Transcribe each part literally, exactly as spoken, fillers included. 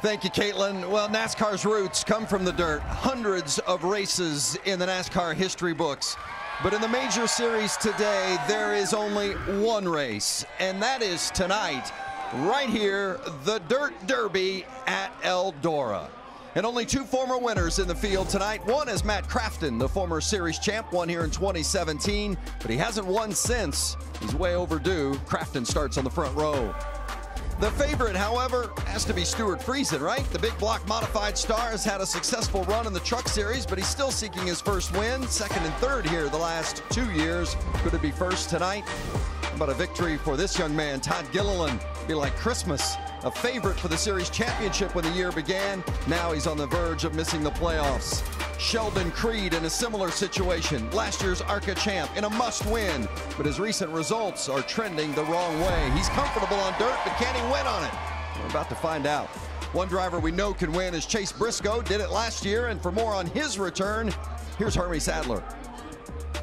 Thank you, Caitlin. Well, NASCAR's roots come from the dirt. Hundreds of races in the NASCAR history books. But in the major series today, there is only one race, and that is tonight, right here, the Dirt Derby at Eldora. And only two former winners in the field tonight. One is Matt Crafton, the former series champ, won here in twenty seventeen, but he hasn't won since. He's way overdue. Crafton starts on the front row. The favorite, however, has to be Stewart Friesen, right? The big block modified star has had a successful run in the truck series, but he's still seeking his first win. Second and third here the last two years. Could it be first tonight? But a victory for this young man, Todd Gilliland. Be like Christmas. A favorite for the series championship when the year began. Now he's on the verge of missing the playoffs. Sheldon Creed in a similar situation. Last year's ARCA champ in a must-win, but his recent results are trending the wrong way. He's comfortable on dirt, but can he win on it? We're about to find out. One driver we know can win is Chase Briscoe. Did it last year, and for more on his return, here's Hermie Sadler.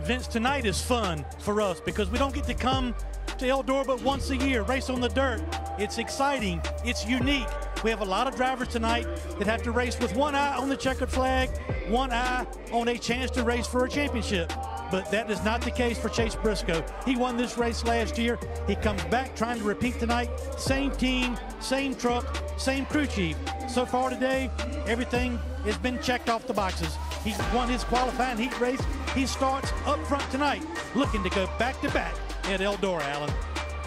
Vince, tonight is fun for us because we don't get to come to Eldora but once a year, race on the dirt. It's exciting, it's unique. We have a lot of drivers tonight that have to race with one eye on the checkered flag, one eye on a chance to race for a championship. But that is not the case for Chase Briscoe. He won this race last year. He comes back trying to repeat tonight. Same team, same truck, same crew chief. So far today, everything has been checked off the boxes. He's won his qualifying heat race. He starts up front tonight, looking to go back to back at Eldora, Alan.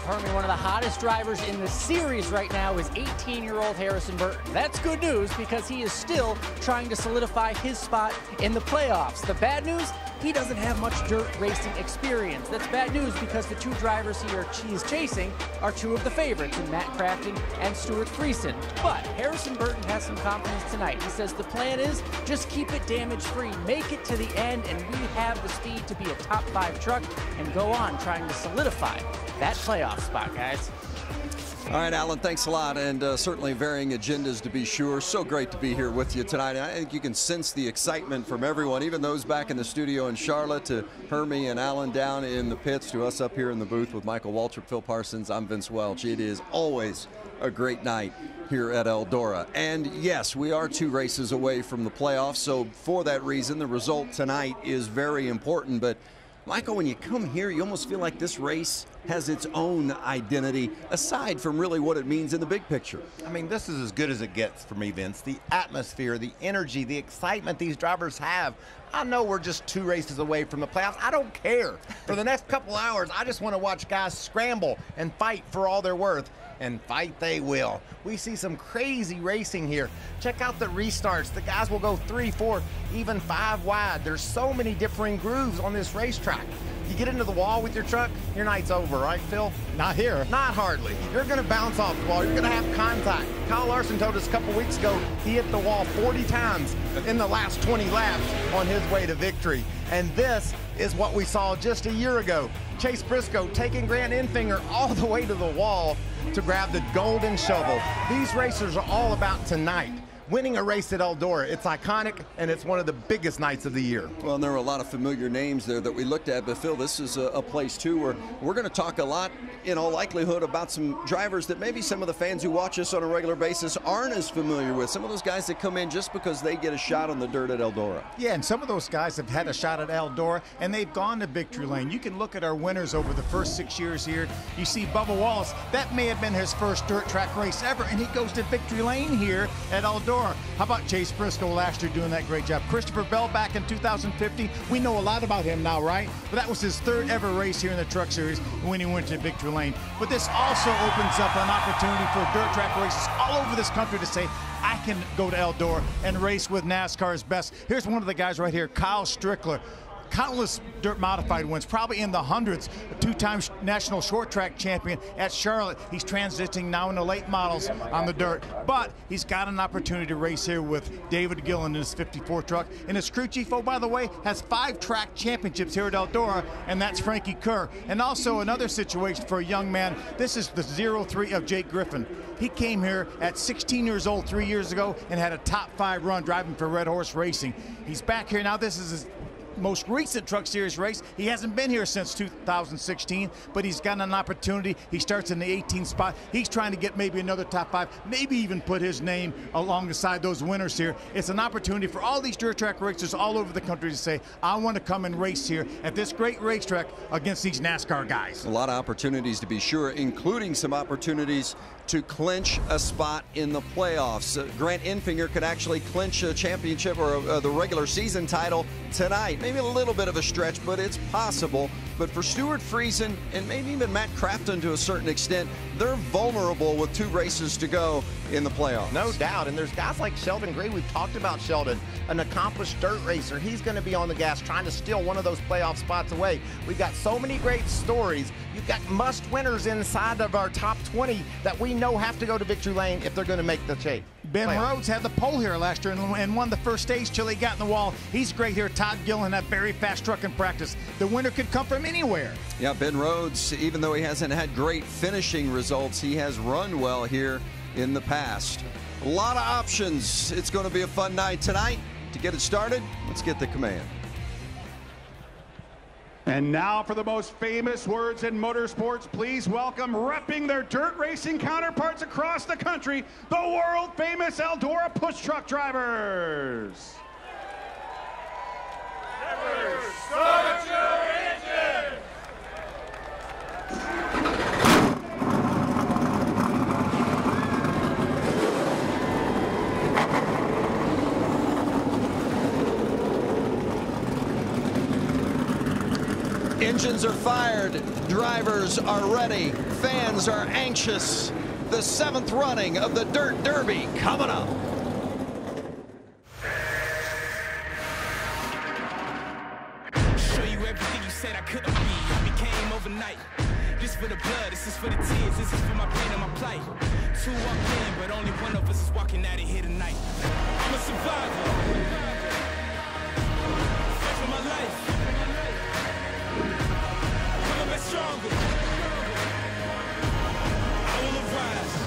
Hermie, one of the hottest drivers in the series right now is eighteen-year-old Harrison Burton. That's good news because he is still trying to solidify his spot in the playoffs. The bad news, he doesn't have much dirt racing experience. That's bad news because the two drivers he is chasing are two of the favorites in Matt Crafton and Stewart Friesen. But Harrison Burton has some confidence tonight. He says the plan is just keep it damage-free, make it to the end, and we have the speed to be a top five truck and go on trying to solidify that playoff spot, guys. All right, Alan, thanks a lot, and uh, certainly varying agendas to be sure. So great to be here with you tonight. And I think you can sense the excitement from everyone, even those back in the studio in Charlotte, to Hermie and Alan down in the pits, to us up here in the booth with Michael Waltrip, Phil Parsons. I'm Vince Welch. It is always a great night here at Eldora. And yes, we are two races away from the playoffs, so for that reason, the result tonight is very important. But Michael, when you come here, you almost feel like this race has its own identity, aside from really what it means in the big picture. I mean, this is as good as it gets for me, Vince. The atmosphere, the energy, the excitement these drivers have. I know we're just two races away from the playoffs. I don't care. For the next couple hours, I just want to watch guys scramble and fight for all they're worth. And fight they will. We see some crazy racing here. Check out the restarts. The guys will go three, four, even five wide. There's so many differing grooves on this racetrack. You get into the wall with your truck, your night's over, right, Phil? Not here. Not hardly. You're gonna bounce off the wall. You're gonna have contact. Kyle Larson told us a couple weeks ago he hit the wall forty times in the last twenty laps on his way to victory. And this is what we saw just a year ago. Chase Briscoe taking Grant Enfinger all the way to the wall to grab the golden shovel. These racers are all about tonight. Winning a race at Eldora, it's iconic, and it's one of the biggest nights of the year. Well, and there were a lot of familiar names there that we looked at, but Phil, this is a, a place, too, where we're going to talk a lot, in all likelihood, about some drivers that maybe some of the fans who watch us on a regular basis aren't as familiar with. Some of those guys that come in just because they get a shot on the dirt at Eldora. Yeah, and some of those guys have had a shot at Eldora, and they've gone to victory lane. You can look at our winners over the first six years here. You see Bubba Wallace. That may have been his first dirt track race ever, and he goes to victory lane here at Eldora. How about Chase Briscoe last year doing that great job? Christopher Bell back in two thousand fifteen. We know a lot about him now, right? But that was his third ever race here in the Truck Series when he went to victory lane. But this also opens up an opportunity for dirt track races all over this country to say, I can go to Eldora and race with NASCAR's best. Here's one of the guys right here, Kyle Strickler. Countless dirt modified wins, probably in the hundreds. A two-time national short track champion at Charlotte. He's transitioning now into late models on the dirt, but he's got an opportunity to race here with David Gillen in his fifty-four truck. And his crew chief, oh, by the way, has five track championships here at Eldora, and that's Frankie Kerr. And also another situation for a young man. This is the zero three of Jake Griffin. He came here at sixteen years old three years ago and had a top five run driving for Red Horse Racing. He's back here now. This is his most recent Truck Series race. He hasn't been here since two thousand sixteen, but he's gotten an opportunity. He starts in the eighteenth spot. He's trying to get maybe another top five, maybe even put his name alongside those winners here. It's an opportunity for all these dirt track racers all over the country to say, I want to come and race here at this great racetrack against these NASCAR guys. A lot of opportunities to be sure, including some opportunities to clinch a spot in the playoffs. Uh, Grant Enfinger could actually clinch a championship or a, uh, the regular season title tonight. Maybe a little bit of a stretch, but it's possible. But for Stewart Friesen and maybe even Matt Crafton to a certain extent, they're vulnerable with two races to go in the playoffs. No doubt, and there's guys like Sheldon Creed. We've talked about Sheldon, an accomplished dirt racer. He's gonna be on the gas trying to steal one of those playoff spots away. We've got so many great stories. You've got must winners inside of our top twenty that we know have to go to victory lane if they're gonna make the chase. Ben playoff. Rhodes had the pole here last year and, and won the first stage till he got in the wall. He's great here. Todd Gilliland, that very fast truck in practice. The winner could come from anywhere. Yeah, Ben Rhodes, even though he hasn't had great finishing results, he has run well here in the past. A lot of options. It's going to be a fun night tonight. To get it started, let's get the command. And now for the most famous words in motorsports, please welcome, repping their dirt racing counterparts across the country, the world famous Eldora push truck drivers. Never start your engine! Engines are fired, drivers are ready, fans are anxious. The seventh running of the Dirt Derby coming up. Show you everything you said I couldn't be. I became overnight. This for the blood, this is for the tears, this is for my pain and my plight. Two walk in, but only one of us is walking out of here tonight. I'm a survivor. Stronger. I will arise.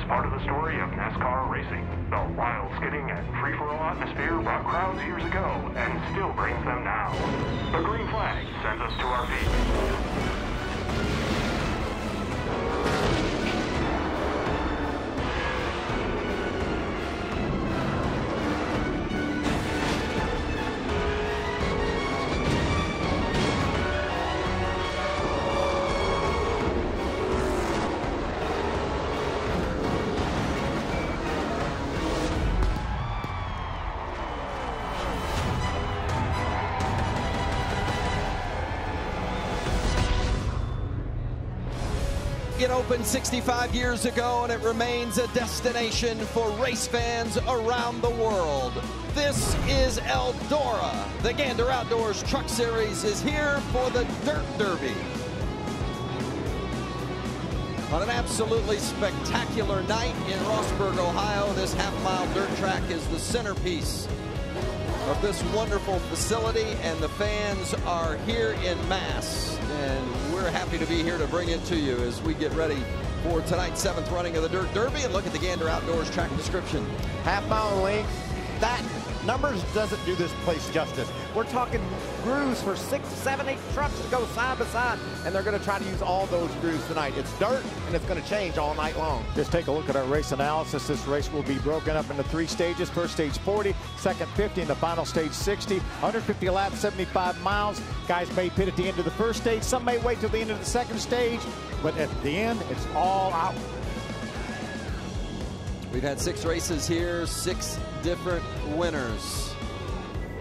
is part of the story of NASCAR racing. The wild skidding and free-for-all atmosphere brought crowds years ago and still brings them now. The green flag sends us to our feet. It opened sixty-five years ago, and it remains a destination for race fans around the world. This is Eldora. The Gander Outdoors Truck Series is here for the Dirt Derby. On an absolutely spectacular night in Rossburg, Ohio, this half-mile dirt track is the centerpiece of this wonderful facility, and the fans are here in mass, and we're happy to be here to bring it to you as we get ready for tonight's seventh running of the Dirt Derby and look at the Gander Outdoors track description. Half mile length, that numbers doesn't do this place justice. We're talking grooves for six, seven, eight trucks that go side by side, and they're going to try to use all those grooves tonight. It's dirt, and it's going to change all night long. Just take a look at our race analysis. This race will be broken up into three stages. First stage forty, second fifty, and the final stage sixty. one hundred fifty laps, seventy-five miles. Guys may pit at the end of the first stage. Some may wait till the end of the second stage, but at the end, it's all out. We've had six races here, six different winners.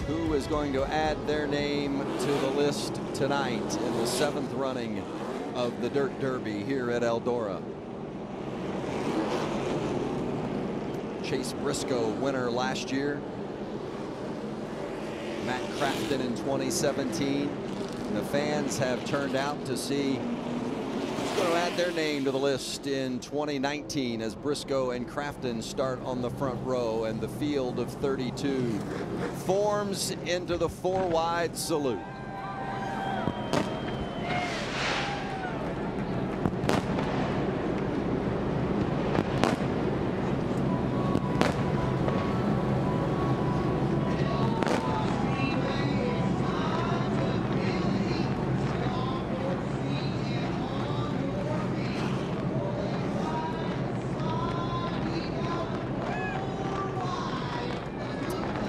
Who is going to add their name to the list tonight in the seventh running of the Dirt Derby here at Eldora? Chase Briscoe, winner last year. Matt Crafton in twenty seventeen. The fans have turned out to see going to add their name to the list in twenty nineteen as Briscoe and Crafton start on the front row, and the field of thirty-two forms into the four-wide salute.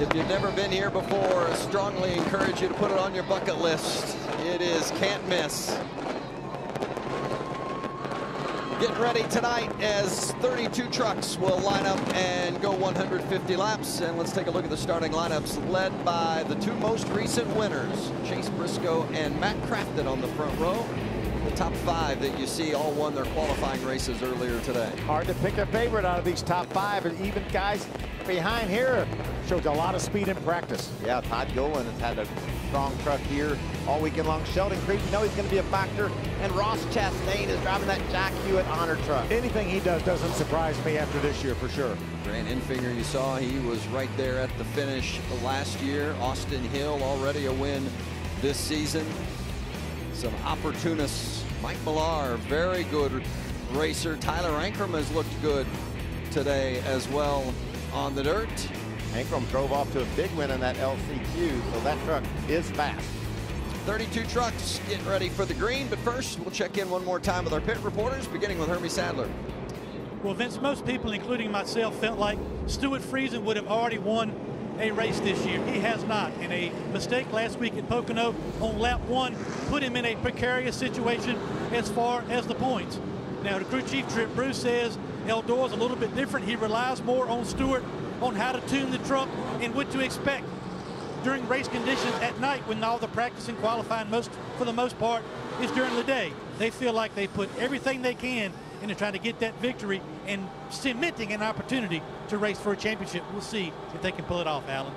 If you've never been here before, I strongly encourage you to put it on your bucket list. It is can't miss. Getting ready tonight as thirty-two trucks will line up and go one hundred fifty laps. And let's take a look at the starting lineups, led by the two most recent winners, Chase Briscoe and Matt Crafton on the front row. The top five that you see all won their qualifying races earlier today. Hard to pick a favorite out of these top five, and even guys behind here shows a lot of speed in practice. Yeah, Todd Gilliland has had a strong truck here all weekend long. Sheldon Creed, you know he's going to be a factor, and Ross Chastain is driving that Jack Hewitt honor truck. Anything he does doesn't surprise me after this year for sure. Grant Enfinger, you saw he was right there at the finish last year. Austin Hill, already a win this season. Some opportunists. Mike Marlar, very good racer. Tyler Ankrum has looked good today as well on the dirt. Ankrum drove off to a big win in that L C Q, so that truck is fast. thirty-two trucks getting ready for the green, but first we'll check in one more time with our pit reporters, beginning with Hermie Sadler. Well, Vince, most people, including myself, felt like Stewart Friesen would have already won a race this year. He has not, and a mistake last week at Pocono on lap one put him in a precarious situation as far as the points. Now the crew chief Trip Bruce says Eldora's a little bit different. He relies more on Stewart on how to tune the truck and what to expect during race conditions at night, when all the practice and qualifying most for the most part is during the day. They feel like they put everything they can into trying to get that victory and cementing an opportunity to race for a championship. We'll see if they can pull it off, Alan.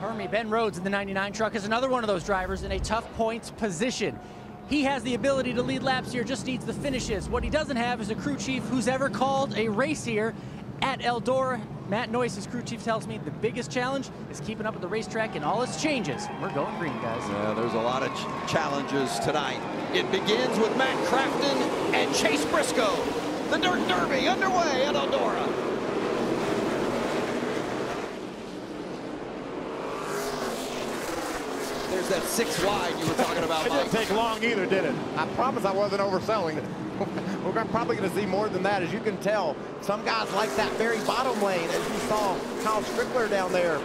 Hermie, Ben Rhodes in the ninety-nine truck is another one of those drivers in a tough points position. He has the ability to lead laps here, just needs the finishes. What he doesn't have is a crew chief who's ever called a race here at Eldora. Matt Noyce, his crew chief, tells me the biggest challenge is keeping up with the racetrack and all its changes. We're going green, guys. Yeah, there's a lot of ch challenges tonight. It begins with Matt Crafton and Chase Briscoe. The Dirt Derby underway at Eldora. There's that six wide you were talking about, Mike. It didn't take long either, did it? I promise I wasn't overselling it. We're probably going to see more than that. As you can tell, some guys like that very bottom lane, as you saw Kyle Strickler down there,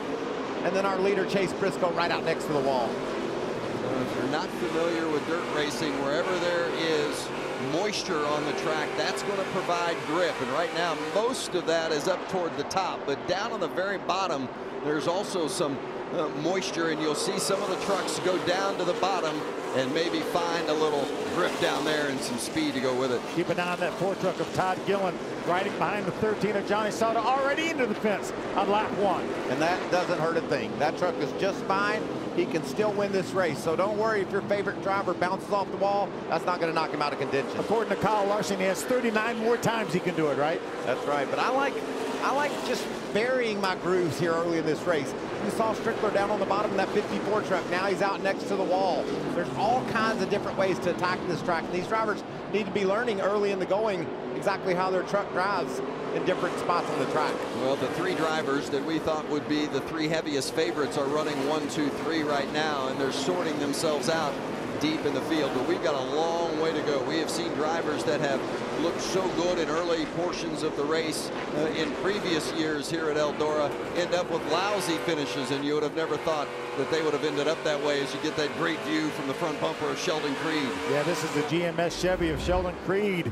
and then our leader, Chase Briscoe, right out next to the wall. So if you're not familiar with dirt racing, wherever there is moisture on the track, that's going to provide grip. And right now, most of that is up toward the top, but down on the very bottom, there's also some Uh, moisture, and you'll see some of the trucks go down to the bottom and maybe find a little grip down there and some speed to go with it. Keep an eye on that four truck of Todd Gilliland riding behind the thirteen of Johnny Sauter, already into the fence on lap one. And that doesn't hurt a thing. That truck is just fine. He can still win this race, so don't worry if your favorite driver bounces off the wall. That's not going to knock him out of contention. According to Kyle Larson, he has thirty-nine more times he can do it, right? That's right. But I like I like just burying my grooves here early in this race. You saw Strickler down on the bottom of that fifty-four truck. Now he's out next to the wall. There's all kinds of different ways to attack this track. These drivers need to be learning early in the going exactly how their truck drives in different spots on the track. Well, the three drivers that we thought would be the three heaviest favorites are running one, two, three right now, and they're sorting themselves out deep in the field. But we've got a long way to go. We have seen drivers that have looked so good in early portions of the race uh, in previous years here at Eldora end up with lousy finishes, and you would have never thought that they would have ended up that way as you get that great view from the front bumper of Sheldon Creed. Yeah, this is the G M S Chevy of Sheldon Creed.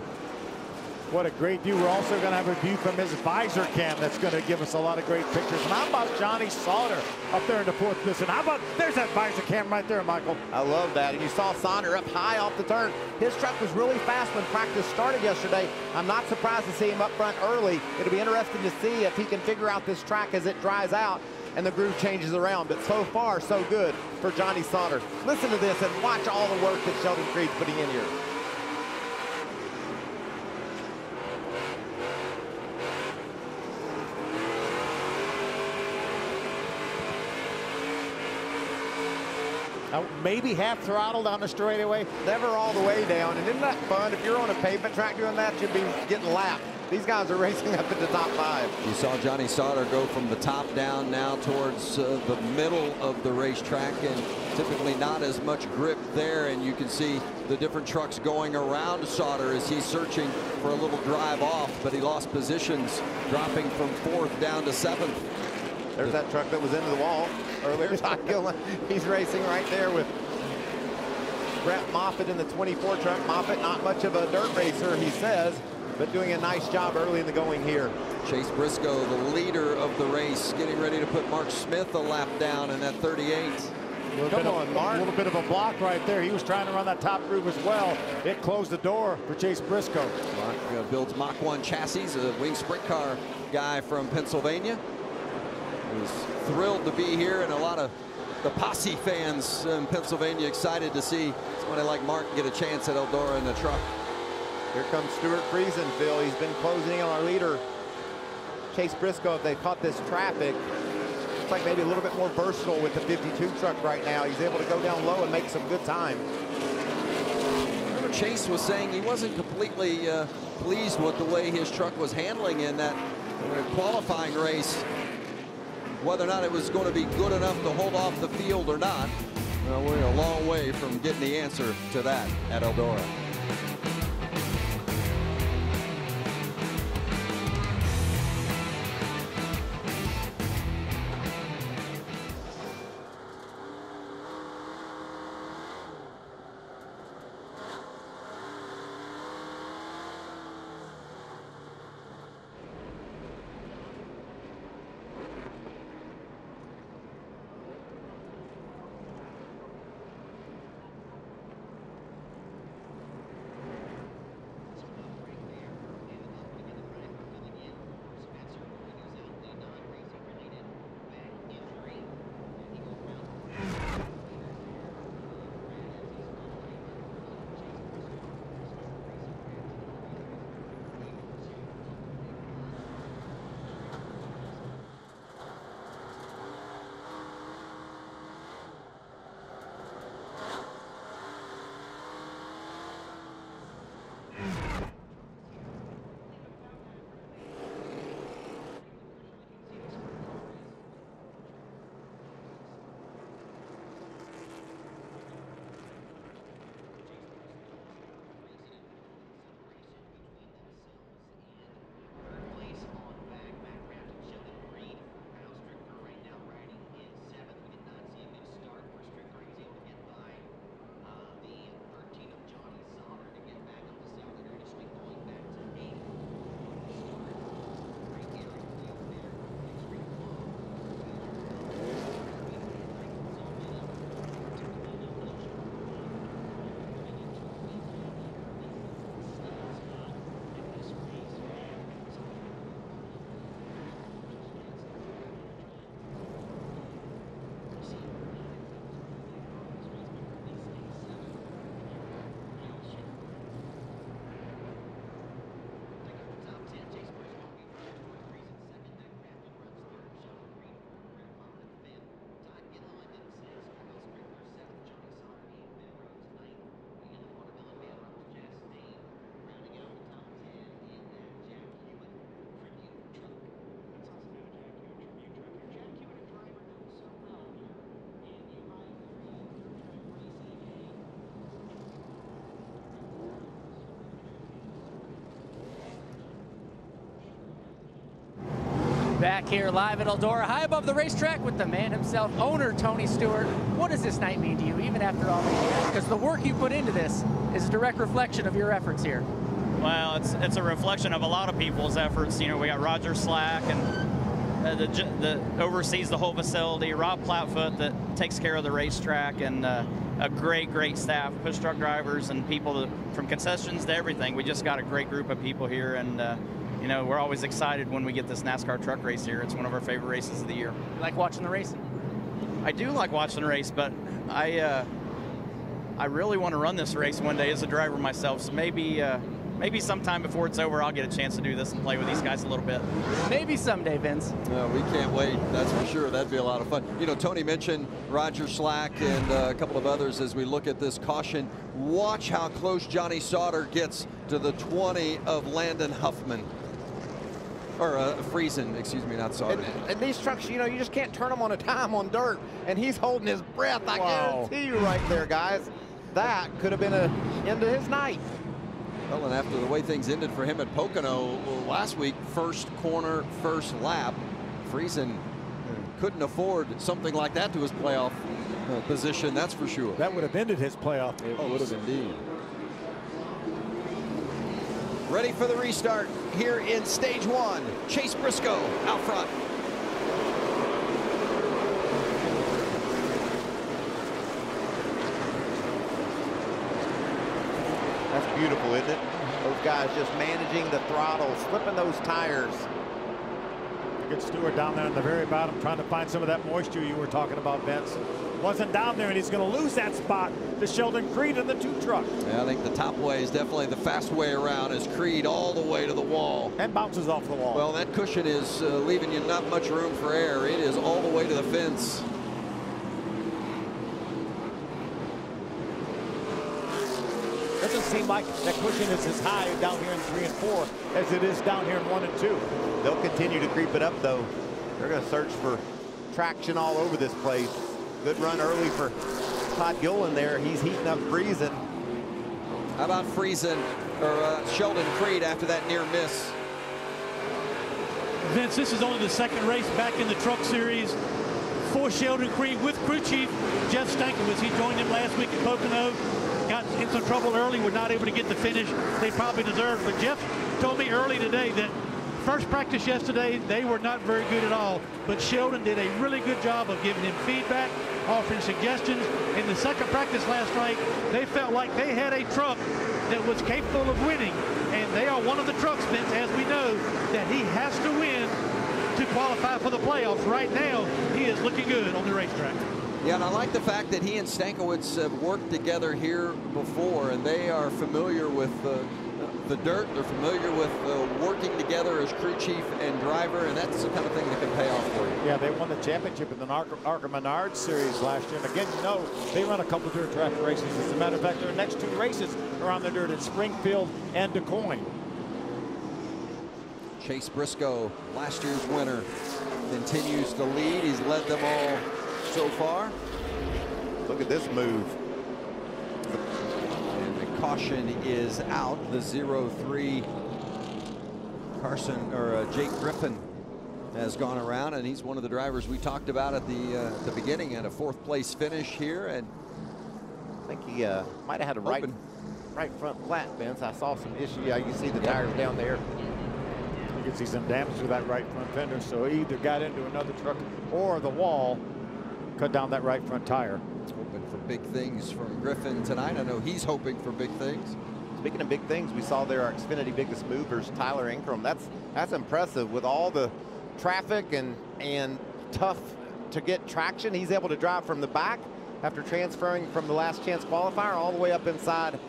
What a great view. We're also going to have a view from his visor cam that's going to give us a lot of great pictures. And how about Johnny Sauter up there in the fourth position? How about, there's that visor cam right there, Michael. I love that. And you saw Sauter up high off the turn. His truck was really fast when practice started yesterday. I'm not surprised to see him up front early. It'll be interesting to see if he can figure out this track as it dries out and the groove changes around. But so far, so good for Johnny Sauter. Listen to this and watch all the work that Sheldon Creed's putting in here. Uh, maybe half throttle down the straightaway. Never all the way down. And isn't that fun? If you're on a pavement track doing that, you'd be getting lapped. These guys are racing up at the top five. You saw Johnny Sauter go from the top down now towards uh, the middle of the racetrack, and typically not as much grip there. And you can see the different trucks going around Sauter as he's searching for a little drive off, but he lost positions, dropping from fourth down to seventh. There's that truck that was into the wall earlier. Todd Gilliland, he's racing right there with Brett Moffitt in the twenty-four truck. Moffitt, not much of a dirt racer, he says, but doing a nice job early in the going here. Chase Briscoe, the leader of the race, getting ready to put Mark Smith a lap down in that thirty-eight. Come on, Mark. A little bit of a block right there. He was trying to run that top groove as well. It closed the door for Chase Briscoe. Mark uh, builds Mach one chassis, a wing sprint car guy from Pennsylvania. He's thrilled to be here, and a lot of the Posse fans in Pennsylvania excited to see somebody like Mark get a chance at Eldora in the truck. Here comes Stewart Friesen, Phil. He's been closing in on our leader, Chase Briscoe. If they caught this traffic, it's like maybe a little bit more versatile with the fifty-two truck right now. He's able to go down low and make some good time. Remember, Chase was saying he wasn't completely uh, pleased with the way his truck was handling in that qualifying race, whether or not it was going to be good enough to hold off the field or not. Well, we're a long way from getting the answer to that at Eldora. Back here live at Eldora, high above the racetrack with the man himself, owner Tony Stewart. What does this night mean to you, even after all these? Because the work you put into this is a direct reflection of your efforts here. Well, it's it's a reflection of a lot of people's efforts. You know, we got Roger Slack and uh, the, the oversees the whole facility, Rob Plattfoot that takes care of the racetrack, and uh, a great, great staff, push truck drivers and people that, from concessions to everything. We just got a great group of people here, and uh, you know, we're always excited when we get this NASCAR truck race here. It's one of our favorite races of the year. You like watching the race? I do like watching the race, but I uh, I really want to run this race one day as a driver myself, so maybe uh, Maybe sometime before it's over, I'll get a chance to do this and play with these guys a little bit. Maybe someday, Vince. No, we can't wait, that's for sure. That'd be a lot of fun. You know, Tony mentioned Roger Slack and uh, a couple of others as we look at this caution. Watch how close Johnny Sauter gets to the twenty of Landon Huffman. Or uh, Friesen, excuse me, not Sauter. And, and these trucks, you know, you just can't turn them on a time on dirt. And he's holding his breath, I wow. guarantee you right there, guys. That could have been an end to his night. Well, and after the way things ended for him at Pocono last week, first corner, first lap, Friesen couldn't afford something like that to his playoff uh, position, that's for sure. That would have ended his playoff. It oh, would have indeed. Ready for the restart here in stage one. Chase Briscoe out front. That's beautiful, isn't it? Those guys just managing the throttle, slipping those tires. Good Stewart down there in the very bottom, trying to find some of that moisture you were talking about, Vince. Wasn't down there, and he's going to lose that spot to Sheldon Creed in the two truck. Yeah, I think the top way is definitely the fast way around, as Creed all the way to the wall. And bounces off the wall. Well, that cushion is uh, leaving you not much room for air. It is all the way to the fence. Doesn't seem like that cushion is as high down here in three and four as it is down here in one and two. They'll continue to creep it up, though. They're going to search for traction all over this place. Good run early for Todd Gilliland there. He's heating up Friesen. How about Friesen or uh, Sheldon Creed after that near miss? Vince, this is only the second race back in the truck series for Sheldon Creed with crew chief Jeff Stankiewicz. He joined him last week at Pocono. Got in some trouble early, were not able to get the finish they probably deserved. But Jeff told me early today that first practice yesterday, they were not very good at all. But Sheldon did a really good job of giving him feedback, offering suggestions. In the second practice last night, they felt like they had a truck that was capable of winning. And they are one of the trucks, Vince, as we know, that he has to win to qualify for the playoffs. Right now, he is looking good on the racetrack. Yeah, and I like the fact that he and Stankiewicz have worked together here before, and they are familiar with uh, the dirt. They're familiar with uh, working together as crew chief and driver, and that's the kind of thing that can pay off for you. Yeah, they won the championship in the Arca Menard series last year. And again, you know, they run a couple of dirt track races. As a matter of fact, their next two races are on the dirt at Springfield and Des Moines. Chase Briscoe, last year's winner, continues to lead. He's led them all so far. Look at this move. And the caution is out. The zero three Carson or uh, Jake Griffin has gone around, and he's one of the drivers we talked about at the uh, the beginning, and a fourth place finish here. And I think he uh, might have had a right open. right front flat, Vince. I saw some issue. Yeah, you see the tires yeah. down there. You can see some damage to that right front fender. So he either got into another truck or the wall. Cut down that right front tire. Hoping for big things from Griffin tonight. I know he's hoping for big things. Speaking of big things, we saw there our Xfinity biggest movers, Tyler Ankrum. That's that's impressive with all the traffic and and tough to get traction. He's able to drive from the back after transferring from the last chance qualifier all the way up inside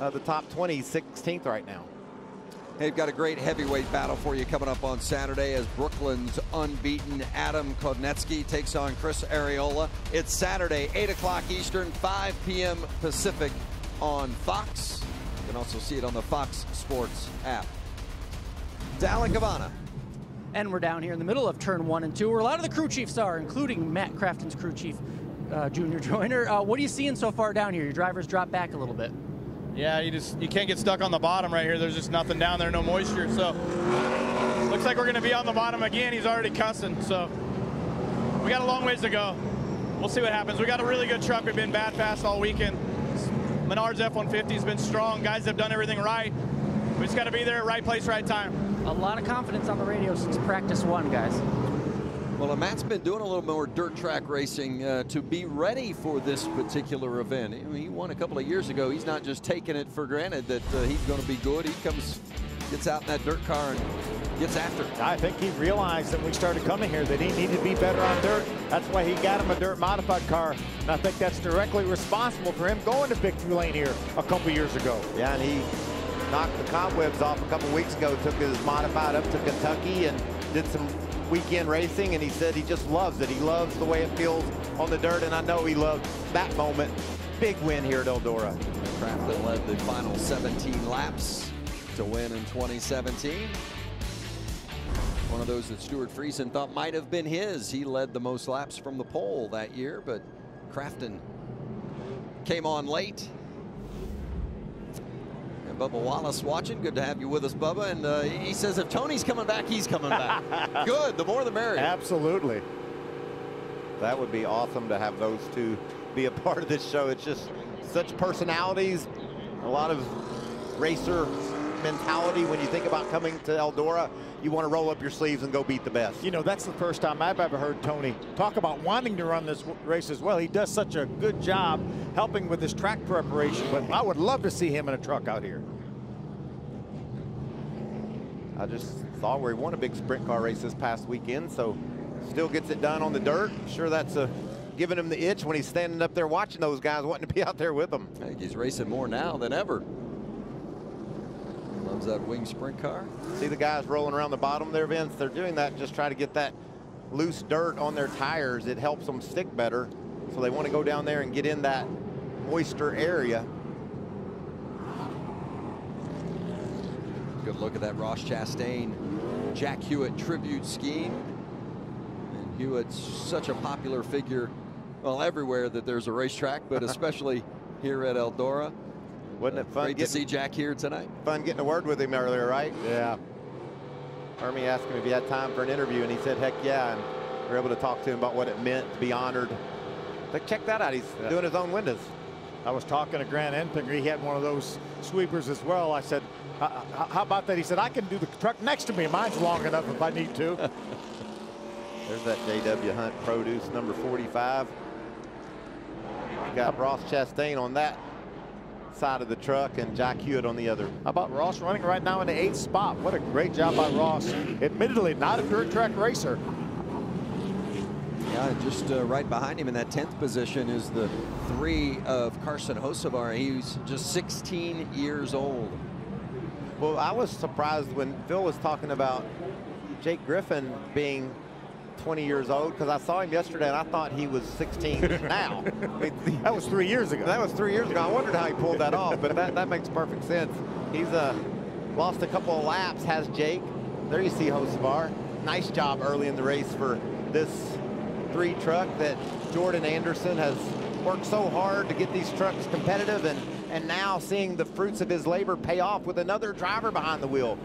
uh, the top twenty, sixteenth right now. They've got a great heavyweight battle for you coming up on Saturday as Brooklyn's unbeaten Adam Kodnetsky takes on Chris Areola. It's Saturday, eight o'clock Eastern, five P M Pacific on Fox. You can also see it on the Fox Sports app. It's Alan Gavana. And we're down here in the middle of turn one and two, where a lot of the crew chiefs are, including Matt Crafton's crew chief, uh, Junior Joyner. Uh, what are you seeing so far down here? Your drivers drop back a little bit. Yeah, you just you can't get stuck on the bottom right here. There's just nothing down there, no moisture. So Looks like we're going to be on the bottom again. He's already cussing, so we got a long ways to go. We'll see what happens. We got a really good truck. We've been bad fast all weekend. Menards F one fifty has been strong. Guys have done everything right. We just got to be there at right place, right time. A lot of confidence on the radio since practice one, guys. Well, Matt's been doing a little more dirt track racing uh, to be ready for this particular event. I mean, he won a couple of years ago. He's not just taking it for granted that uh, he's going to be good. He comes, gets out in that dirt car and gets after it. I think he realized that we started coming here that he needed to be better on dirt. That's why he got him a dirt modified car. And I think that's directly responsible for him going to victory lane here a couple years ago. Yeah, and he knocked the cobwebs off a couple weeks ago, took his modified up to Kentucky and did some weekend racing, and he said he just loves it. He loves the way it feels on the dirt, and I know he loved that moment. Big win here at Eldora. Crafton led the final seventeen laps to win in twenty seventeen. One of those that Stewart Friesen thought might have been his. He led the most laps from the pole that year, but Crafton came on late. Bubba Wallace watching. Good to have you with us, Bubba. And uh, he says if Tony's coming back, he's coming back. Good. The more the merrier. Absolutely. That would be awesome to have those two be a part of this show. It's just such personalities, a lot of racer mentality. When you think about coming to Eldora, you want to roll up your sleeves and go beat the best. You know, that's the first time I've ever heard Tony talk about wanting to run this race as well. He does such a good job helping with his track preparation, but I would love to see him in a truck out here. I just saw where he won a big sprint car race this past weekend, so still gets it done on the dirt. I'm sure that's a giving him the itch when he's standing up there watching those guys, wanting to be out there with them. I think he's racing more now than ever. Loves that wing sprint car. See the guys rolling around the bottom there, Vince? They're doing that just try to get that loose dirt on their tires. It helps them stick better. So they want to go down there and get in that moister area. Good look at that Ross Chastain Jack Hewitt tribute scheme. And Hewitt's such a popular figure, well, everywhere that there's a racetrack, but especially here at Eldora. Wasn't it fun? Great getting, to see Jack here tonight. Fun getting a word with him earlier, right? Yeah. Hermie asked him if he had time for an interview, and he said, heck yeah. And we were able to talk to him about what it meant to be honored. But check that out. He's yeah. doing his own windows. I was talking to Grant Enfinger. He had one of those sweepers as well. I said, how about that? He said, I can do the truck next to me. Mine's long enough if I need to. There's that J W Hunt Produce, number forty-five. You got Ross Chastain on that side of the truck and Jack Hewitt on the other. How about Ross running right now in the eighth spot? What a great job by Ross. Admittedly, not a dirt track racer. Yeah, just uh, right behind him in that tenth position is the three of Carson Hocevar. He's just sixteen years old. Well, I was surprised when Phil was talking about Jake Griffin being twenty years old, because I saw him yesterday and I thought he was sixteen now. I mean, that was three years ago. That was three years ago. I wondered how he pulled that off, but that, that makes perfect sense. He's uh, lost a couple of laps, has Jake. There you see Hocevar. Nice job early in the race for this three truck that Jordan Anderson has worked so hard to get these trucks competitive, and, and now seeing the fruits of his labor pay off with another driver behind the wheel.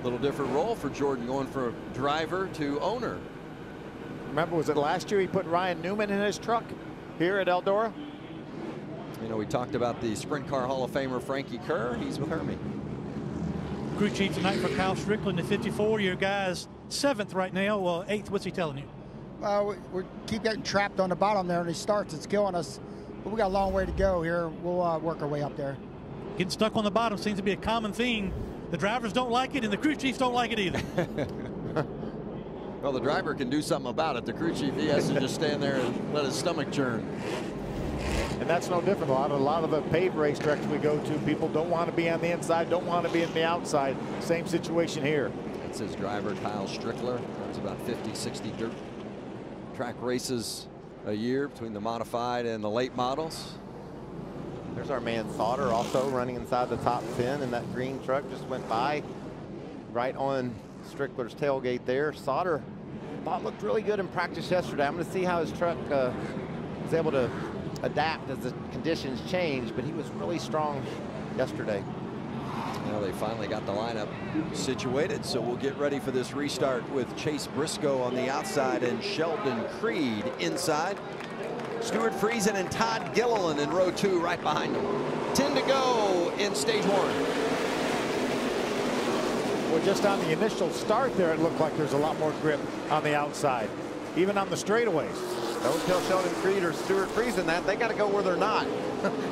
A little different role for Jordan, going from driver to owner. Remember, was it last year he put Ryan Newman in his truck here at Eldora? You know, we talked about the Sprint Car Hall of Famer Frankie Kerr. He's with Hermie. Crew chief tonight for Kyle Strickland, the fifty-four. Your guy's seventh right now. Well, eighth, what's he telling you? Uh, we, we keep getting trapped on the bottom there, and he starts. It's killing us. But we got a long way to go here. We'll uh, work our way up there. Getting stuck on the bottom seems to be a common theme. The drivers don't like it, and the crew chiefs don't like it either. Well, the driver can do something about it. The crew chief, he has to just stand there and let his stomach churn. And that's no different. A lot of, a lot of the paved racetracks we go to, people don't want to be on the inside, don't want to be on the outside. Same situation here. That's his driver, Kyle Strickler. Runs about fifty, sixty dirt track races a year between the modified and the late models. There's our man Sauter also running inside the top ten, and that green truck just went by right on Strickler's tailgate there. Sauter thought looked really good in practice yesterday. I'm going to see how his truck uh, is able to adapt as the conditions change, but he was really strong yesterday. Now they finally got the lineup situated, so we'll get ready for this restart with Chase Briscoe on the outside and Sheldon Creed inside. Stewart Friesen and Todd Gilliland in row two right behind them. ten to go in stage one. Well, just on the initial start there, it looked like there's a lot more grip on the outside, even on the straightaways. Don't tell Sheldon Creed or Stewart Friesen that. They got to go where they're not.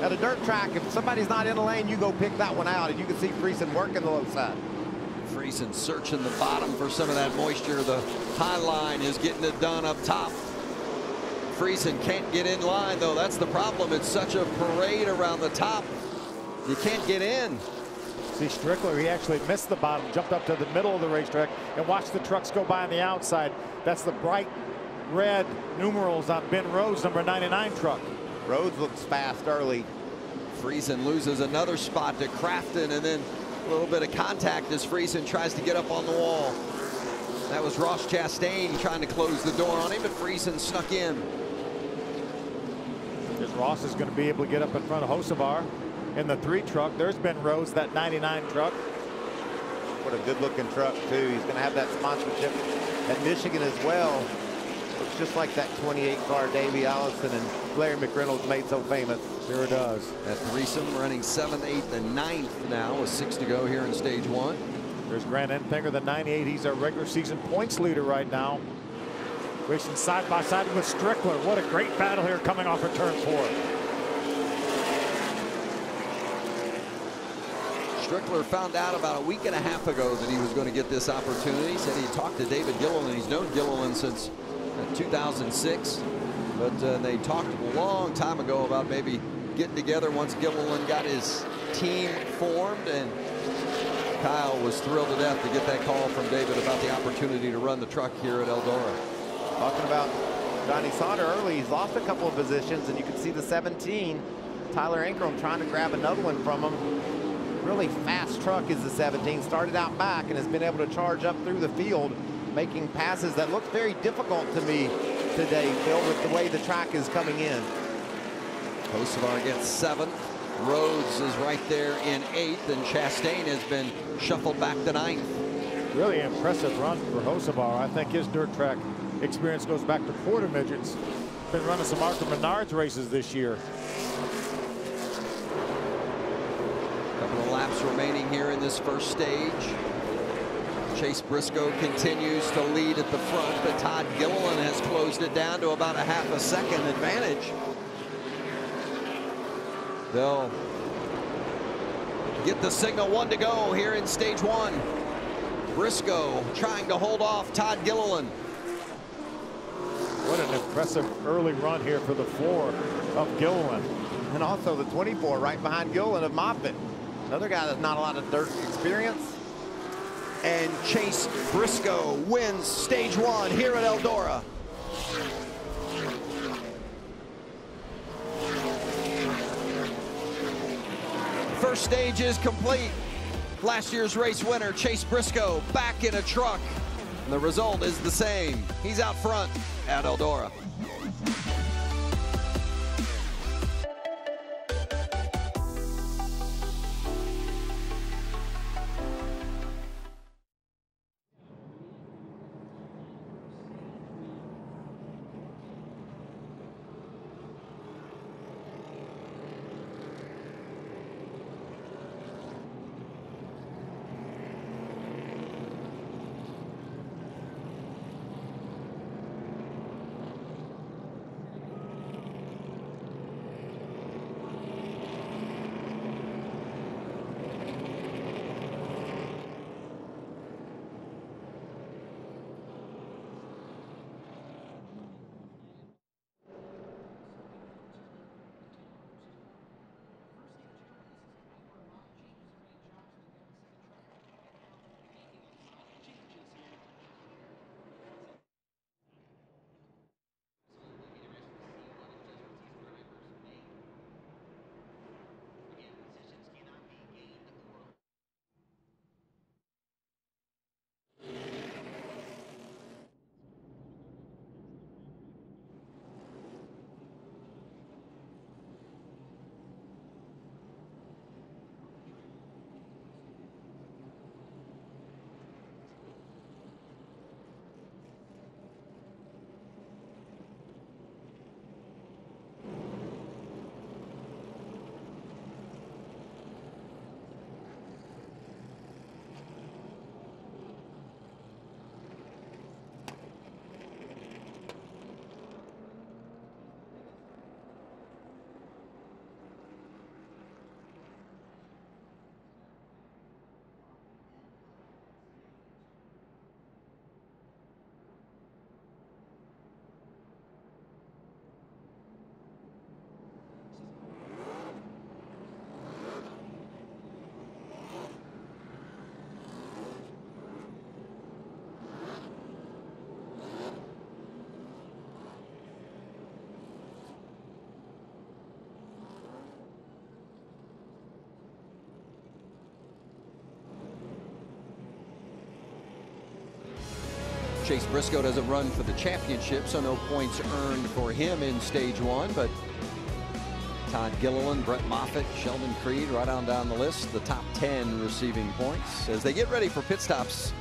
At a dirt track, if somebody's not in the lane, you go pick that one out. And you can see Friesen working the low side. Friesen searching the bottom for some of that moisture. The high line is getting it done up top. Friesen can't get in line, though. That's the problem. It's such a parade around the top. You can't get in. See Strickler, he actually missed the bottom, jumped up to the middle of the racetrack, and watched the trucks go by on the outside. That's the bright red numerals on Ben Rhodes, number ninety-nine truck. Rhodes looks fast early. Friesen loses another spot to Crafton, and then a little bit of contact as Friesen tries to get up on the wall. That was Ross Chastain trying to close the door on him, but Friesen snuck in. Because Ross is going to be able to get up in front of Hocevar in the three truck. There's Ben Rhodes, that ninety-nine truck. What a good-looking truck, too. He's going to have that sponsorship at Michigan as well. Looks just like that twenty-eight car Davey Allison and Larry McReynolds made so famous. Sure does. That threesome running seventh, eighth, and ninth now with six to go here in stage one. There's Grant Enfinger, the ninety-eight. He's our regular season points leader right now. Racing side by side with Strickler. What a great battle here coming off of turn four. Strickler found out about a week and a half ago that he was going to get this opportunity. Said he talked to David Gilliland. He's known Gilliland since two thousand six, but uh, they talked a long time ago about maybe getting together once Gilliland got his team formed, and Kyle was thrilled to death to get that call from David about the opportunity to run the truck here at Eldora. Talking about Johnny Sauter early, he's lost a couple of positions, and you can see the seventeen, Tyler Ankrum, trying to grab another one from him. Really fast truck is the seventeen. Started out back and has been able to charge up through the field, making passes that look very difficult to me today, Phil, with the way the track is coming in. Hocevar gets seventh. Rhodes is right there in eighth, and Chastain has been shuffled back to ninth. Really impressive run for Hocevar. I think his dirt track experience goes back to quarter midgets. Been running some Arthur Menard's races this year. A couple of laps remaining here in this first stage. Chase Briscoe continues to lead at the front, but Todd Gilliland has closed it down to about a half a second advantage. They'll get the signal, one to go here in stage one. Briscoe trying to hold off Todd Gilliland. What an impressive early run here for the four of Gilliland. And also the twenty-four right behind Gilliland of Moffitt. Another guy that's not a lot of dirt experience. And Chase Briscoe wins stage one here at Eldora. First stage is complete. Last year's race winner, Chase Briscoe, back in a truck. And the result is the same. He's out front at Eldora. Chase Briscoe doesn't run for the championship, so no points earned for him in stage one, but Todd Gilliland, Brett Moffitt, Sheldon Creed, right on down the list, the top ten receiving points. As they get ready for pit stops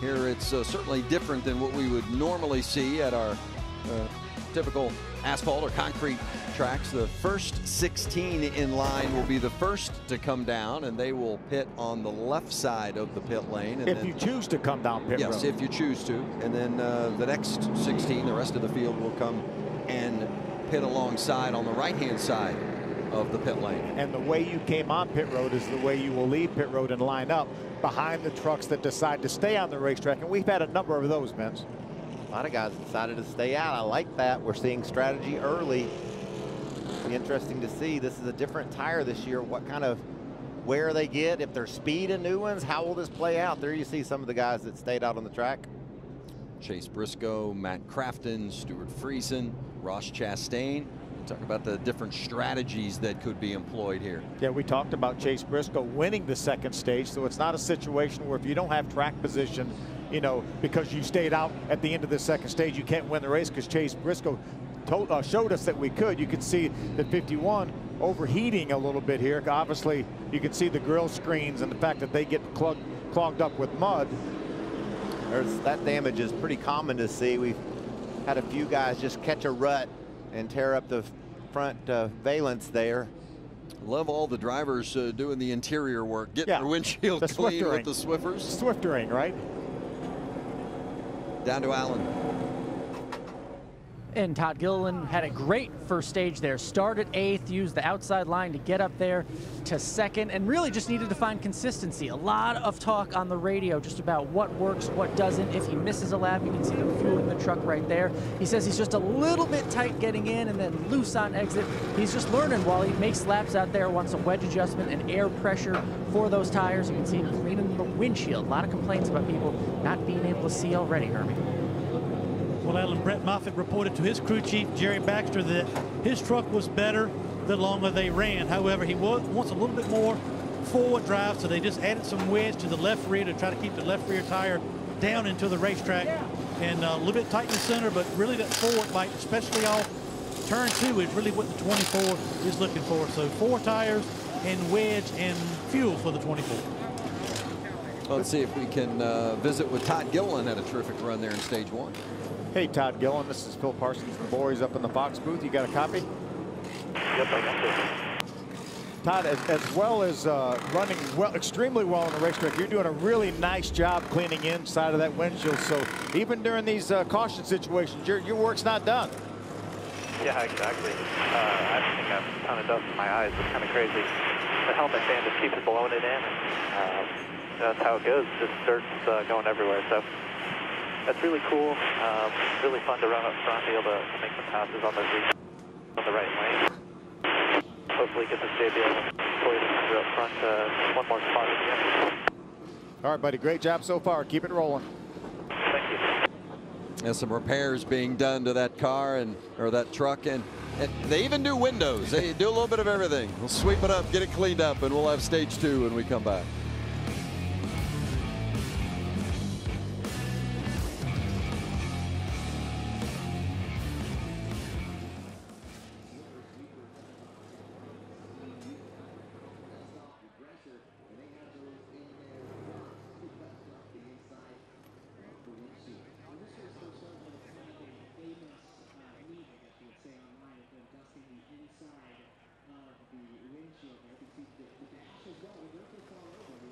here, it's uh, certainly different than what we would normally see at our uh, typical asphalt or concrete tracks. The first sixteen in line will be the first to come down, and they will pit on the left side of the pit lane. And if then, you choose to come down pit yes, road. If you choose to. And then uh, the next sixteen, the rest of the field will come and pit alongside on the right-hand side of the pit lane. And the way you came on pit road is the way you will leave pit road and line up behind the trucks that decide to stay on the racetrack. And we've had a number of those, Vince. A lot of guys decided to stay out. I like that. We're seeing strategy early. It'll be interesting to see. This is a different tire this year. What kind of wear they get, if there's speed in new ones, how will this play out? There you see some of the guys that stayed out on the track. Chase Briscoe, Matt Crafton, Stewart Friesen, Ross Chastain. Talk about the different strategies that could be employed here. Yeah, we talked about Chase Briscoe winning the second stage, so it's not a situation where if you don't have track position, you know, because you stayed out at the end of the second stage, you can't win the race, because Chase Briscoe told, uh, showed us that we could. You could see the fifty-one overheating a little bit here. Obviously, you can see the grill screens and the fact that they get clogged, clogged up with mud. There's, that damage is pretty common to see. We've had a few guys just catch a rut and tear up the front uh, valence there. Love all the drivers uh, doing the interior work, getting yeah. their windshield the clean Swiftering. with the Swiffers. Swiftering, right? Down to Alan. And Todd Gilliland had a great first stage there. Started eighth, used the outside line to get up there to second, and really just needed to find consistency. A lot of talk on the radio just about what works, what doesn't. If he misses a lap, you can see them fueling the truck right there. He says he's just a little bit tight getting in and then loose on exit. He's just learning while he makes laps out there, wants a wedge adjustment and air pressure for those tires. You can see him cleaning the windshield. A lot of complaints about people not being able to see already, Hermie. Well, Alan, Brett Moffitt reported to his crew chief, Jerry Baxter, that his truck was better the longer they ran. However, he was, wants a little bit more forward drive, so they just added some wedge to the left rear to try to keep the left rear tire down into the racetrack. Yeah. And a little bit tight in the center, but really that forward bite, especially off turn two, is really what the twenty-four is looking for. So four tires and wedge and fuel for the twenty-four. Well, let's see if we can uh, visit with Todd Gilliland. Had a terrific run there in stage one. Hey, Todd Gilliland, this is Phil Parsons from Bory's up in the box booth. You got a copy? Yes, I got it. Todd, as, as well as uh, running well, extremely well on the racetrack, you're doing a really nice job cleaning inside of that windshield. So even during these uh, caution situations, your, your work's not done. Yeah, exactly. Uh, I think I have a ton of dust in my eyes. It's kind of crazy. The helmet fan just keeps blowing it in. And, uh, that's how it goes. Just dirt's uh, going everywhere. So that's really cool. Um, really fun to run up front, be able to make some passes on those on the right lane. Hopefully get this J B L Toyota up front uh, one more spot at the end. All right, buddy. Great job so far. Keep it rolling. Thank you. There's some repairs being done to that car and or that truck, and, and they even do windows. They do a little bit of everything. We'll sweep it up, get it cleaned up, and we'll have stage two when we come back. Inside of the windshield, I can see the dash is going. They're just all over.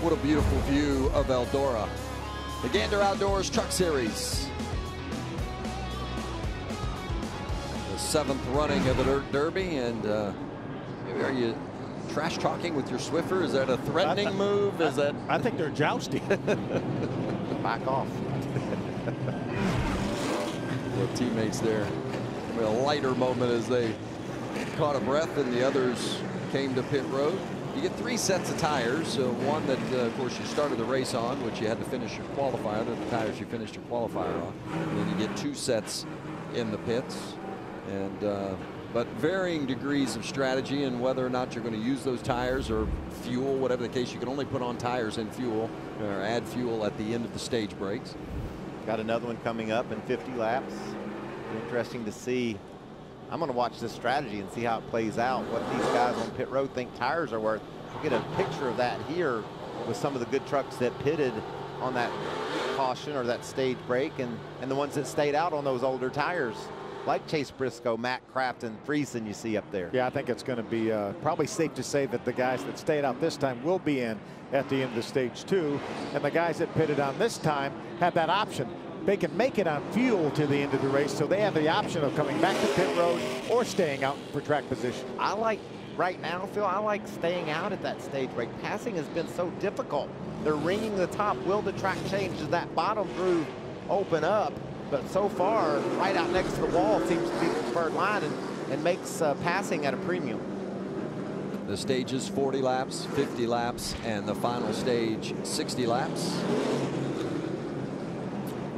What a beautiful view of Eldora. The Gander Outdoors Truck Series. The seventh running of the Dirt Derby, and uh, are you trash talking with your Swiffer? Is that a threatening I, I, move? Is I, that? I think they're jousting. Back off. The teammates there. I mean, a lighter moment as they caught a breath, and the others came to pit road. You get three sets of tires, so one that, uh, of course, you started the race on, which you had to finish your qualifier, the tires you finished your qualifier on. And then you get two sets in the pits, and uh, but varying degrees of strategy and whether or not you're going to use those tires or fuel, whatever the case. You can only put on tires and fuel or add fuel at the end of the stage breaks. Got another one coming up in fifty laps. Interesting to see. I'm going to watch this strategy and see how it plays out, what these guys on pit road think tires are worth. We'll get a picture of that here with some of the good trucks that pitted on that caution or that stage break, and, and the ones that stayed out on those older tires, like Chase Briscoe, Matt Crafton, Friesen you see up there. Yeah, I think it's going to be uh, probably safe to say that the guys that stayed out this time will be in at the end of the stage two, and the guys that pitted on this time have that option. They can make it on fuel to the end of the race, so they have the option of coming back to pit road or staying out for track position. I like, right now, Phil, I like staying out at that stage break. Passing has been so difficult. They're ringing the top. Will the track change? Does that bottom groove open up? But so far, right out next to the wall seems to be the preferred line and, and makes uh, passing at a premium. The stages, forty laps, fifty laps, and the final stage, sixty laps.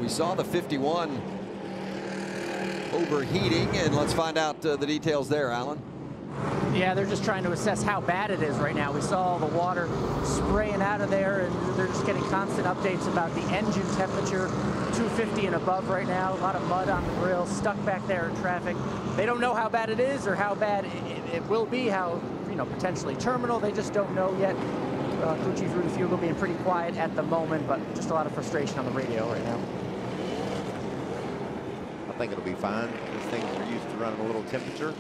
We saw the fifty-one overheating, and let's find out uh, the details there, Alan. Yeah, they're just trying to assess how bad it is right now. We saw all the water spraying out of there, and they're just getting constant updates about the engine temperature, two fifty and above right now. A lot of mud on the grill, stuck back there in traffic. They don't know how bad it is or how bad it, it will be, how, you know, potentially terminal. They just don't know yet. Uh, crew chief Rudy Fugel being pretty quiet at the moment, but just a lot of frustration on the radio right now. I think it'll be fine. These things are used to running a little temperature.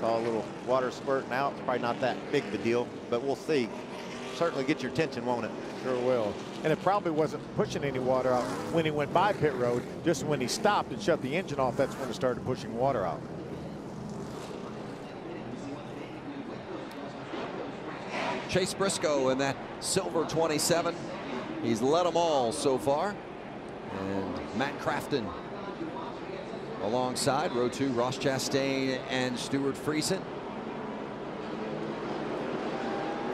Saw a little water spurting out. It's probably not that big of a deal, but we'll see. Certainly get your attention, won't it? Sure will. And it probably wasn't pushing any water out when he went by pit road. Just when he stopped and shut the engine off, that's when it started pushing water out. Chase Briscoe in that silver twenty-seven. He's led them all so far. And Matt Crafton alongside row two, Ross Chastain and Stewart Friesen.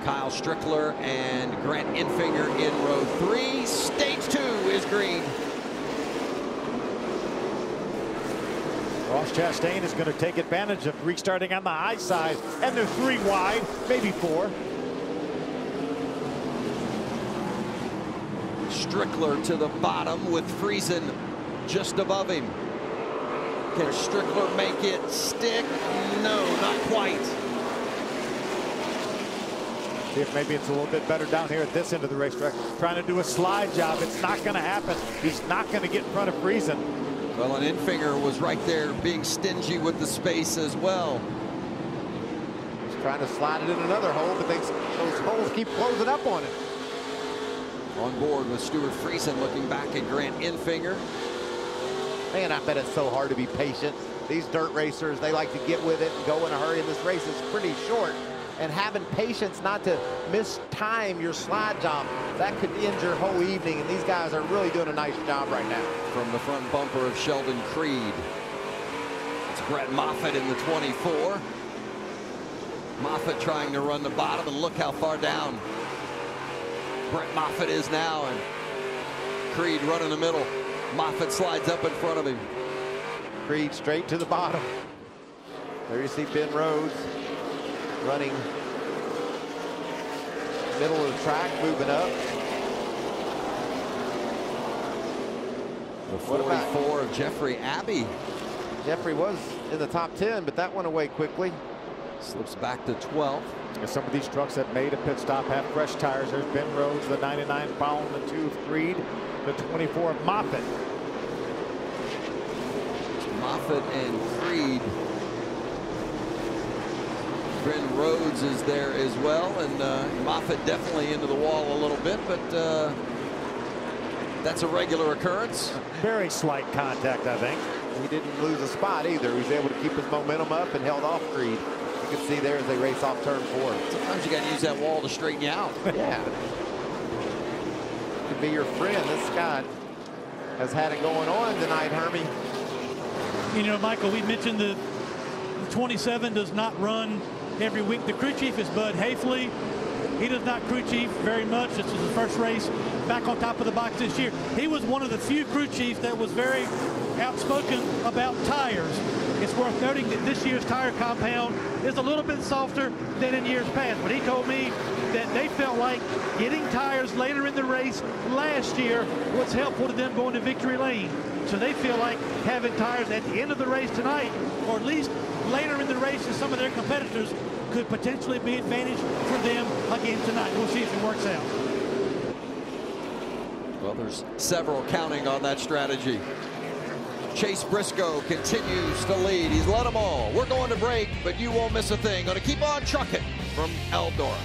Kyle Strickler and Grant Enfinger in row three. Stage two is green. Ross Chastain is going to take advantage of restarting on the high side, and they're three wide, maybe four. Strickler to the bottom with Friesen just above him. Can Strickler make it stick? No, not quite. See if maybe it's a little bit better down here at this end of the racetrack. Trying to do a slide job. It's not going to happen. He's not going to get in front of Friesen. Well, and Enfinger was right there being stingy with the space as well. He's trying to slide it in another hole, but they, those holes keep closing up on it. On board with Stewart Friesen, looking back at Grant Enfinger. Man, I bet it's so hard to be patient. These dirt racers, they like to get with it and go in a hurry, and this race is pretty short. and having patience not to mistime your slide job, that could end your whole evening, and these guys are really doing a nice job right now. From the front bumper of Sheldon Creed, it's Brett Moffitt in the twenty-four. Moffitt trying to run the bottom, and look how far down Brett Moffitt is now, and Creed running the middle. Moffitt slides up in front of him. Creed straight to the bottom. There you see Ben Rhodes running middle of the track, moving up. The forty-four of Jeffrey Abbey. Jeffrey was in the top ten, but that went away quickly. Slips back to twelfth. And some of these trucks that made a pit stop have fresh tires. There's Ben Rhodes, the ninety-nine, following the two of Creed, the twenty-four of Moffitt. Moffitt and Creed. Ben Rhodes is there as well, and uh, Moffitt definitely into the wall a little bit, but uh, that's a regular occurrence. Very slight contact, I think. He didn't lose a spot either. He was able to keep his momentum up and held off Creed. You can see there as they race off turn four. Sometimes you got to use that wall to straighten you out. Yeah. Could be your friend. This guy has had it going on tonight, Hermie. You know, Michael, we mentioned the twenty-seven does not run every week. The crew chief is Bud Hafley. He does not crew chief very much. This was the first race back on top of the box this year. He was one of the few crew chiefs that was very outspoken about tires. It's worth noting that this year's tire compound is a little bit softer than in years past. But he told me that they felt like getting tires later in the race last year was helpful to them going to victory lane. So they feel like having tires at the end of the race tonight, or at least later in the race as some of their competitors, could potentially be an advantage for them again tonight. We'll see if it works out. Well, there's several counting on that strategy. Chase Briscoe continues to lead. He's led them all. We're going to break, but you won't miss a thing. Going to keep on trucking from Eldora.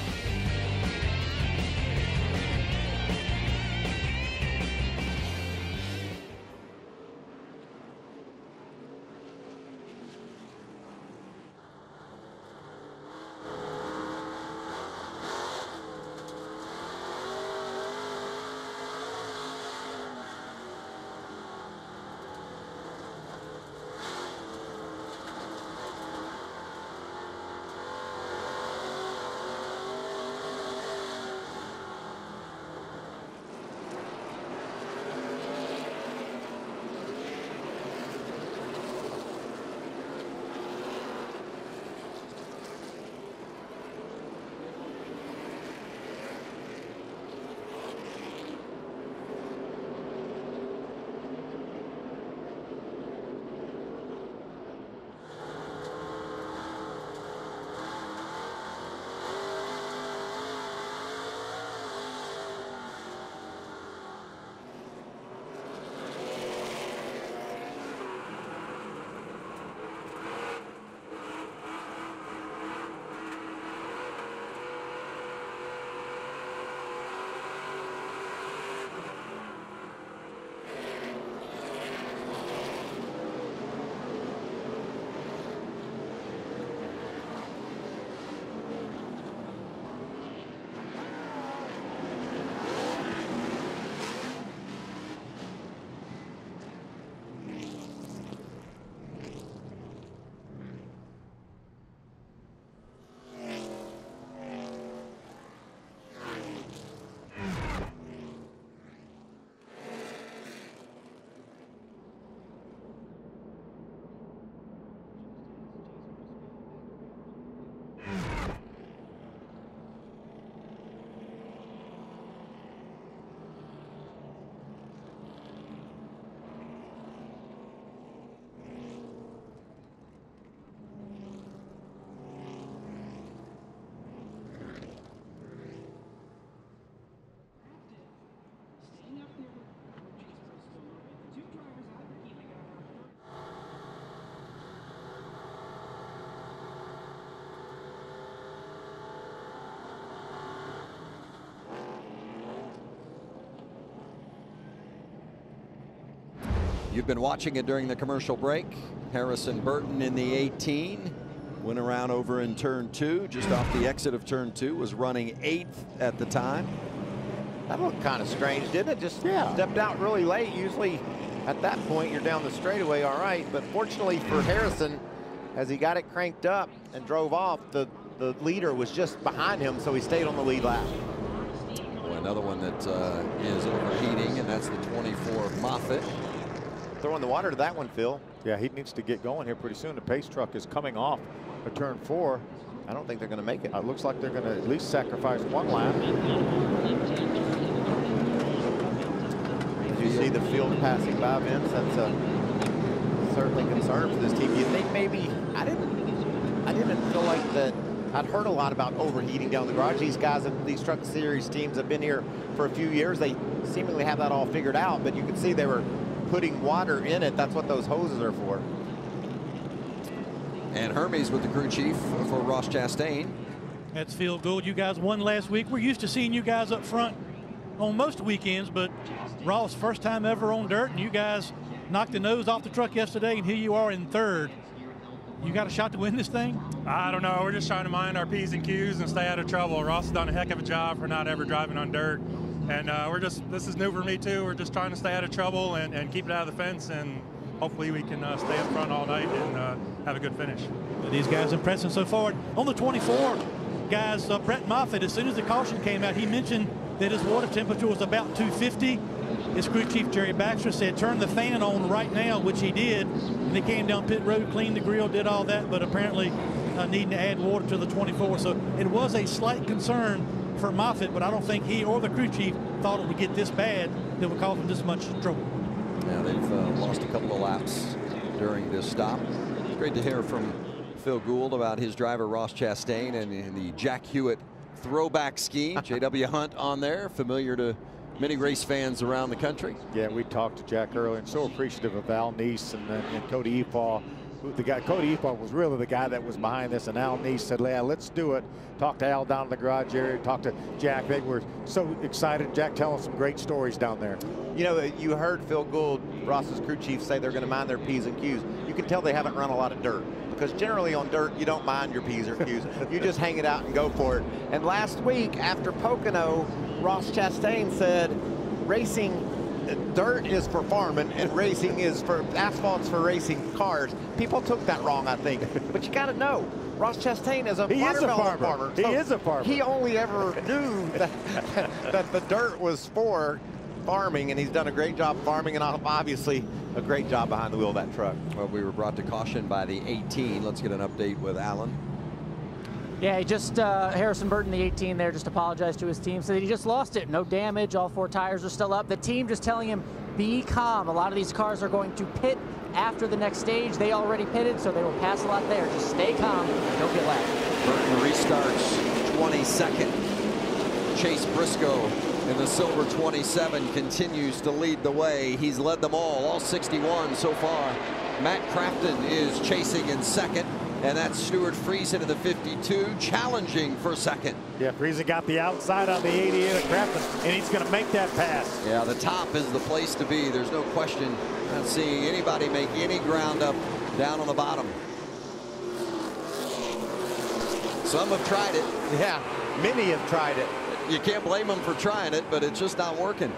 You've been watching it during the commercial break. Harrison Burton in the eighteen went around over in turn two, just off the exit of turn two, was running eighth at the time. That looked kind of strange, didn't it? Just yeah. stepped out really late. Usually at that point you're down the straightaway all right, but fortunately for Harrison, as he got it cranked up and drove off, the the leader was just behind him, so he stayed on the lead lap. Well, another one that uh, is overheating, and that's the twenty-four Moffitt. Throwing the water to that one, Phil. Yeah, he needs to get going here pretty soon. The pace truck is coming off a turn four. I don't think they're going to make it. It looks like they're going to at least sacrifice one lap. Did you see the field passing by, Vince? That's a certainly concern for this team. You think maybe I didn't? I didn't feel like that. I'd heard a lot about overheating down the garage. These guys, these Truck Series teams, have been here for a few years. They seemingly have that all figured out. But you can see they were putting water in it. That's what those hoses are for. And Hermie's with the crew chief for Ross Chastain. That's Phil Gould. You guys won last week. We're used to seeing you guys up front on most weekends, but Ross, first time ever on dirt, and you guys knocked the nose off the truck yesterday, and here you are in third. You got a shot to win this thing? I don't know. We're just trying to mind our P's and Q's and stay out of trouble. Ross has done a heck of a job for not ever driving on dirt. And uh, we're just, this is new for me too. We're just trying to stay out of trouble and, and keep it out of the fence, and hopefully we can uh, stay up front all night and uh, have a good finish. These guys impressing so far. On the twenty-four, guys, uh, Brett Moffitt, as soon as the caution came out, he mentioned that his water temperature was about two fifty. His crew chief, Jerry Baxter, said, turn the fan on right now, which he did. And they came down pit road, cleaned the grill, did all that, but apparently uh, needing to add water to the twenty-four. So it was a slight concern for Moffitt, but I don't think he or the crew chief thought it would get this bad that would cause him this much trouble. Yeah, they've uh, lost a couple of laps during this stop. Great to hear from Phil Gould about his driver Ross Chastain and, and the Jack Hewitt throwback scheme. J W Hunt on there, familiar to many race fans around the country. Yeah, we talked to Jack earlier, and so appreciative of Al Neese and, and Cody Epaugh. The guy, Cody Epaugh was really the guy that was behind this, and Al Neese said, yeah, let's do it. Talk to Al down in the garage area, talk to Jack. They were so excited. Jack telling some great stories down there. You know, you heard Phil Gould, Ross's crew chief, say they're going to mind their P's and Q's. You can tell they haven't run a lot of dirt, because generally on dirt, you don't mind your P's or Q's. You just hang it out and go for it. And last week after Pocono, Ross Chastain said, racing dirt is for farming and racing is for asphalt's for racing cars. People took that wrong, I think, but you gotta know Ross Chastain is a he is a farmer. farmer so he is a farmer. He only ever knew that, that the dirt was for farming, and he's done a great job farming, and obviously a great job behind the wheel of that truck. Well, we were brought to caution by the eighteen. Let's get an update with Alan. Yeah, just uh, Harrison Burton, the eighteen there, just apologized to his team. Said he just lost it. No damage. All four tires are still up. The team just telling him, be calm. A lot of these cars are going to pit after the next stage. They already pitted, so they will pass a lot there. Just stay calm. Don't get loud. Burton restarts twenty-second. Chase Briscoe in the silver twenty-seven continues to lead the way. He's led them all, all sixty-one so far. Matt Crafton is chasing in second. And that's Stewart Friesen of the fifty-two, challenging for second. Yeah, Friesen got the outside on the eighty-eight of Crafton, and he's going to make that pass. Yeah, the top is the place to be. There's no question. Not seeing anybody make any ground up down on the bottom. Some have tried it. Yeah, many have tried it. You can't blame them for trying it, but it's just not working.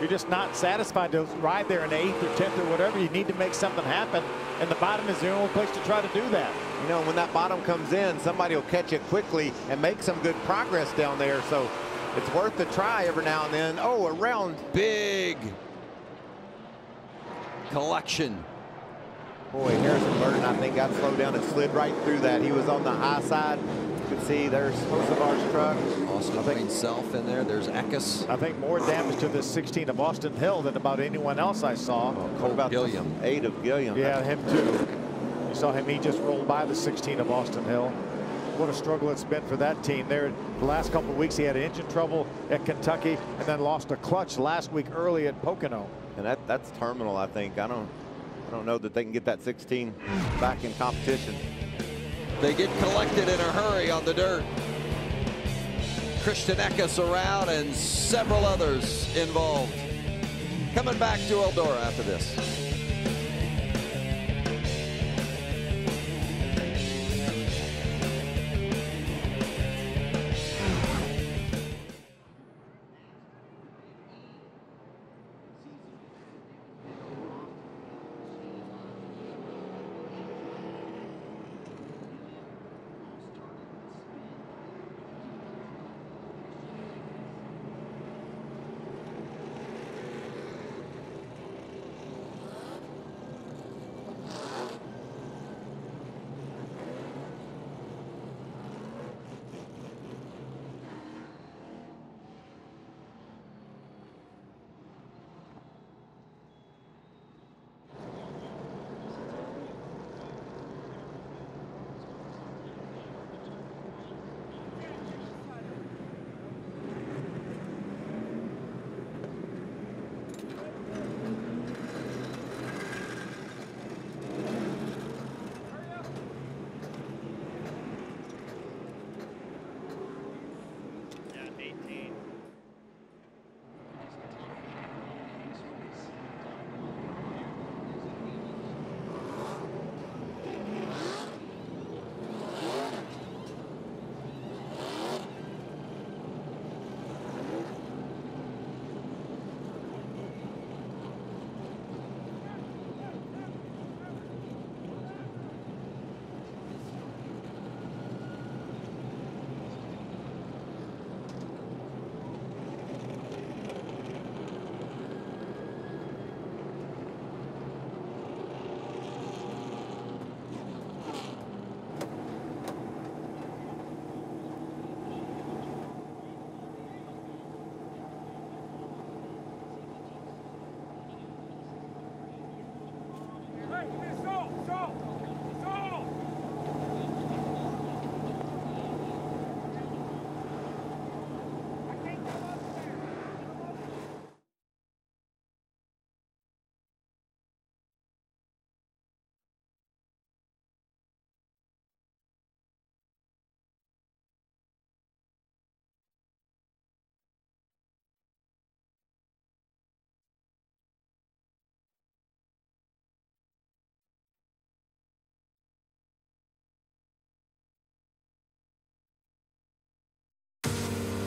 You're just not satisfied to ride there in eighth or tenth or whatever. You need to make something happen, and the bottom is the only place to try to do that. You know, when that bottom comes in, somebody will catch it quickly and make some good progress down there. So it's worth the try every now and then. Oh, around big collection. Boy, Harrison Burton, I think, got slowed down and slid right through that. He was on the high side. You can see there's Hocevar's truck. Austin putting himself in there. There's Eckes. I think more damage to the sixteen of Austin Hill than about anyone else I saw. Oh, what about Gilliam? Eight of Gilliam. Yeah, him too. You saw him. He just rolled by the sixteen of Austin Hill. What a struggle it's been for that team there. The last couple of weeks, he had engine trouble at Kentucky, and then lost a clutch last week early at Pocono. And that that's terminal, I think. I don't, I don't know that they can get that sixteen back in competition. They get collected in a hurry on the dirt. Christian Eckes around and several others involved. Coming back to Eldora after this.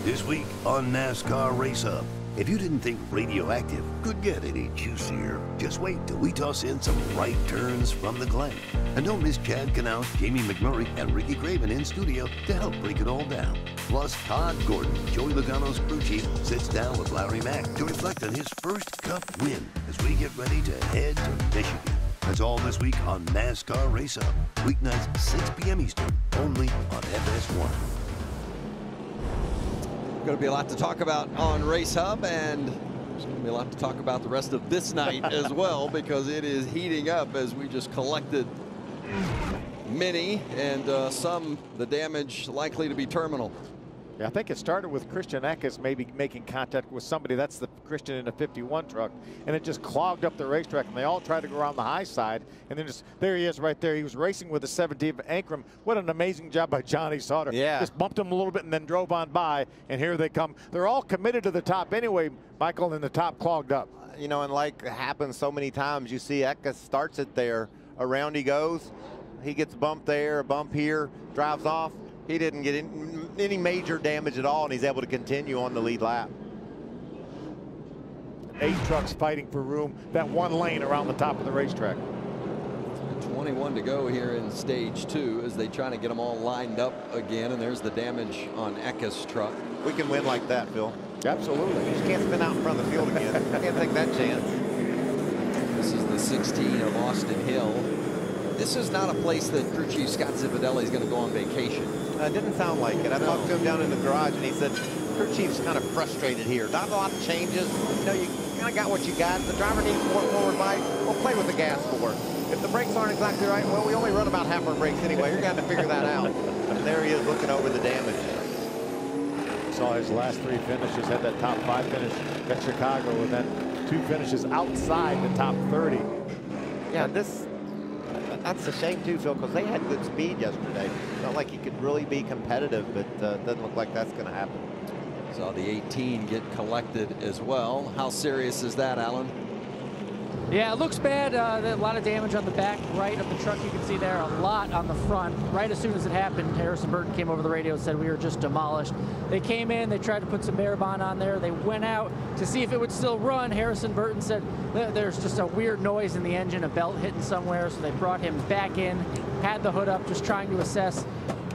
This week on NASCAR Race Up. If you didn't think radioactive could get any juicier, just wait till we toss in some right turns from the Glen. And don't miss Chad Canal, Jamie McMurray, and Ricky Craven in studio to help break it all down. Plus, Todd Gordon, Joey Logano's crew chief, sits down with Larry Mack to reflect on his first Cup win as we get ready to head to Michigan. That's all this week on NASCAR Race Up. Weeknights, six p m Eastern, only on F S one. Going to be a lot to talk about on Race Hub, and there's going to be a lot to talk about the rest of this night as well, because it is heating up as we just collected many and uh, some the damage likely to be terminal. Yeah, I think it started with Christian Eckes maybe making contact with somebody. That's the Christian in the fifty-one truck, and it just clogged up the racetrack, and they all tried to go around the high side, and then just there he is right there. He was racing with the seventeen of Ankrum. What an amazing job by Johnny Sauter. Yeah. Just bumped him a little bit and then drove on by, and here they come. They're all committed to the top anyway, Michael, and the top clogged up. You know, and like happens so many times, you see Eckes starts it there. Around he goes. He gets bumped there, a bump here, drives off. He didn't get any major damage at all, and he's able to continue on the lead lap. Eight trucks fighting for room, that one lane around the top of the racetrack. twenty-one to go here in stage two as they try to get them all lined up again, and there's the damage on Eckes' truck. We can win like that, Phil. Absolutely. You just can't spin out in front of the field again. Can't take that chance. This is the sixteen of Austin Hill. This is not a place that crew chief Scott Zipadelli is going to go on vacation. Uh, it didn't sound like it. I no. talked to him down in the garage, and he said crew chief's kind of frustrated here. Not a lot of changes. You know, you kind of got what you got. The driver needs more forward bite. We'll play with the gas for it. If the brakes aren't exactly right, well, we only run about half our brakes anyway. You're going to have to figure that out. And there he is looking over the damage. Saw his last three finishes, had that top five finish at Chicago, and then two finishes outside the top thirty. Yeah, this. That's a shame too, Phil, because they had good speed yesterday. Felt like he could really be competitive, but it uh, doesn't look like that's going to happen. Saw the eighteen get collected as well. How serious is that, Alan? Yeah, it looks bad. Uh, a lot of damage on the back right of the truck. You can see there a lot on the front. Right as soon as it happened, Harrison Burton came over the radio and said we were just demolished. They came in. They tried to put some bare bond on there. They went out to see if it would still run. Harrison Burton said there's just a weird noise in the engine, a belt hitting somewhere. So they brought him back in, had the hood up, just trying to assess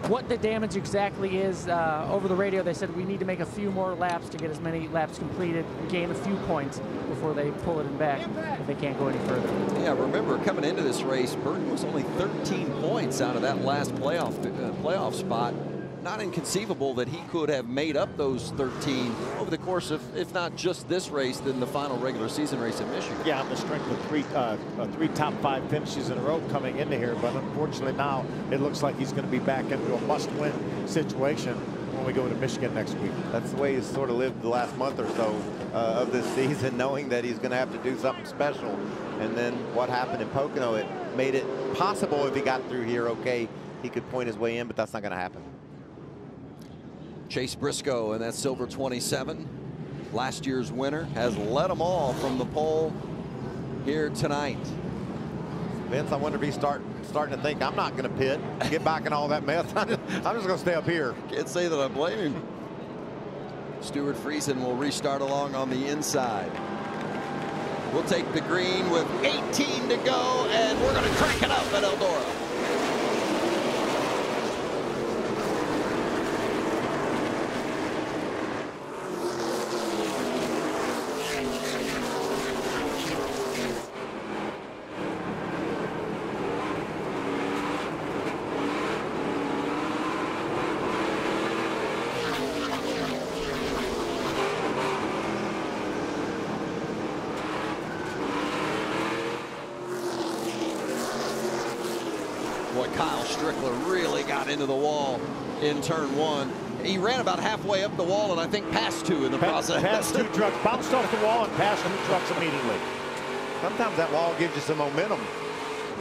what the damage exactly is. Uh, over the radio, they said we need to make a few more laps to get as many laps completed, gain a few points before they pull it in back if they can't go any further. Yeah, remember coming into this race, Burton was only thirteen points out of that last playoff uh, playoff spot. Not inconceivable that he could have made up those thirteen over the course of, if not just this race, then the final regular season race in Michigan. Yeah, on the strength of three, uh, three top five finishes in a row coming into here, but unfortunately now it looks like he's going to be back into a must-win situation when we go to Michigan next week. That's the way he's sort of lived the last month or so uh, of this season, knowing that he's going to have to do something special. And then what happened in Pocono, it made it possible if he got through here, okay, he could point his way in, but that's not going to happen. Chase Briscoe, and that's silver twenty-seven, last year's winner, has led them all from the pole here tonight. Vince, I wonder if he's start, starting to think, I'm not going to pit, get back in all that mess. I'm just going to stay up here. Can't say that I blame him. Stewart Friesen will restart along on the inside. We'll take the green with eighteen to go, and we're going to crank it up at Eldora. Kyle Strickler really got into the wall in turn one. He ran about halfway up the wall and I think passed two in the pass, process. Passed two trucks, bounced off the wall and passed two trucks immediately. Sometimes that wall gives you some momentum.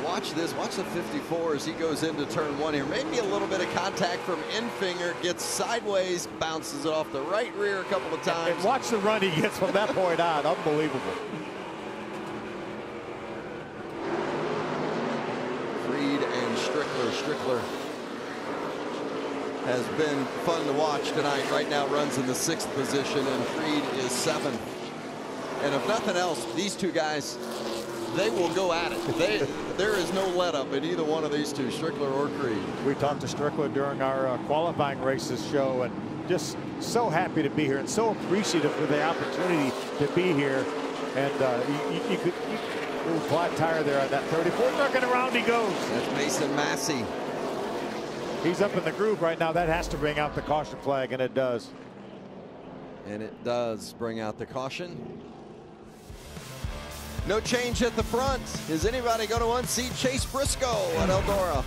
Watch this. Watch the fifty-four as he goes into turn one here. Maybe a little bit of contact from Enfinger. Gets sideways, bounces it off the right rear a couple of times. And watch the run he gets from that point on. Unbelievable. Strickler has been fun to watch tonight. Right now runs in the sixth position and Creed is seventh. And if nothing else, these two guys, they will go at it. They, there is no let up in either one of these two, Strickler or Creed. We talked to Strickler during our uh, qualifying races show, and just so happy to be here and so appreciative for the opportunity to be here. And uh, you, you, you could you, a little flat tire there on that thirty-four. Looking around he goes. That's Mason Massey. He's up in the groove right now. That has to bring out the caution flag, and it does. And it does bring out the caution. No change at the front. Is anybody going to unseat Chase Briscoe at Eldora?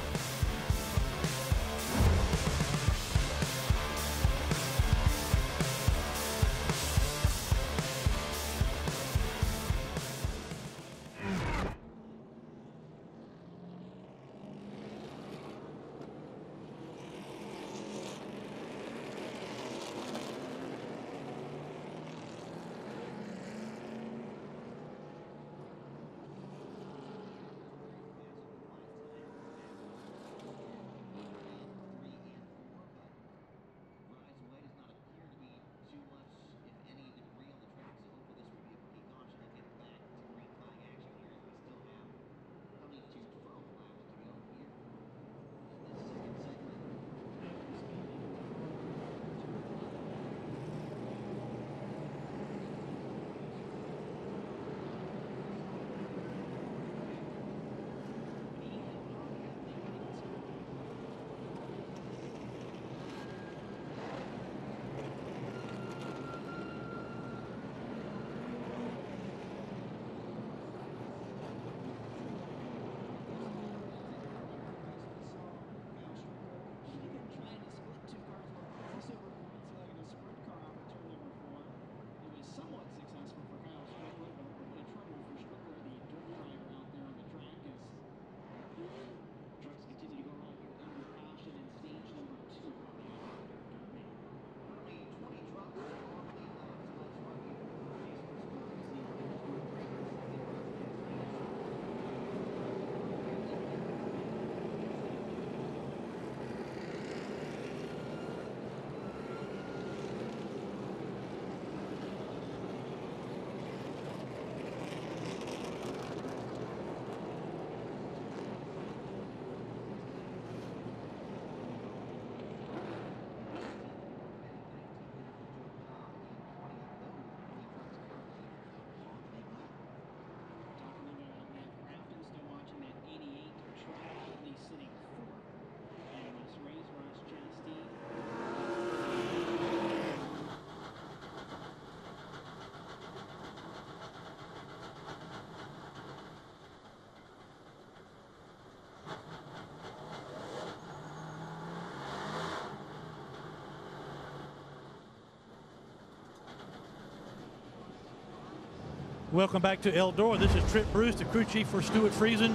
Welcome back to Eldora. This is Trip Bruce, the crew chief for Stewart Friesen.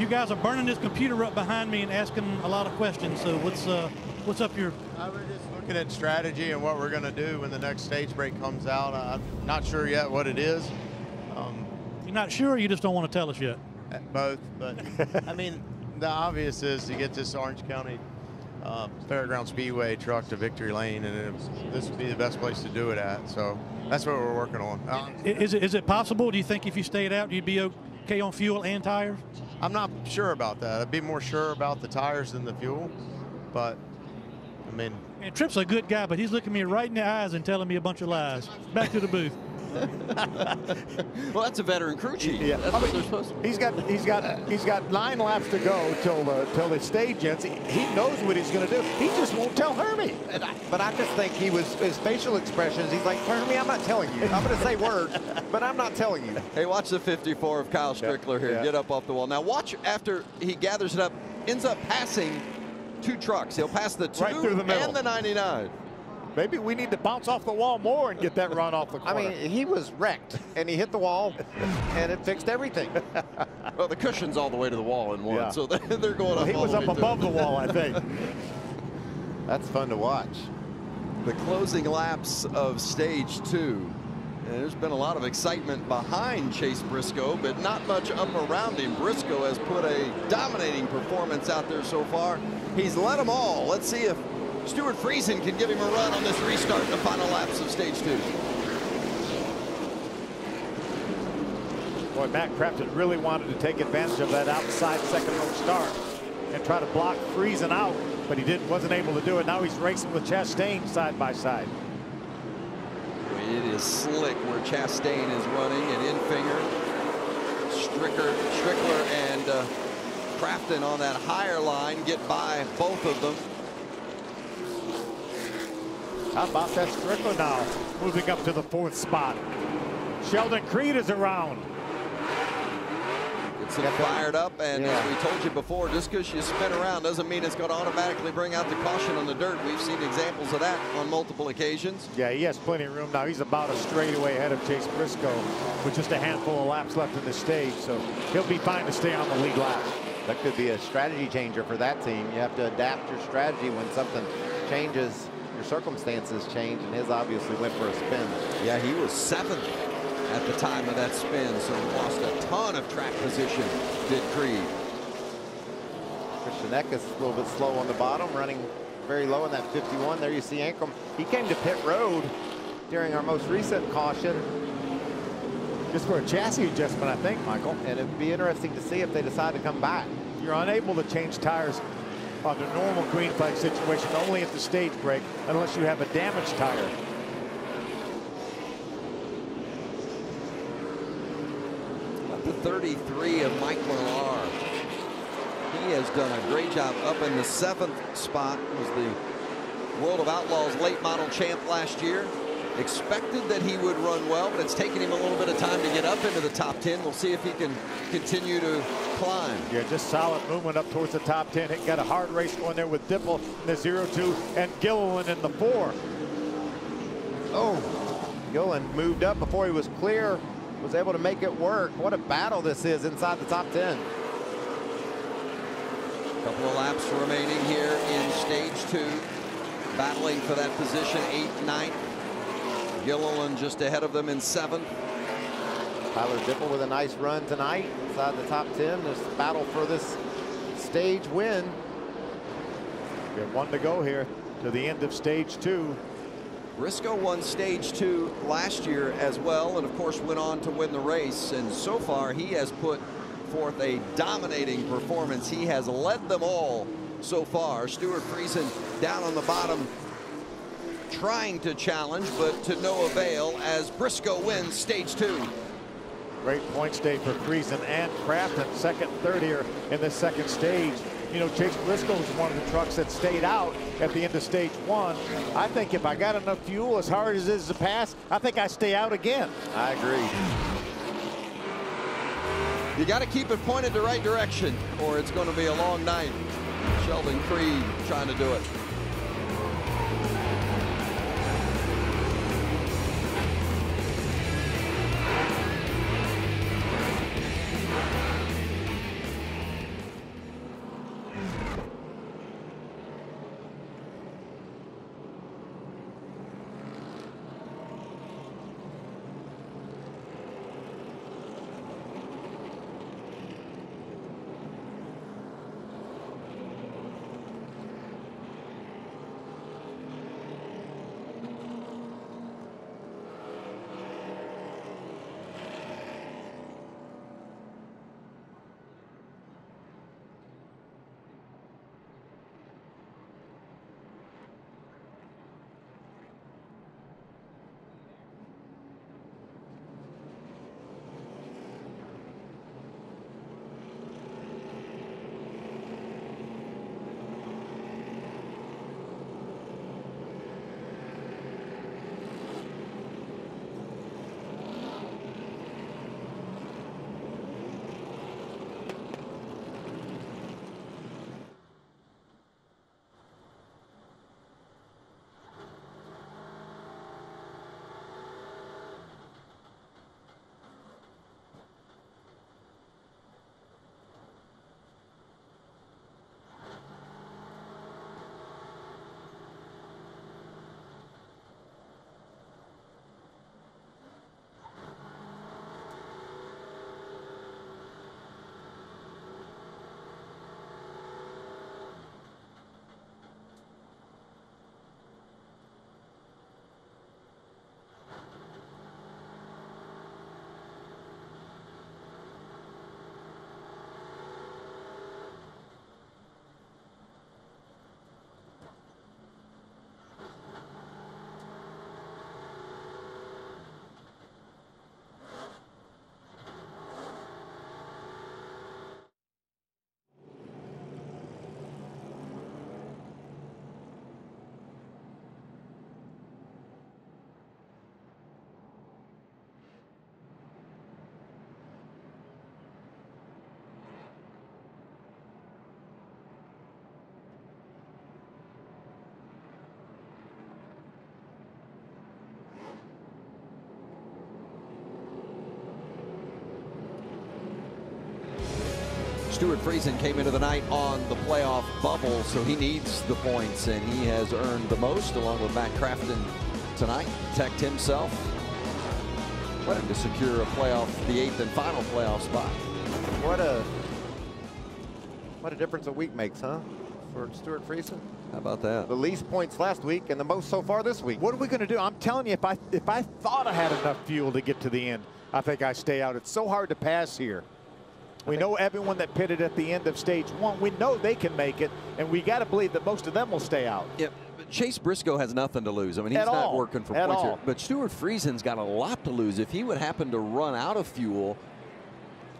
You guys are burning this computer up behind me and asking a lot of questions. So what's uh, what's up your? Uh, we're just looking at strategy and what we're going to do when the next stage break comes out. I'm not sure yet what it is. Um, You're not sure, or you just don't want to tell us yet? Both, but I mean, the obvious is to get this Orange County uh, Fairground Speedway truck to Victory Lane, and it was, this would be the best place to do it at. So. That's what we're working on. Um, is, it, is it possible? Do you think if you stayed out, you'd be okay on fuel and tires? I'm not sure about that. I'd be more sure about the tires than the fuel. But, I mean. And Tripp's a good guy, but he's looking me right in the eyes and telling me a bunch of lies. Back to the booth. Well, that's a veteran crew chief. Yeah. That's I mean, what they're supposed to. He's got he's got he's got nine laps to go till the till the stage ends. He, he knows what he's going to do. He just won't tell Hermie. And I, but I just think he was his facial expressions. He's like, Hermie, I'm not telling you. I'm going to say words, but I'm not telling you. Hey, watch the fifty-four of Kyle Strickler yeah. here. Yeah. Get up off the wall. Now watch after he gathers it up, ends up passing two trucks. He'll pass the two right through the middle and the ninety-nine. Maybe we need to bounce off the wall more and get that run off the corner. I mean, he was wrecked, and he hit the wall, and it fixed everything. Well, the cushion's all the way to the wall in one, yeah. so they're going well, up he all was the way up through. Above the wall, I think. That's fun to watch. The closing laps of stage two. And there's been a lot of excitement behind Chase Briscoe, but not much up around him. Briscoe has put a dominating performance out there so far. He's led them all. Let's see if Stewart Friesen can give him a run on this restart in the final laps of stage two. Boy, Matt Crafton really wanted to take advantage of that outside second row start and try to block Friesen out, but he didn't, wasn't able to do it. Now he's racing with Chastain side by side. It is slick where Chastain is running, and Enfinger, Stricker, Strickler, and uh, Crafton on that higher line get by both of them. How about that Strickler now, moving up to the fourth spot. Sheldon Creed is around. It's fired up, and yeah. As we told you before, just because you spin around doesn't mean it's going to automatically bring out the caution on the dirt. We've seen examples of that on multiple occasions. Yeah, he has plenty of room now. He's about a straightaway ahead of Chase Briscoe with just a handful of laps left in the stage, so he'll be fine to stay on the lead lap. That could be a strategy changer for that team. You have to adapt your strategy when something changes, your circumstances change, and his obviously went for a spin. Yeah, he was seventh at the time of that spin, so lost a ton of track position, did Creed. Christian Eckes is a little bit slow on the bottom, running very low in that fifty-one. There you see Ankrum. He came to pit road during our most recent caution. Just for a chassis adjustment, I think, Michael. And it'd be interesting to see if they decide to come back. You're unable to change tires on the normal green flag situation, only at the stage break, unless you have a damaged tire. The thirty-three of Mike Marlar. He has done a great job up in the seventh spot. Was the World of Outlaws late model champ last year. Expected that he would run well, but it's taken him a little bit of time to get up into the top ten. We'll see if he can continue to climb. Yeah, just solid movement up towards the top ten. It got a hard race going there with Dippel in the zero two and Gilliland in the four. Oh, Gilliland moved up before he was clear. Was able to make it work. What a battle this is inside the top ten. A couple of laps remaining here in stage two. Battling for that position, eighth, ninth. Gilliland just ahead of them in seventh. Tyler Dippel with a nice run tonight inside the top ten. There's the battle for this stage win. We have one to go here to the end of stage two. Briscoe won stage two last year as well, and of course went on to win the race. And so far he has put forth a dominating performance. He has led them all so far. Stewart Friesen down on the bottom trying to challenge, but to no avail as Briscoe wins stage two. Great points day for Friesen and Crafton, second, third here in the second stage. You know, Chase Briscoe was one of the trucks that stayed out at the end of stage one. I think if I got enough fuel, as hard as it is to pass, I think I stay out again. I agree. You got to keep it pointed the right direction, or it's going to be a long night. Sheldon Creed trying to do it. Stewart Friesen came into the night on the playoff bubble, so he needs the points, and he has earned the most, along with Matt Crafton tonight, protect himself, led him to secure a playoff, the eighth and final playoff spot. What a what a difference a week makes, huh, for Stewart Friesen? How about that? The least points last week and the most so far this week. What are we going to do? I'm telling you, if I if I thought I had enough fuel to get to the end, I think I stay out. It's so hard to pass here. We know everyone that pitted at the end of stage one, we know they can make it, and we got to believe that most of them will stay out. Yep. Chase Briscoe has nothing to lose. I mean, he's at not all. working for at points all. here. But Stewart Friesen's got a lot to lose. If he would happen to run out of fuel,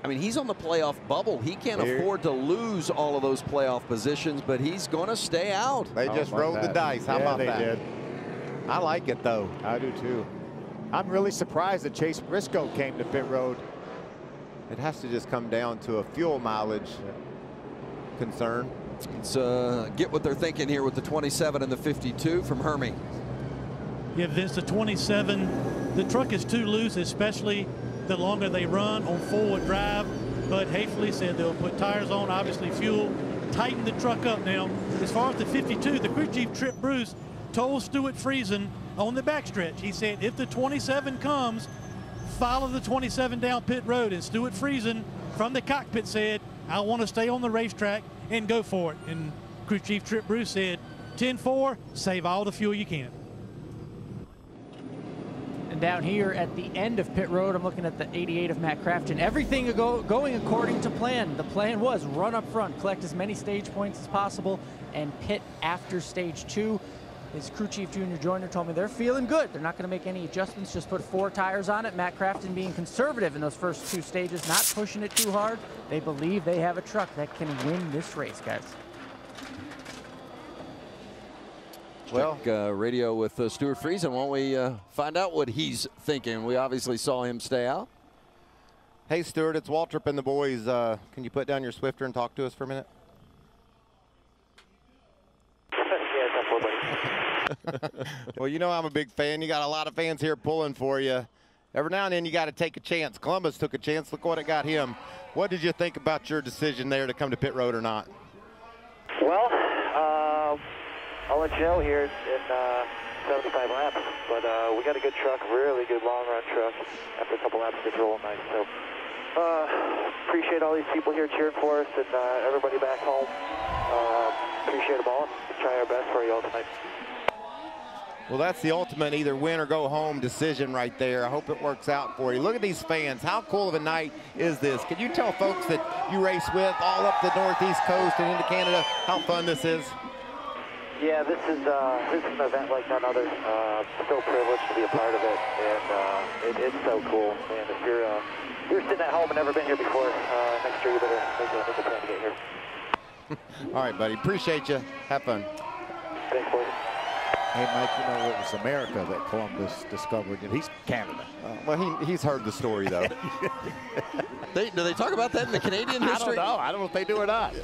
I mean, he's on the playoff bubble. He can't here. afford to lose all of those playoff positions, but he's going to stay out. They just rolled that. the dice. How yeah, about they that? Did. I like it, though. I do, too. I'm really surprised that Chase Briscoe came to pit road. It has to just come down to a fuel mileage concern. It's uh, get what they're thinking here with the twenty-seven and the fifty-two from Hermie. Yeah, Vince, the twenty-seven, the truck is too loose, especially the longer they run on forward drive. But Haefeli said they'll put tires on, obviously fuel, tighten the truck up now. As far as the fifty-two, the crew chief Trip Bruce told Stewart Friesen on the backstretch, he said, if the twenty-seven comes, follow the twenty-seven down pit road. And Stewart Friesen from the cockpit said, I want to stay on the racetrack and go for it. And crew chief Trip Bruce said, ten four, save all the fuel you can. And down here at the end of pit road, I'm looking at the eighty-eight of Matt Crafton. Everything go going according to plan. The plan was run up front, collect as many stage points as possible, and pit after stage two. His crew chief, Junior Joyner, told me they're feeling good. They're not going to make any adjustments, just put four tires on it. Matt Crafton being conservative in those first two stages, not pushing it too hard. They believe they have a truck that can win this race, guys. Well, Check, uh, radio with uh, Stewart Friesen. Won't we uh, find out what he's thinking? We obviously saw him stay out. Hey, Stewart, it's Waltrip and the boys. Uh, can you put down your Swifter and talk to us for a minute? Well, you know I'm a big fan. You got a lot of fans here pulling for you. Every now and then you got to take a chance. Columbus took a chance. Look what it got him. What did you think about your decision there to come to pit road or not? Well, uh, I'll let you know here in uh, seventy-five laps, but uh, we got a good truck, really good long run truck. After a couple laps, it's rolling nice. So uh, appreciate all these people here cheering for us, and uh, everybody back home. Uh, appreciate them all. Try our best for you all tonight. Well, that's the ultimate either win or go home decision right there. I hope it works out for you. Look at these fans. How cool of a night is this? Can you tell folks that you race with all up the Northeast coast and into Canada how fun this is? Yeah, this is, uh, this is an event like none other. Uh, so privileged to be a part of it, and uh, it, it's so cool. And if you're, uh, you're sitting at home and never been here before, uh, next year you better make a, make a plan to get here. All right, buddy. Appreciate you. Have fun. Thanks, boys. Hey, Mike, you know, it was America that Columbus discovered, and he's Canada. Uh, well, he, he's heard the story, though. they, do they talk about that in the Canadian history? I don't know. I don't know if they do or not.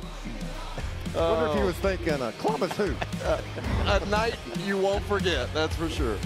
I uh, wonder if he was thinking, uh, Columbus who? Uh, a night you won't forget, that's for sure.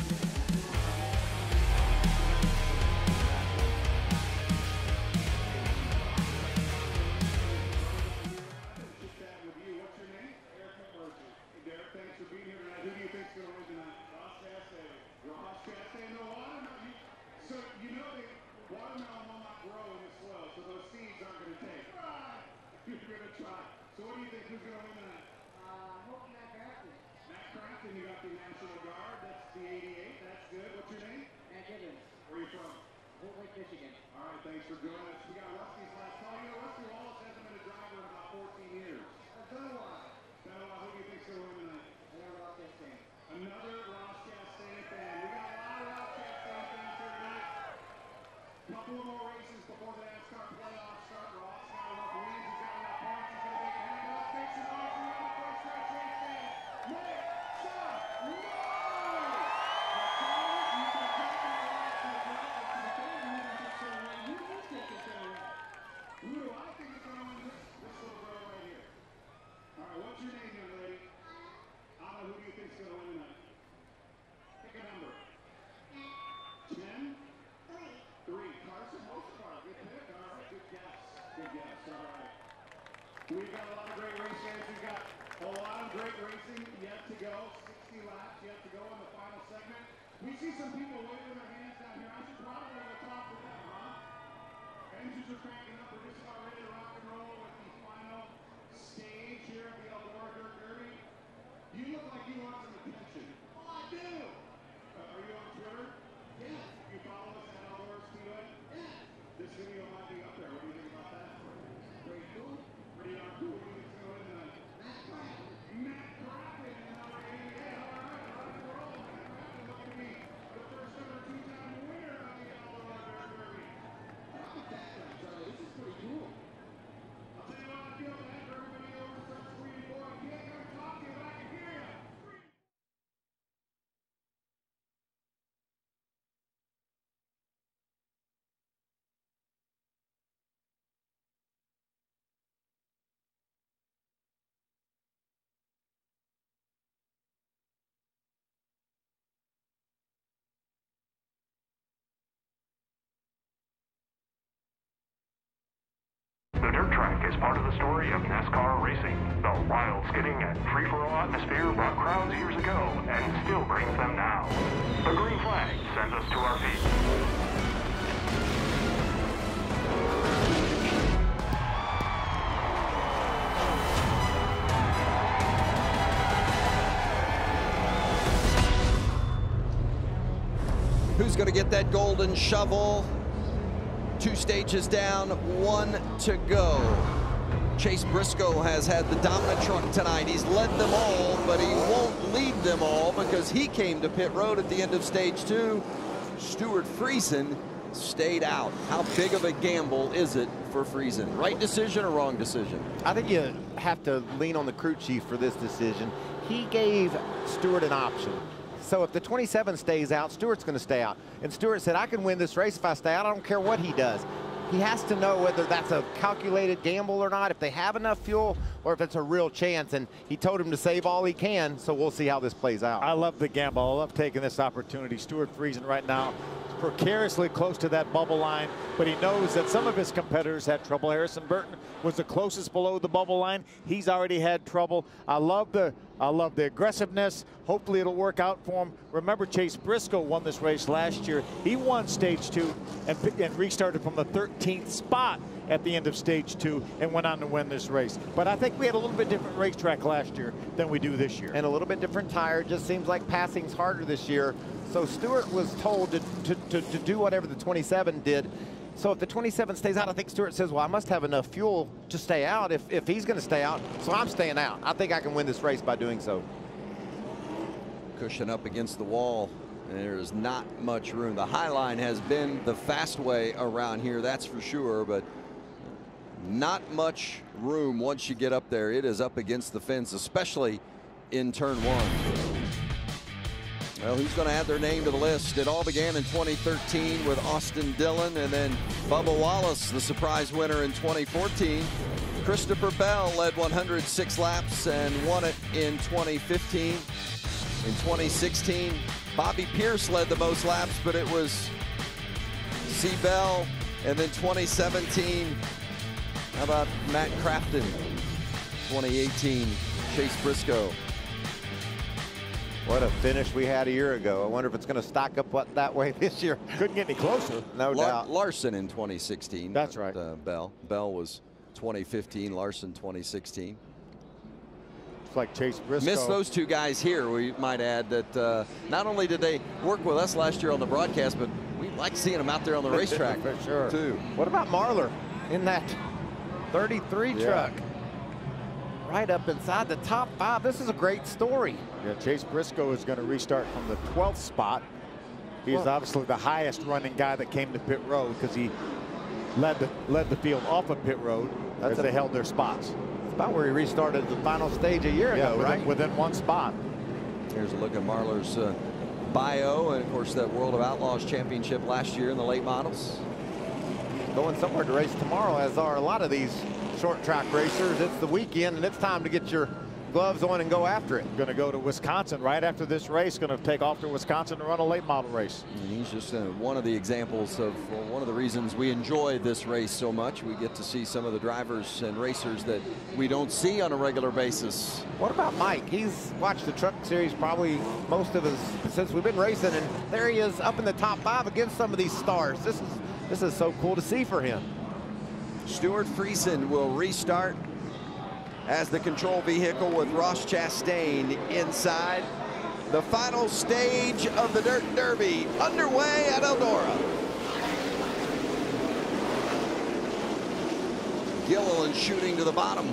Carson Hocevar, good pick. All right, good guess. Good guess. All right. We've got a lot of great race fans. We've got a lot of great racing yet to go. sixty laps yet to go in the final segment. We see some people waving their hands down here. I should probably go talk with them, huh? Engines are cranking up. We're just about ready to rock and roll with the final stage here at the Eldora Dirt Derby. You look like you want some attention. Well, I do. Uh, are you on Twitter? Yes. You follow us at Eldora Speedway? Yes. This video might be up there. What do you think about that? Pretty cool. Pretty darn cool. What do you think is going on tonight? Matt Crafton. Matt Crafton in our eighty-eight. All right, rock and roll. Matt Crafton, look at me. The first ever two-time winner of the Eldora Dirt Derby. How about that, Charlie? This is pretty cool. I'll tell you what I feel bad for everybody over at three four. I can't come talk to you, but I can hear you. Is part of the story of NASCAR racing. The wild skidding and free-for-all atmosphere brought crowds years ago and still brings them now. The green flag sends us to our feet. Who's going to get that golden shovel? Two stages down, one to go. Chase Briscoe has had the dominant truck tonight. He's led them all, but he won't lead them all because he came to pit road at the end of stage two. Stewart Friesen stayed out. How big of a gamble is it for Friesen? Right decision or wrong decision? I think you have to lean on the crew chief for this decision. He gave Stewart an option. So if the twenty-seven stays out, Stewart's going to stay out. And Stewart said, I can win this race if I stay out. I don't care what he does. He has to know whether that's a calculated gamble or not, if they have enough fuel, or if it's a real chance. And he told him to save all he can, so we'll see how this plays out. I love the gamble. I love taking this opportunity. Stewart Friesen right now is precariously close to that bubble line, but he knows that some of his competitors had trouble. Harrison Burton was the closest below the bubble line. He's already had trouble. I love the I love the aggressiveness. Hopefully it'll work out for him. Remember, Chase Briscoe won this race last year. He won stage two and, and restarted from the thirteenth spot at the end of stage two and went on to win this race. But I think we had a little bit different racetrack last year than we do this year. And a little bit different tire. Just seems like passing's harder this year. So Stewart was told to, to, to, to do whatever the twenty-seven did. So if the twenty-seven stays out, I think Stewart says, well, I must have enough fuel to stay out if, if he's going to stay out. So I'm staying out. I think I can win this race by doing so. Cushion up against the wall. There is not much room. The high line has been the fast way around here, that's for sure. But not much room once you get up there. It is up against the fence, especially in turn one. Well, who's going to add their name to the list? It all began in twenty thirteen with Austin Dillon, and then Bubba Wallace, the surprise winner in twenty fourteen. Christopher Bell led one hundred six laps and won it in twenty fifteen. In twenty sixteen, Bobby Pierce led the most laps, but it was C. Bell. And then twenty seventeen, how about Matt Crafton? twenty eighteen, Chase Briscoe. What a finish we had a year ago. I wonder if it's going to stock up what, that way this year. Couldn't get any closer. No La doubt. Larson in twenty sixteen. That's but, right. Uh, Bell. Bell was twenty fifteen, Larson twenty sixteen. It's like Chase Briscoe. Missed those two guys here, we might add, that uh, not only did they work with us last year on the broadcast, but we like seeing them out there on the racetrack. For sure. Too. What about Marlar in that thirty-three yeah. truck? Right up inside the top five. This is a great story. Yeah, Chase Briscoe is going to restart from the twelfth spot. He's well, obviously the highest running guy that came to pit road because he led the, led the field off of pit road as they held their spots. That's about where he restarted the final stage a year yeah, ago, within, right? Within one spot. Here's a look at Marlar's uh, bio, and of course that World of Outlaws Championship last year in the late models. Going somewhere to race tomorrow, as are a lot of these short track racers. It's the weekend, and it's time to get your gloves on and go after it. Going to go to Wisconsin right after this race. Going to take off to Wisconsin to run a late model race. And he's just uh, one of the examples of well, one of the reasons we enjoy this race so much. We get to see some of the drivers and racers that we don't see on a regular basis. What about Mike? He's watched the Truck Series probably most of us since we've been racing, and there he is up in the top five against some of these stars. This is this is so cool to see for him. Stewart Friesen will restart as the control vehicle with Ross Chastain inside. The final stage of the Dirt Derby underway at Eldora. Gilliland shooting to the bottom.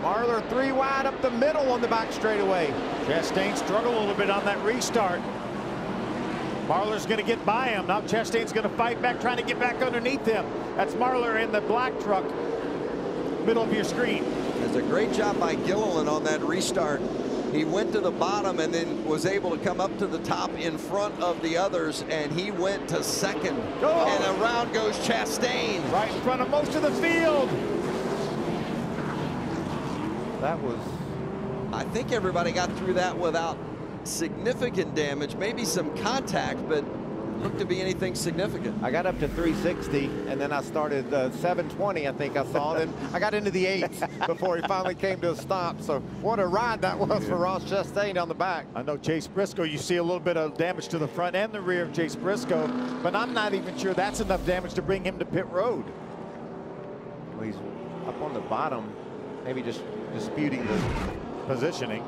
Marlar three wide up the middle on the back straightaway. Chastain struggled a little bit on that restart. Marlar's going to get by him. Now Chastain's going to fight back, trying to get back underneath him. That's Marlar in the black truck, middle of your screen. It's a great job by Gilliland on that restart. He went to the bottom and then was able to come up to the top in front of the others, and he went to second. Oh. And around goes Chastain. Right in front of most of the field. That was... I think everybody got through that without significant damage, maybe some contact, but looked to be anything significant. I got up to three sixty, and then I started uh, seven twenty, I think I saw. Then I got into the eights before he finally came to a stop. So what a ride that was yeah. for Ross Chastain on the back. I know Chase Briscoe, you see a little bit of damage to the front and the rear of Chase Briscoe, but I'm not even sure that's enough damage to bring him to pit road. Well, he's up on the bottom, maybe just disputing the positioning.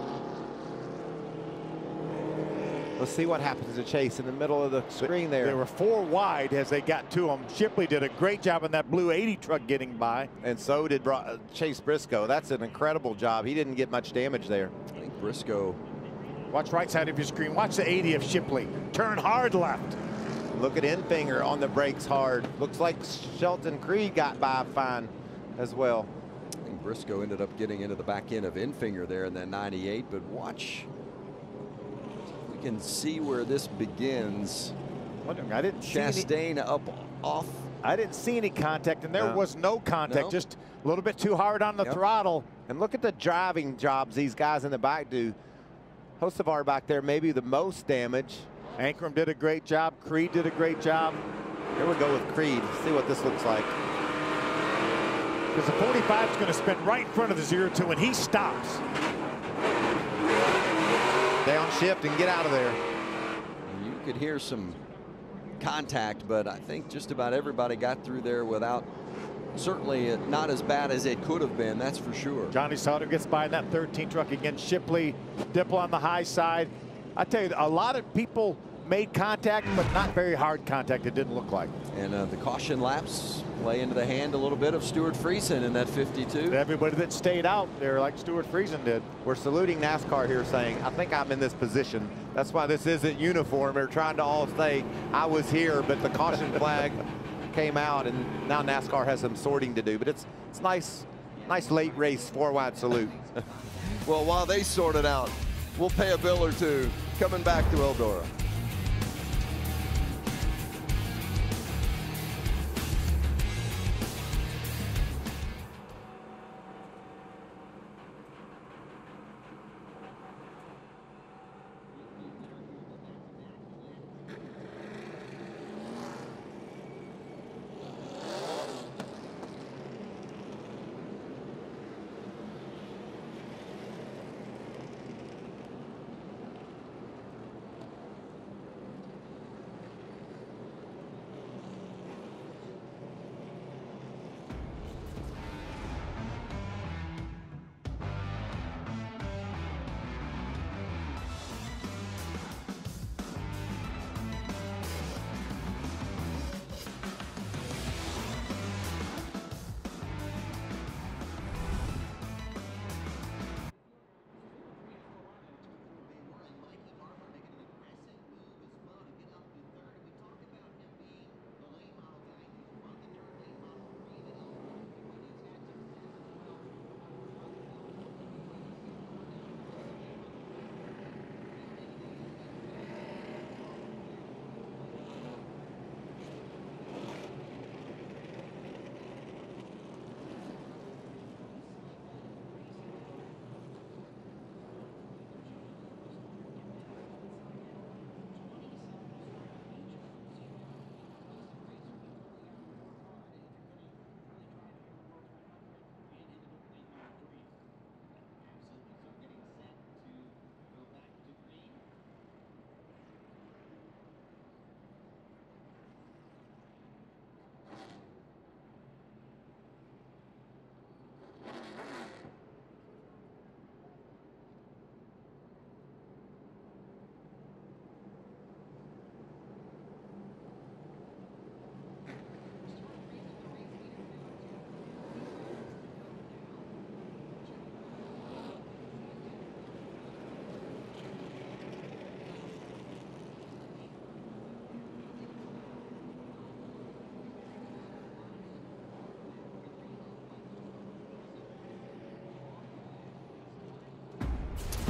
Let's see what happens to Chase in the middle of the screen there. They were four wide as they got to him. Shipley did a great job in that blue eighty truck getting by. And so did Chase Briscoe. That's an incredible job. He didn't get much damage there. I think Briscoe. Watch right side of your screen. Watch the eighty of Shipley. Turn hard left. Look at Enfinger on the brakes hard. Looks like Sheldon Creed got by fine as well. I think Briscoe ended up getting into the back end of Enfinger there in that ninety-eight, but watch. Can see where this begins. I didn't Chastain up off. I didn't see any contact, and there no. was no contact. No. Just a little bit too hard on the yep. throttle. And look at the driving jobs these guys in the back do. Hocevar back there, maybe the most damage. Ankrum did a great job. Creed did a great job. Here we go with Creed. See what this looks like. Because the forty-five is going to spin right in front of the zero two, and he stops. Downshift and get out of there. You could hear some contact, but I think just about everybody got through there without, certainly not as bad as it could have been, that's for sure. Johnny Sauter gets by in that thirteen truck against Shipley. Dippel on the high side. I tell you, a lot of people made contact, but not very hard contact, it didn't look like. And uh, the caution laps play into the hand a little bit of Stewart Friesen in that fifty-two. Everybody that stayed out there like Stewart Friesen did. We're saluting NASCAR here saying, I think I'm in this position. That's why this isn't uniform. They're trying to all say, I was here, but the caution flag came out, and now NASCAR has some sorting to do. But it's, it's nice, nice late race four-wide salute. Well, while they sort it out, we'll pay a bill or two coming back to Eldora.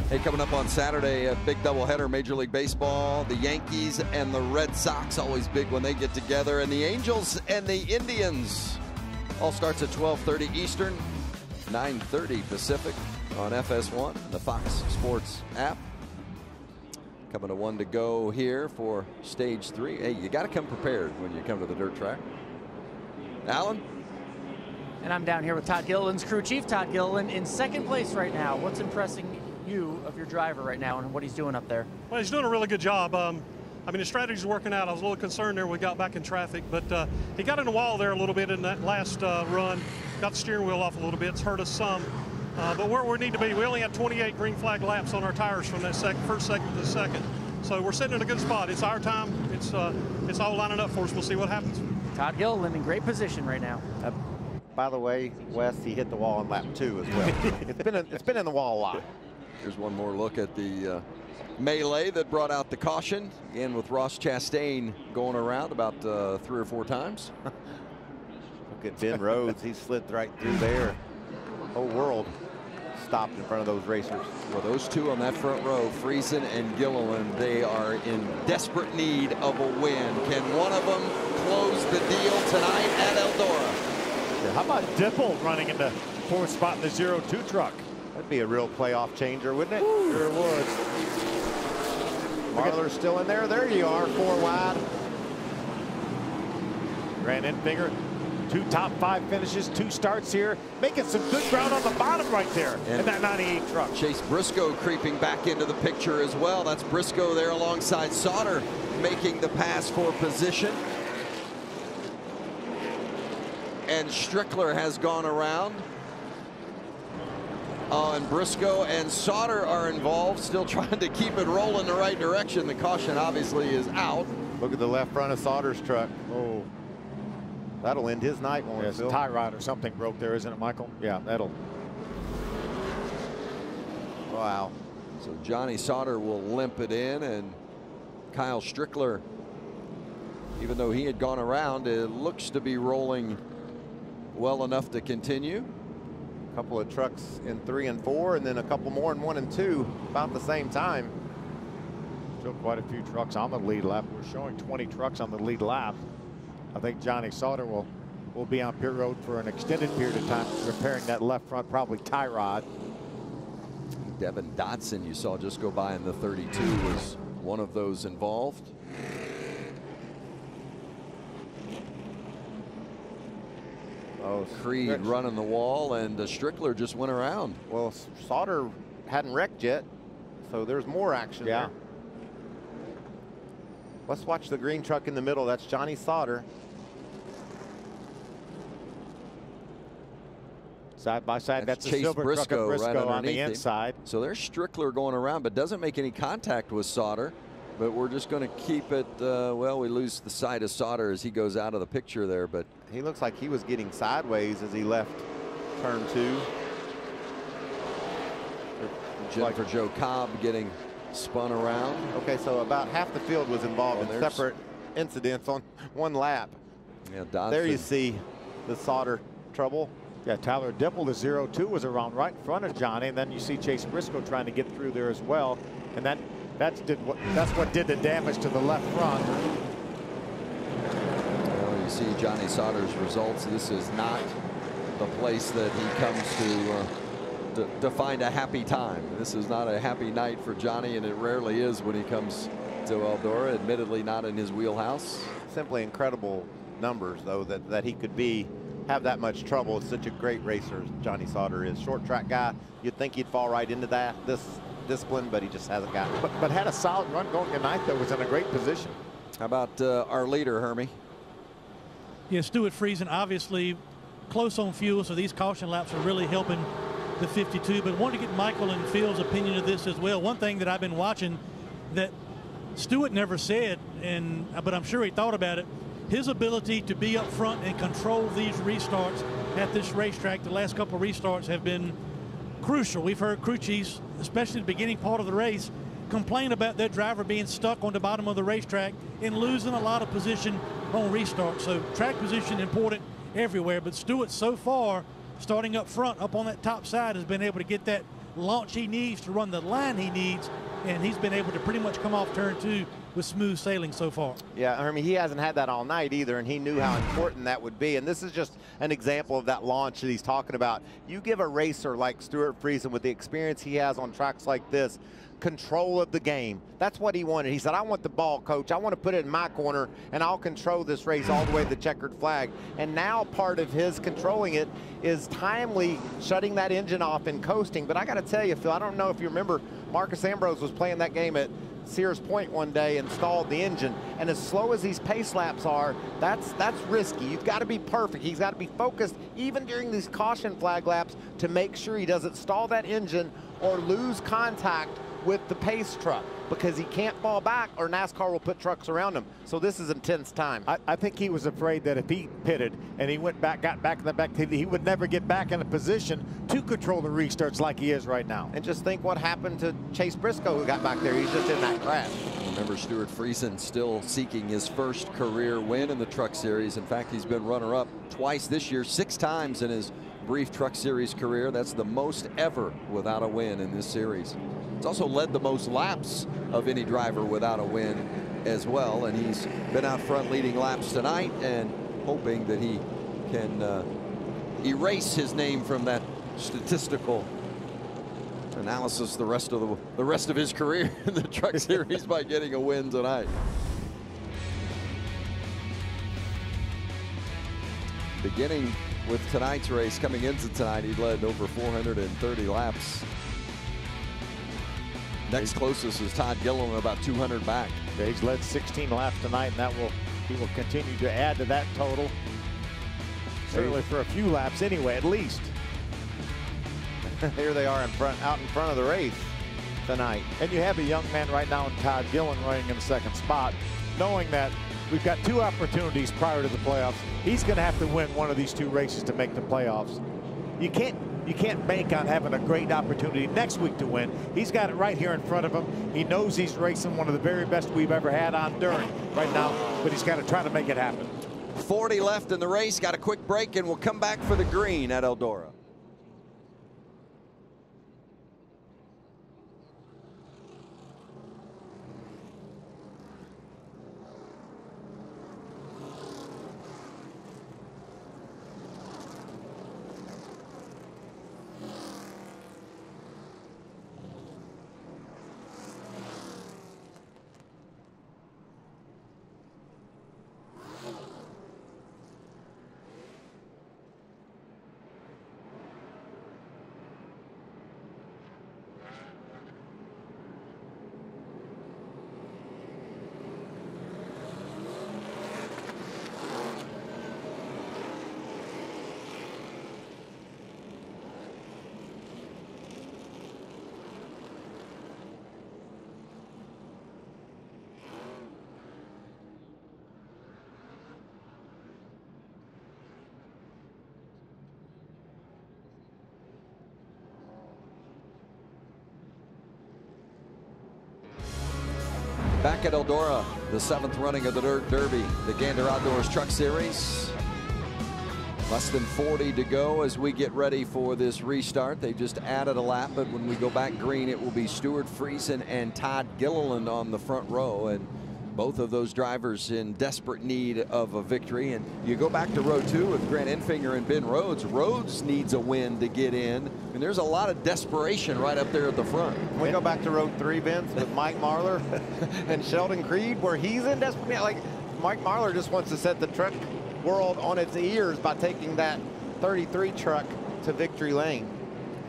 Hey, coming up on Saturday, a big doubleheader, Major League Baseball. The Yankees and the Red Sox, always big when they get together. And the Angels and the Indians. All starts at twelve thirty Eastern, nine thirty Pacific on F S one and the Fox Sports app. Coming to one to go here for stage three. Hey, you got to come prepared when you come to the dirt track. Alan? And I'm down here with Todd Gilliland's crew chief. Todd Gilliland in second place right now. What's impressing you of your driver right now and what he's doing up there? Well, he's doing a really good job. Um, I mean, his strategy's working out. I was a little concerned there when we got back in traffic, but uh, he got in the wall there a little bit in that last uh, run. Got the steering wheel off a little bit. It's hurt us some. Uh, but where we need to be, we only have twenty-eight green flag laps on our tires from that sec first second to the second. So we're sitting in a good spot. It's our time. It's, uh, it's all lining up for us. We'll see what happens. Todd Gilliland in great position right now. Uh, by the way, Wes, he hit the wall on lap two as well. it's, been a, it's been in the wall a lot. Here's one more look at the uh, melee that brought out the caution. Again, with Ross Chastain going around about uh, three or four times. Look at Ben Rhodes. He slid right through there. Whole world stopped in front of those racers. Well, those two on that front row, Friesen and Gilliland, they are in desperate need of a win. Can one of them close the deal tonight at Eldora? Yeah, how about Dippel running in the fourth spot in the zero two truck? That'd be a real playoff changer, wouldn't it? Ooh. Sure would. Marlar's still in there. There you are, four wide. Grant Enfinger, two top five finishes, two starts here. Making some good ground on the bottom right there and in that ninety-eight truck. Chase Briscoe creeping back into the picture as well. That's Briscoe there alongside Sauter making the pass for position. And Strickler has gone around. Uh, and Briscoe and Sauter are involved, still trying to keep it rolling the right direction. The caution obviously is out. Look at the left front of Sauter's truck. Oh, that'll end his night. One, yes, a tie rod or something broke there, isn't it, Michael? Yeah, that'll. Wow. So Johnny Sauter will limp it in, and Kyle Strickler, even though he had gone around, it looks to be rolling well enough to continue. Couple of trucks in three and four, and then a couple more in one and two about the same time. Still quite a few trucks on the lead lap. We're showing twenty trucks on the lead lap. I think Johnny Sauter will will be on pit road for an extended period of time, repairing that left front, probably tie rod. Devin Dotson, you saw just go by in the thirty-two, was one of those involved. Oh, Creed Strickler running the wall, and uh, Strickler just went around. Well, Sauter hadn't wrecked yet, so there's more action yeah. there. Let's watch the green truck in the middle. That's Johnny Sauter. Side by side, that's, that's Chase Briscoe, Briscoe, Briscoe right on the inside. Him. So there's Strickler going around, but doesn't make any contact with Sauter. But we're just going to keep it, uh, well, we lose the sight of Sauter as he goes out of the picture there, but he looks like he was getting sideways as he left turn two. Jennifer Jo Cobb getting spun around. Okay, so about half the field was involved well, in separate incidents on one lap. Yeah, Dodson. There you see the Sauter trouble. Yeah, Tyler Dippel, the zero two, was around right in front of Johnny, and then you see Chase Briscoe trying to get through there as well, and that That's did what that's what did the damage to the left front. Well, you see Johnny Sauter's results. This is not the place that he comes to, uh, to to find a happy time. This is not a happy night for Johnny, and it rarely is when he comes to Eldora. Admittedly, not in his wheelhouse. Simply incredible numbers, though, that that he could be have that much trouble. It's such a great racer, Johnny Sauter is. Short track guy. You'd think he'd fall right into that. This. Discipline, but he just hasn't got it. But, but had a solid run going tonight, that was in a great position. How about uh, our leader, Hermie? Yeah, Stewart Friesen, obviously close on fuel, so these caution laps are really helping the fifty-two. But wanted to get Michael and Phil's opinion of this as well. One thing that I've been watching that Stewart never said, and but I'm sure he thought about it, his ability to be up front and control these restarts at this racetrack. The last couple of restarts have been crucial. We've heard crew chiefs, especially the beginning part of the race, complain about their driver being stuck on the bottom of the racetrack and losing a lot of position on restart. So track position important everywhere, but Stewart so far starting up front up on that top side has been able to get that launch he needs to run the line he needs, and he's been able to pretty much come off turn two with smooth sailing so far. Yeah, Hermie, he hasn't had that all night either, and he knew how important that would be. And this is just an example of that launch that he's talking about. You give a racer like Stewart Friesen with the experience he has on tracks like this control of the game. That's what he wanted. He said, I want the ball, coach. I want to put it in my corner, and I'll control this race all the way to the checkered flag. And now part of his controlling it is timely shutting that engine off and coasting. But I got to tell you, Phil, I don't know if you remember, Marcus Ambrose was playing that game at Sears Point one day and stalled the engine. And as slow as these pace laps are, that's that's risky. You've got to be perfect. He's got to be focused even during these caution flag laps to make sure he doesn't stall that engine or lose contact with the pace truck, because he can't fall back or NASCAR will put trucks around him. So this is intense time. I, I think he was afraid that if he pitted and he went back, got back in the back, he would never get back in a position to control the restarts like he is right now. And just think what happened to Chase Briscoe, who got back there. He's just in that crash. Remember, Stewart Friesen still seeking his first career win in the Truck Series. In fact, he's been runner-up twice this year, six times in his brief Truck Series career. That's the most ever without a win in this series. He's also led the most laps of any driver without a win as well, and he's been out front leading laps tonight and hoping that he can uh, erase his name from that statistical analysis the rest of the, the rest of his career in the Truck Series by getting a win tonight. Beginning with tonight's race, coming into tonight, he led over four hundred thirty laps. Next closest is Todd Gilliland, about two hundred back. He's led sixteen laps tonight, and that will he will continue to add to that total. Certainly for a few laps anyway, at least. Here they are in front, out in front of the race tonight. And you have a young man right now in Todd Gilliland running in the second spot, knowing that we've got two opportunities prior to the playoffs. He's going to have to win one of these two races to make the playoffs. You can't. You can't bank on having a great opportunity next week to win. He's got it right here in front of him. He knows he's racing one of the very best we've ever had on dirt right now, but he's got to try to make it happen. forty left in the race. Got a quick break, and we'll come back for the green at Eldora. Back at Eldora, the seventh running of the Dirt Derby, the Gander Outdoors Truck Series. Less than forty to go as we get ready for this restart. They've just added a lap, but when we go back green, it will be Stewart Friesen and Todd Gilliland on the front row, and both of those drivers in desperate need of a victory. And you go back to row two with Grant Enfinger and Ben Rhodes. Rhodes needs a win to get in, and there's a lot of desperation right up there at the front. Can we go back to row three, Vince, with Mike Marlar and Sheldon Creed, where he's in desperate? Like, Mike Marlar just wants to set the truck world on its ears by taking that thirty-three truck to victory lane.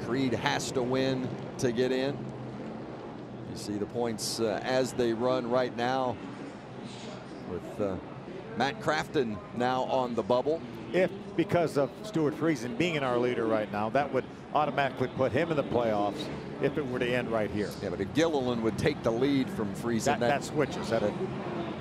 Creed has to win to get in. You see the points uh, as they run right now, with uh, Matt Crafton now on the bubble. If, because of Stewart Friesen being in our leader right now, that would automatically put him in the playoffs if it were to end right here. Yeah, but if Gilliland would take the lead from Friesen, that, that, that switches. That, that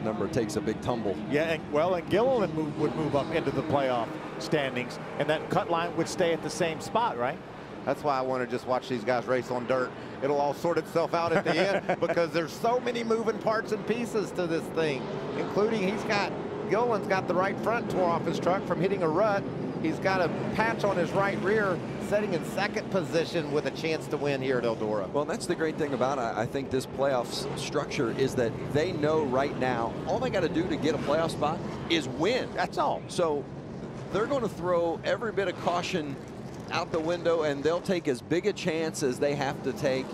number takes a big tumble. Yeah, and, well, and Gilliland move, would move up into the playoff standings, and that cut line would stay at the same spot, right? That's why I want to just watch these guys race on dirt. It'll all sort itself out at the end, because there's so many moving parts and pieces to this thing, including he's got, Gilliland's got the right front tore off his truck from hitting a rut. He's got a patch on his right rear, setting in second position with a chance to win here at Eldora. Well, that's the great thing about, I think, this playoff structure is that they know right now all they got to do to get a playoff spot is win. That's all. So they're going to throw every bit of caution out the window, and they'll take as big a chance as they have to take,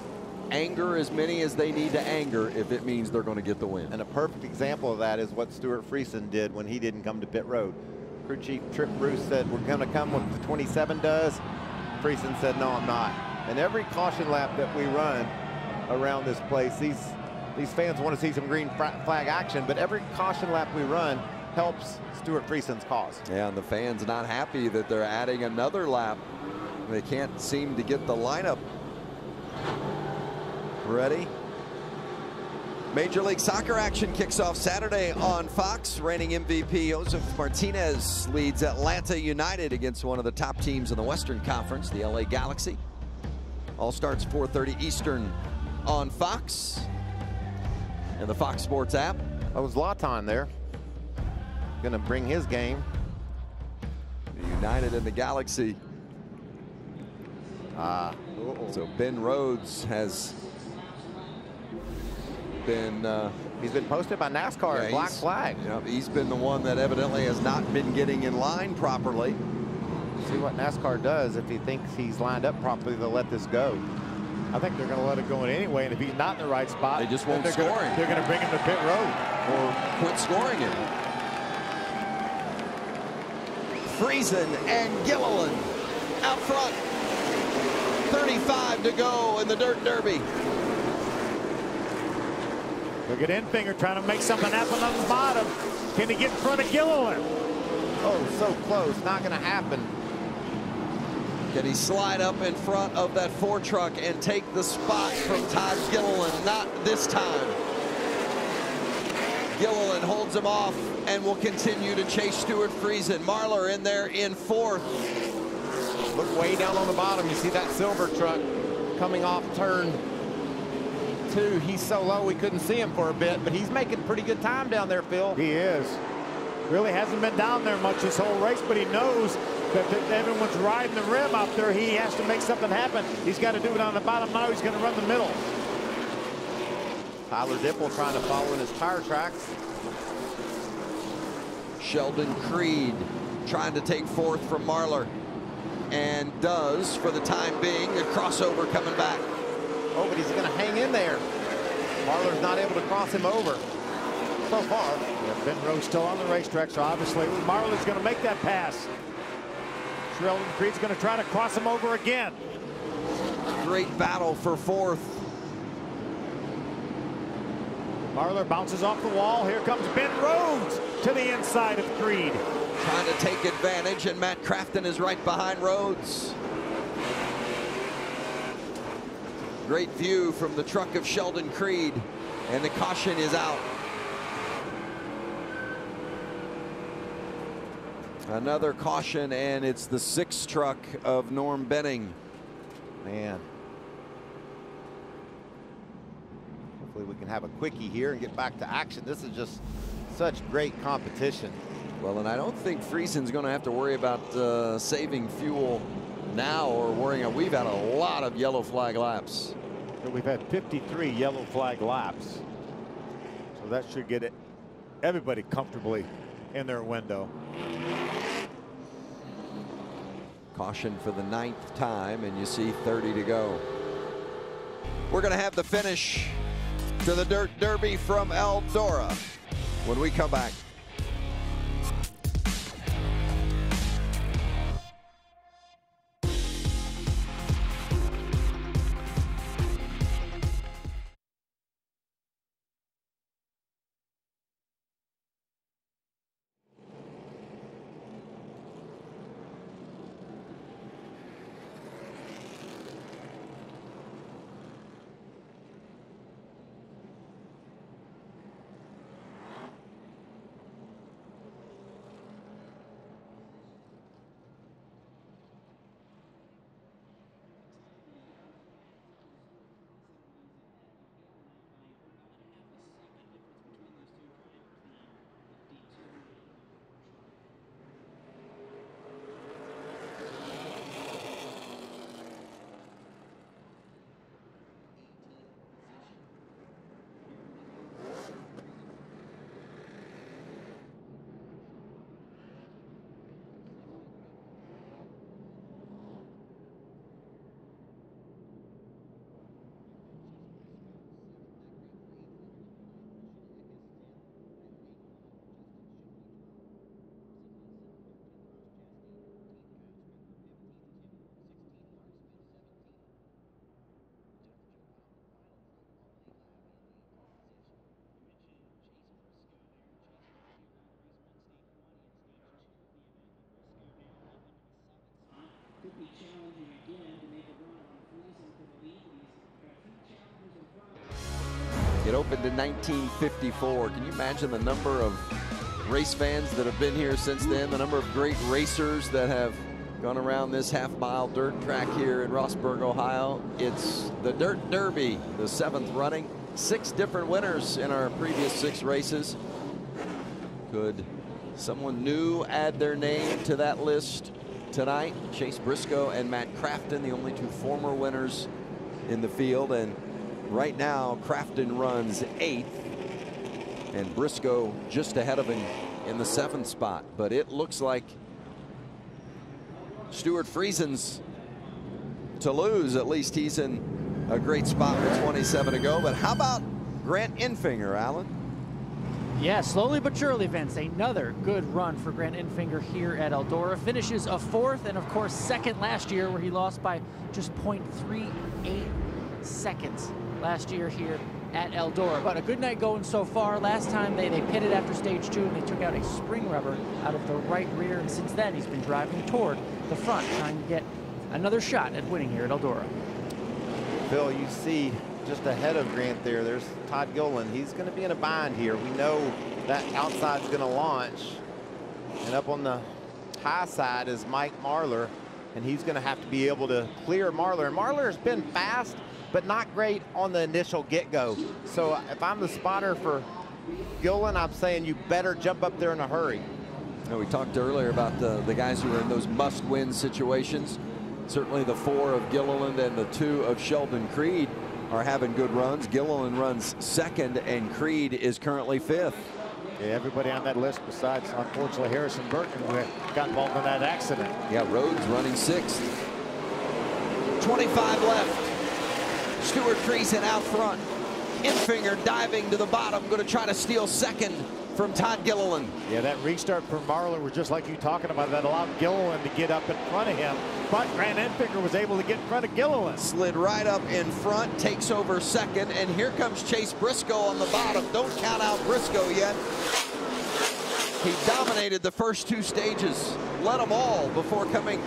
anger as many as they need to anger if it means they're going to get the win. And a perfect example of that is what Stewart Friesen did when he didn't come to pit road. Crew Chief Trip Bruce said, we're going to come when the twenty-seven does. Friesen said, no, I'm not. And every caution lap that we run around this place, these, these fans want to see some green flag action, but every caution lap we run helps Stewart Friesen's cause. Yeah, and the fans not happy that they're adding another lap. They can't seem to get the lineup ready. Major League Soccer action kicks off Saturday on Fox. Reigning M V P Josef Martinez leads Atlanta United against one of the top teams in the Western Conference, the L A Galaxy. All starts four thirty Eastern on Fox and the Fox Sports app. That was Latan there. Gonna bring his game. The United and the Galaxy. Ah, uh-oh. So Ben Rhodes has been uh, he's been posted by NASCAR, yeah, black flag. You know, he's been the one that evidently has not been getting in line properly. See what NASCAR does if he thinks he's lined up properly. They'll let this go. I think they're going to let it go in anyway, and if he's not in the right spot, they just won't score him. They're going to bring him to pit road or quit scoring him. Friesen and Gilliland out front. thirty-five to go in the Dirt Derby. Look at Enfinger trying to make something happen on the bottom. Can he get in front of Gilliland? Oh, so close. Not going to happen. Can he slide up in front of that four truck and take the spot from Todd Gilliland? Not this time. Gilliland holds him off and will continue to chase Stewart Friesen. Marlar in there in fourth. Look way down on the bottom. You see that silver truck coming off turn two. He's so low we couldn't see him for a bit, but he's making pretty good time down there, Phil. He is. Really hasn't been down there much this whole race, but he knows that everyone's riding the rim out there. He has to make something happen. He's got to do it on the bottom now. He's going to run the middle. Tyler Dippel trying to follow in his tire tracks. Sheldon Creed trying to take fourth from Marlar, and does for the time being. A crossover coming back. Oh, but he's going to hang in there. Marlar's not able to cross him over so far. Yeah, Ben Rhodes still on the racetrack, so obviously Marlar's going to make that pass. Sheldon Creed's going to try to cross him over again. Great battle for fourth. Marlar bounces off the wall. Here comes Ben Rhodes to the inside of Creed. Trying to take advantage, and Matt Crafton is right behind Rhodes. Great view from the truck of Sheldon Creed, and the caution is out. Another caution, and it's the sixth truck of Norm Benning. Man. Hopefully we can have a quickie here and get back to action. This is just such great competition. Well, and I don't think Friesen's going to have to worry about uh, saving fuel now or worrying. We've had a lot of yellow flag laps. We've had fifty-three yellow flag laps. So that should get it, everybody comfortably in their window. Caution for the ninth time, and you see thirty to go. We're going to have the finish to the Dirt Derby from Eldora when we come back. It opened in nineteen fifty-four. Can you imagine the number of race fans that have been here since then, the number of great racers that have gone around this half-mile dirt track here in Rossburg, Ohio? It's the Dirt Derby, the seventh running. Six different winners in our previous six races. Could someone new add their name to that list tonight? Chase Briscoe and Matt Crafton, the only two former winners in the field. And right now, Crafton runs eighth, and Briscoe just ahead of him in the seventh spot. But it looks like Stewart Friesen's to lose. At least he's in a great spot with twenty-seven to go. But how about Grant Enfinger, Alan? Yeah, slowly but surely, Vince. Another good run for Grant Enfinger here at Eldora. Finishes a fourth, and of course, second last year, where he lost by just point three eight seconds. Last year here at Eldora. But a good night going so far. Last time they, they pitted after stage two and they took out a spring rubber out of the right rear. And since then, he's been driving toward the front, trying to get another shot at winning here at Eldora. Phil, you see just ahead of Grant there, there's Todd Gilliland. He's going to be in a bind here. We know that outside's going to launch. And up on the high side is Mike Marlar. And he's going to have to be able to clear Marlar. And Marlar's been fast, but not great on the initial get-go. So if I'm the spotter for Gilliland, I'm saying you better jump up there in a hurry. And we talked earlier about the, the guys who are in those must-win situations. Certainly the four of Gilliland and the two of Sheldon Creed are having good runs. Gilliland runs second, and Creed is currently fifth. Yeah, everybody on that list besides, unfortunately, Harrison Burton, who got involved in that accident. Yeah, Rhodes running sixth. twenty-five left. Stewart Friesen out front. Enfinger diving to the bottom, going to try to steal second from Todd Gilliland. Yeah, that restart from Marlar was just like you talking about. That allowed Gilliland to get up in front of him, but Grant Enfinger was able to get in front of Gilliland. Slid right up in front, takes over second, and here comes Chase Briscoe on the bottom. Don't count out Briscoe yet. He dominated the first two stages, led them all before coming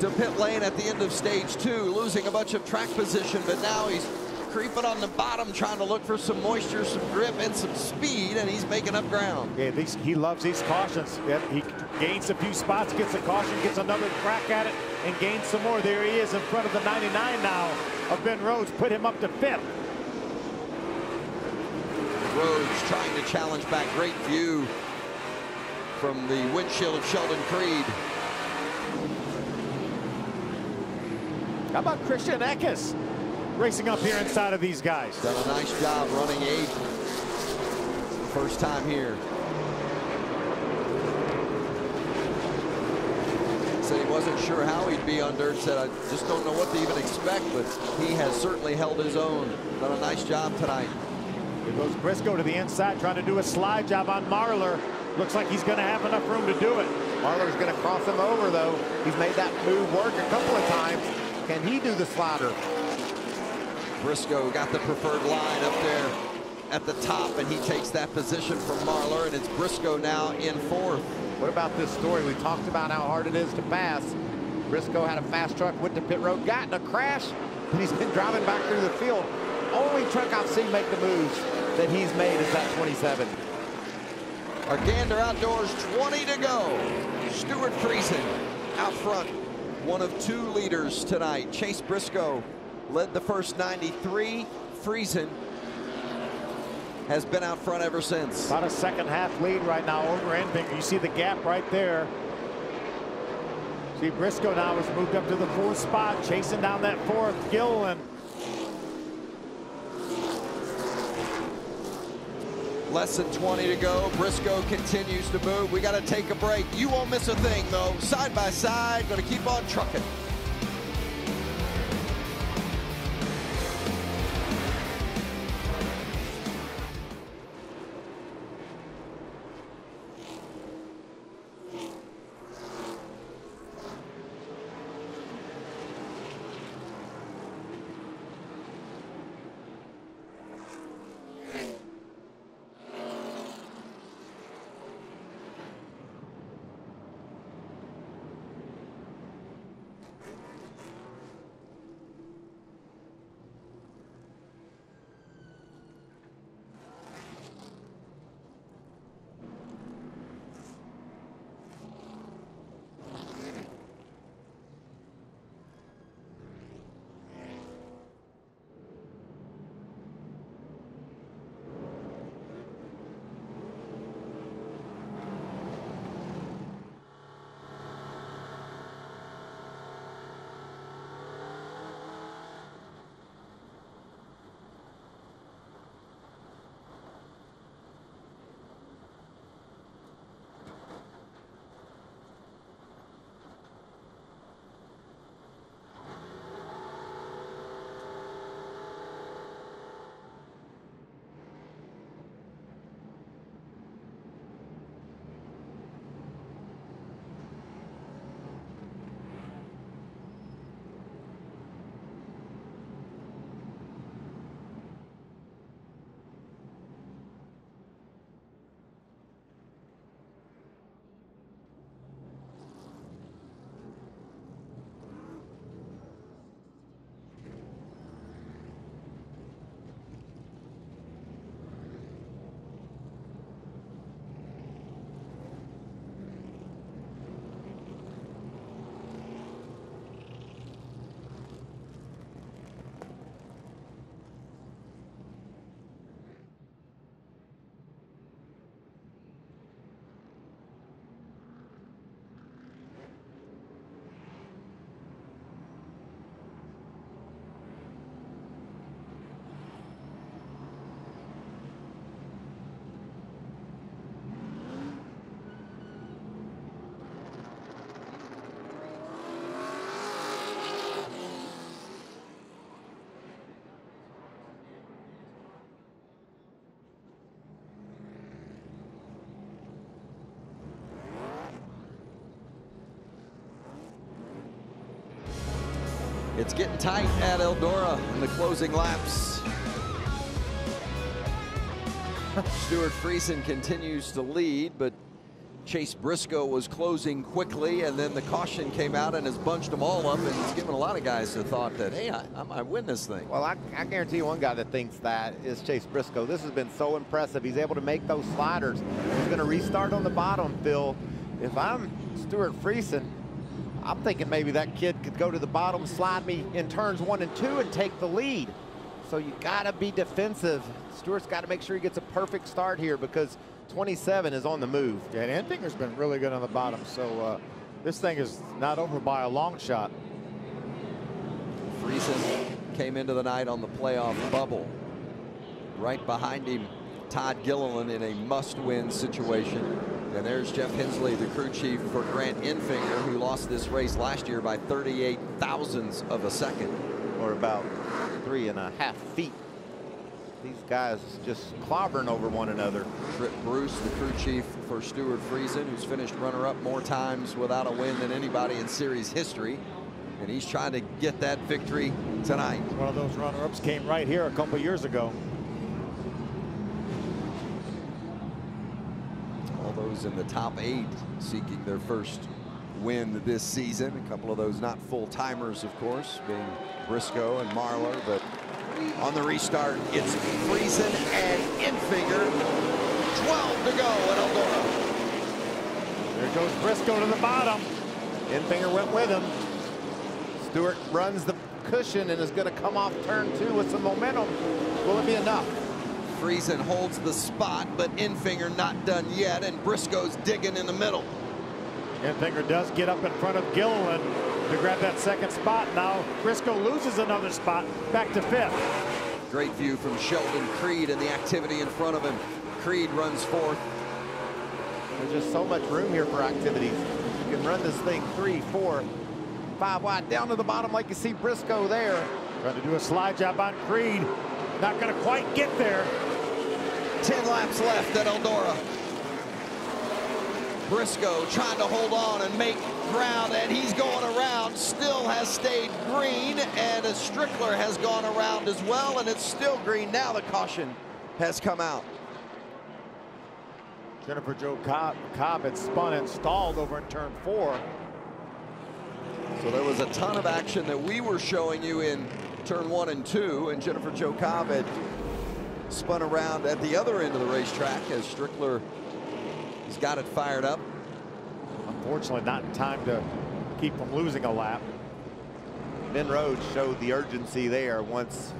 to pit lane at the end of stage two, losing a bunch of track position, but now he's creeping on the bottom, trying to look for some moisture, some grip, and some speed, and he's making up ground. Yeah, these, he loves these cautions. Yep, he gains a few spots, gets a caution, gets another crack at it, and gains some more. There he is in front of the ninety-nine now of Ben Rhodes, put him up to fifth. Rhodes trying to challenge back. Great view from the windshield of Sheldon Creed. How about Christian Eckes racing up here inside of these guys? Done a nice job running eight. First time here. Said he wasn't sure how he'd be on dirt. Said, I just don't know what to even expect, but he has certainly held his own. Done a nice job tonight. Here goes Briscoe to the inside, trying to do a slide job on Marlar. Looks like he's going to have enough room to do it. Marlar's going to cross him over, though. He's made that move work a couple of times. Can he do the slider? Briscoe got the preferred line up there at the top, and he takes that position from Marlar, and it's Briscoe now in fourth. What about this story? We talked about how hard it is to pass. Briscoe had a fast truck, went to pit road, got in a crash, and he's been driving back through the field. Only truck I've seen make the moves that he's made is that twenty-seven. Our Gander Outdoors, twenty to go. Stewart Friesen out front. One of two leaders tonight. Chase Briscoe led the first ninety-three. Friesen has been out front ever since. About a second half lead right now over Enfinger. You see the gap right there. See, Briscoe now has moved up to the fourth spot, chasing down that fourth Gilliland. Less than twenty to go. Briscoe continues to move. We got to take a break. You won't miss a thing, though. Side by side, going to keep on trucking. It's getting tight at Eldora in the closing laps. Stewart Friesen continues to lead, but Chase Briscoe was closing quickly, and then the caution came out and has bunched them all up, and it's given a lot of guys the thought that, hey, I, I might win this thing. Well, I, I guarantee you one guy that thinks that is Chase Briscoe. This has been so impressive. He's able to make those sliders. He's going to restart on the bottom, Phil. If I'm Stewart Friesen, I'm thinking maybe that kid could go to the bottom, slide me in turns one and two, and take the lead. So you gotta be defensive. Stewart's gotta make sure he gets a perfect start here because twenty-seven is on the move. Yeah, and Enfinger's been really good on the bottom, so uh, this thing is not over by a long shot. Friesen came into the night on the playoff bubble. Right behind him, Todd Gilliland in a must-win situation. And there's Jeff Hensley, the crew chief for Grant Enfinger, who lost this race last year by thirty-eight thousandths of a second, or about three and a half feet. These guys just clobbering over one another. Trip Bruce, the crew chief for Stewart Friesen, who's finished runner-up more times without a win than anybody in series history. And he's trying to get that victory tonight. One of those runner-ups came right here a couple years ago. Those in the top eight seeking their first win this season. A couple of those not full-timers, of course, being Briscoe and Marlar, but on the restart, it's Friesen and Enfinger. twelve to go at Eldora. There goes Briscoe to the bottom. Enfinger went with him. Stewart runs the cushion and is going to come off turn two with some momentum. Will it be enough? Friesen holds the spot, but Enfinger not done yet, and Briscoe's digging in the middle. Enfinger does get up in front of Gilliland to grab that second spot. Now Briscoe loses another spot, back to fifth. Great view from Sheldon Creed and the activity in front of him. Creed runs fourth. There's just so much room here for activities. You can run this thing three, four, five wide, down to the bottom like you see Briscoe there. Trying to do a slide job on Creed. Not going to quite get there. ten laps left at Eldora. Briscoe trying to hold on and make ground, and he's going around. Still has stayed green, and Strickler has gone around as well, and it's still green. Now the caution has come out. Jennifer Jo Cobb, Cobb had spun and stalled over in turn four. So there was a ton of action that we were showing you in turn one and two, and Jennifer Jo Cobb had spun around at the other end of the racetrack as Strickler has got it fired up. Unfortunately, not in time to keep from losing a lap. Ben Rhodes showed the urgency there. Once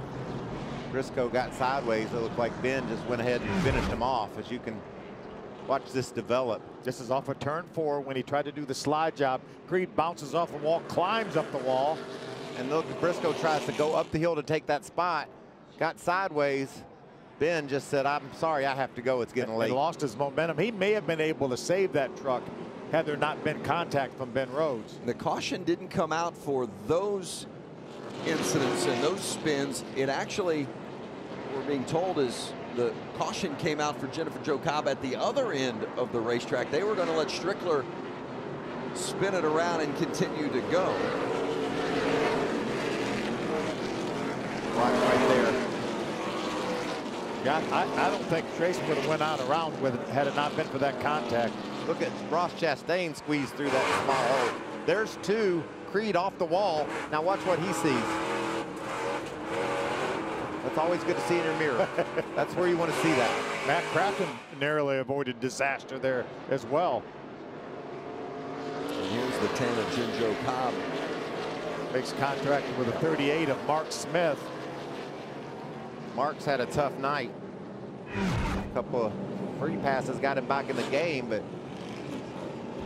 Briscoe got sideways, it looked like Ben just went ahead and finished him off. As you can watch this develop. This is off of turn four when he tried to do the slide job. Creed bounces off the wall, climbs up the wall, and look, Briscoe tries to go up the hill to take that spot. Got sideways. Ben just said, I'm sorry, I have to go. It's getting and late. He lost his momentum. He may have been able to save that truck had there not been contact from Ben Rhodes. The caution didn't come out for those incidents and those spins. It actually, we're being told, is the caution came out for Jennifer Jo Cobb at the other end of the racetrack. They were going to let Strickler spin it around and continue to go. Right, right there. Yeah, I, I don't think Trace would have went out around with it had it not been for that contact. Look at Ross Chastain squeeze through that small hole. There's two. Creed off the wall. Now watch what he sees. That's always good to see in your mirror. That's where you want to see that. Matt Crafton narrowly avoided disaster there as well. And here's the ten of Jen Jo Cobb. Makes contact with a thirty-eight of Mark Smith. Mark's had a tough night. A couple of free passes got him back in the game, but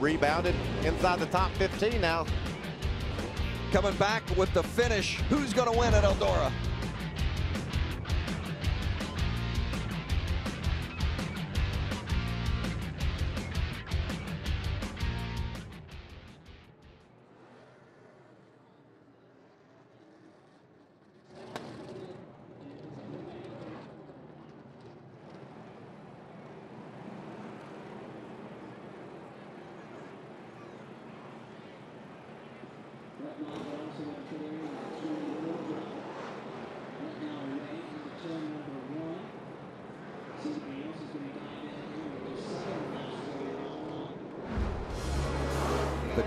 rebounded inside the top fifteen now. Coming back with the finish. Who's going to win at Eldora? Thank you.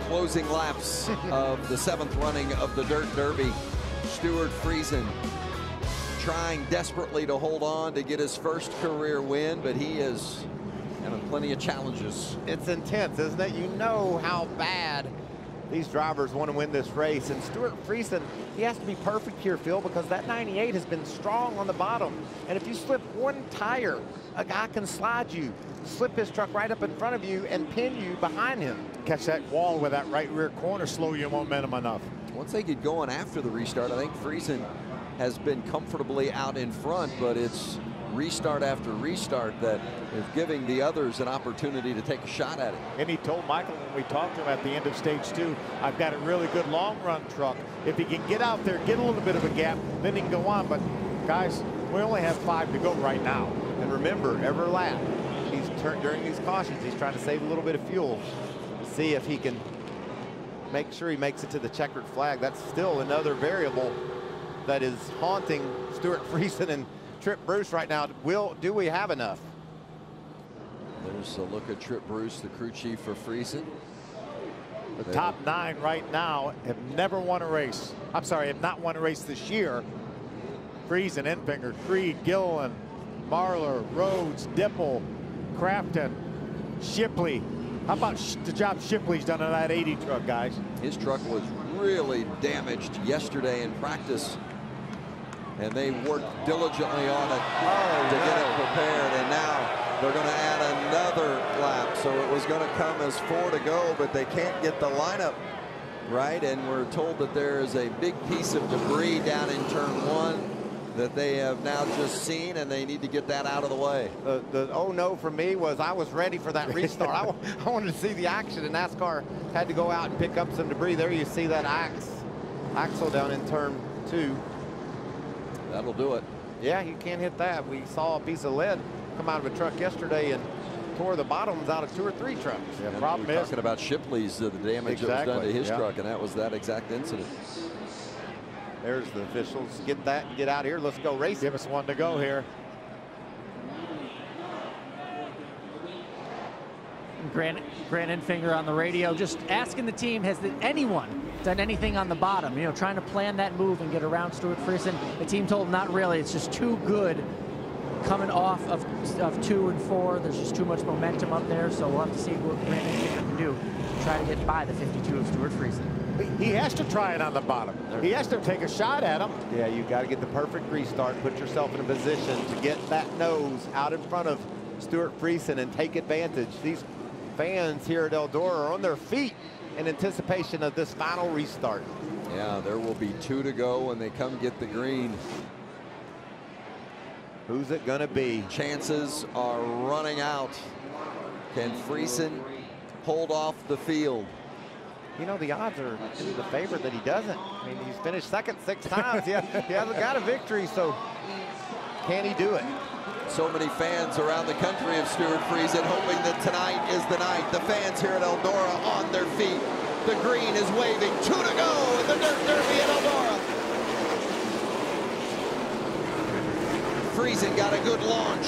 closing laps of the seventh running of the Dirt Derby. Stewart Friesen trying desperately to hold on to get his first career win, but he is having plenty of challenges. It's intense, isn't it? You know how bad these drivers want to win this race. And Stewart Friesen, he has to be perfect here, Phil, because that ninety-eight has been strong on the bottom. And if you slip one tire, a guy can slide you, slip his truck right up in front of you, and pin you behind him. Catch that wall with that right rear corner, slow your momentum enough. Once they get going after the restart, I think Friesen has been comfortably out in front, but it's restart after restart that is giving the others an opportunity to take a shot at it. And he told Michael when we talked to him at the end of stage two, I've got a really good long run truck. If he can get out there, get a little bit of a gap, then he can go on. But guys, we only have five to go right now. And remember, every lap, he's turned during these cautions, he's trying to save a little bit of fuel to see if he can make sure he makes it to the checkered flag. That's still another variable that is haunting Stewart Friesen and Trip Bruce right now. Will, do we have enough? There's a look at Trip Bruce, the crew chief for Friesen. The there. top nine right now have never won a race. I'm sorry, have not won a race this year. Friesen, Enfinger, Creed, Gilliland, Marlar, Rhodes, Dippel, Crafton, Shipley. How about the job Shipley's done on that eighty truck, guys? His truck was really damaged yesterday in practice, and they worked diligently on it oh, to no. get it prepared, and now they're going to add another lap. So it was going to come as four to go, but they can't get the lineup right, and we're told that there is a big piece of debris down in turn one that they have now just seen, and they need to get that out of the way. Uh, the oh no for me was I was ready for that restart. I, w I wanted to see the action, and NASCAR had to go out and pick up some debris. There you see that axe, axle down in turn two. That'll do it. Yeah, you can't hit that. We saw a piece of lead come out of a truck yesterday and tore the bottoms out of two or three trucks. Yeah, the problem we were is talking about Shipley's, uh, the damage exactly. that was done to his yeah. truck, and that was that exact incident. There's the officials. Get that and get out of here. Let's go race. Give us one to go here. Grant, Grant Enfinger on the radio, just asking the team, has the, anyone done anything on the bottom? You know, trying to plan that move and get around Stewart Friesen. The team told him not really. It's just too good coming off of, of two and four. There's just too much momentum up there. So we'll have to see what Grant Enfinger can do to try to get by the fifty-two of Stewart Friesen. He has to try it on the bottom. He has to take a shot at him. Yeah, you got to get the perfect restart, put yourself in a position to get that nose out in front of Stewart Friesen and take advantage. These fans here at Eldora are on their feet in anticipation of this final restart. Yeah, there will be two to go when they come get the green. Who's it going to be? Chances are running out. Can Friesen hold off the field? You know, the odds are in the favor that he doesn't. I mean, he's finished second six times. Yeah, he hasn't got a victory, so can he do it? So many fans around the country of Stewart Friesen hoping that tonight is the night. The fans here at Eldora on their feet. The green is waving. Two to go in the Dirt Derby at Eldora. Friesen got a good launch.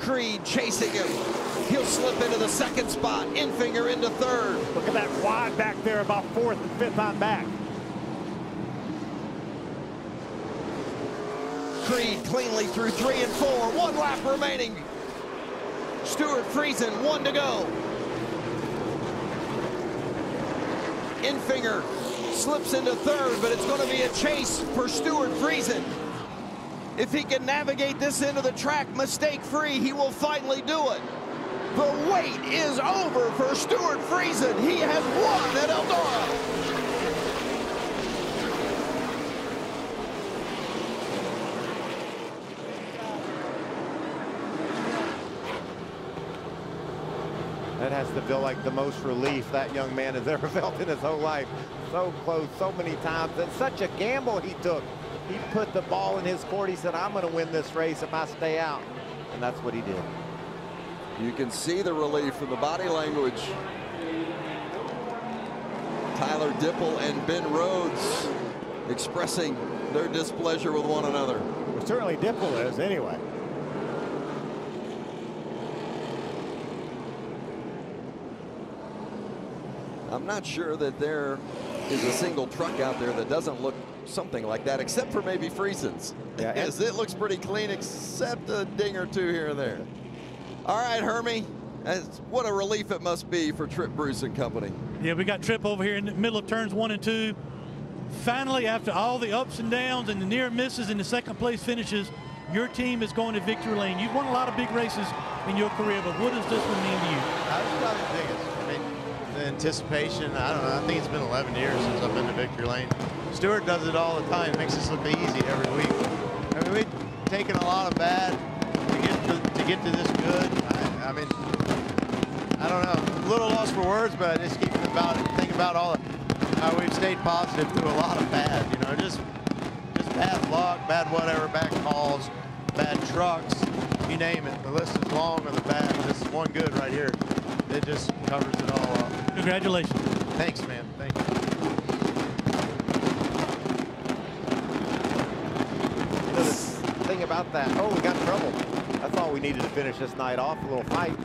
Creed chasing him. He'll slip into the second spot. Enfinger into third. Look at that wide back there, about fourth and fifth on back. Creed cleanly through three and four. One lap remaining. Stewart Friesen, one to go. Enfinger slips into third, but it's going to be a chase for Stewart Friesen. If he can navigate this end of the track mistake-free, he will finally do it. The wait is over for Stewart Friesen. He has won at Eldora. That has to feel like the most relief that young man has ever felt in his whole life. So close, so many times, and such a gamble he took. He put the ball in his court. He said, I'm going to win this race if I stay out. And that's what he did. You can see the relief from the body language. Tyler Dippel and Ben Rhodes expressing their displeasure with one another. Well, certainly Dippel is, anyway. I'm not sure that there is a single truck out there that doesn't look something like that, except for maybe Friesen's. Yeah, as it looks pretty clean, except a ding or two here and there. All right, Hermie, as, what a relief it must be for Trip Bruce and company. Yeah, we got Trip over here in the middle of turns one and two. Finally, after all the ups and downs and the near misses and the second place finishes, your team is going to victory lane. You've won a lot of big races in your career, but what does this one mean to you? I was probably the biggest. I mean, the anticipation, I don't know, I think it's been eleven years since I've been to victory lane. Stewart does it all the time, makes this look easy every week. I mean, we've taken a lot of bad to get to, to, get to this good. I, I mean, I don't know, a little lost for words, but I just keep thinking about it, think about all the, how we've stayed positive through a lot of bad, you know, just just bad luck, bad whatever, bad calls, bad trucks, you name it. The list is long of the bad. This is one good right here. It just covers it all up. Congratulations. Thanks, man. Thank you. You know, the thing about that, oh, we got in trouble. That's all we needed to finish this night off, a little fight.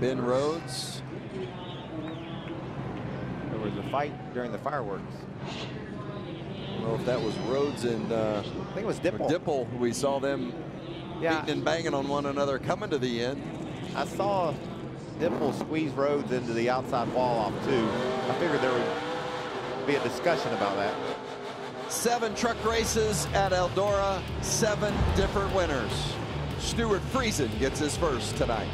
Ben Rhodes. There was a fight during the fireworks. I don't know if that was Rhodes and uh, I think it was Dippel. Dippel. We saw them yeah. beating and banging on one another coming to the end. I saw Dippel squeeze Rhodes into the outside wall off too. I figured there would be a discussion about that. Seven truck races at Eldora, seven different winners. Stewart Friesen gets his first tonight.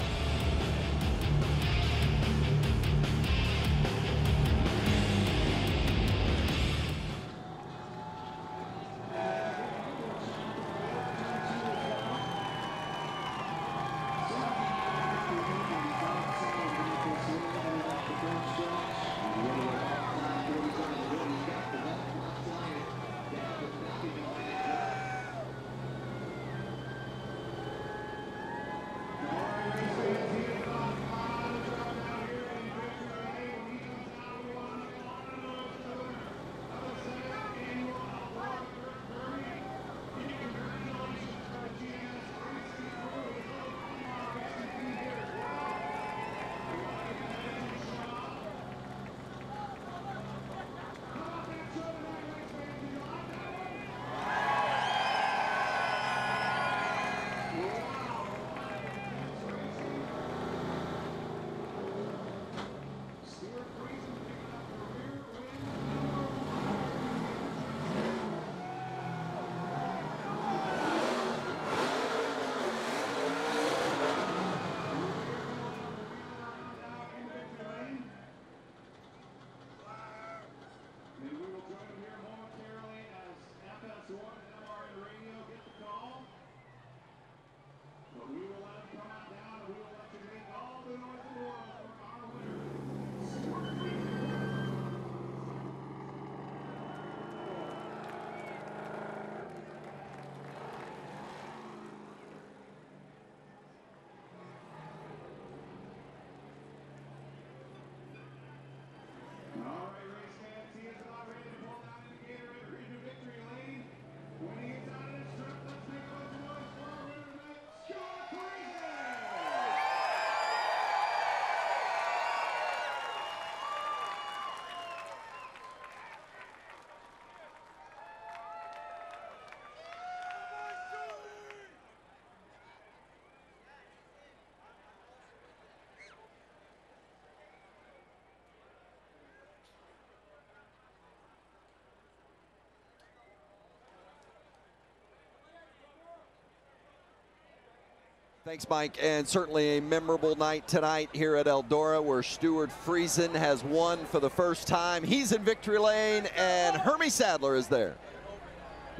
Thanks, Mike, and certainly a memorable night tonight here at Eldora, where Stewart Friesen has won for the first time. He's in victory lane, and Hermie Sadler is there.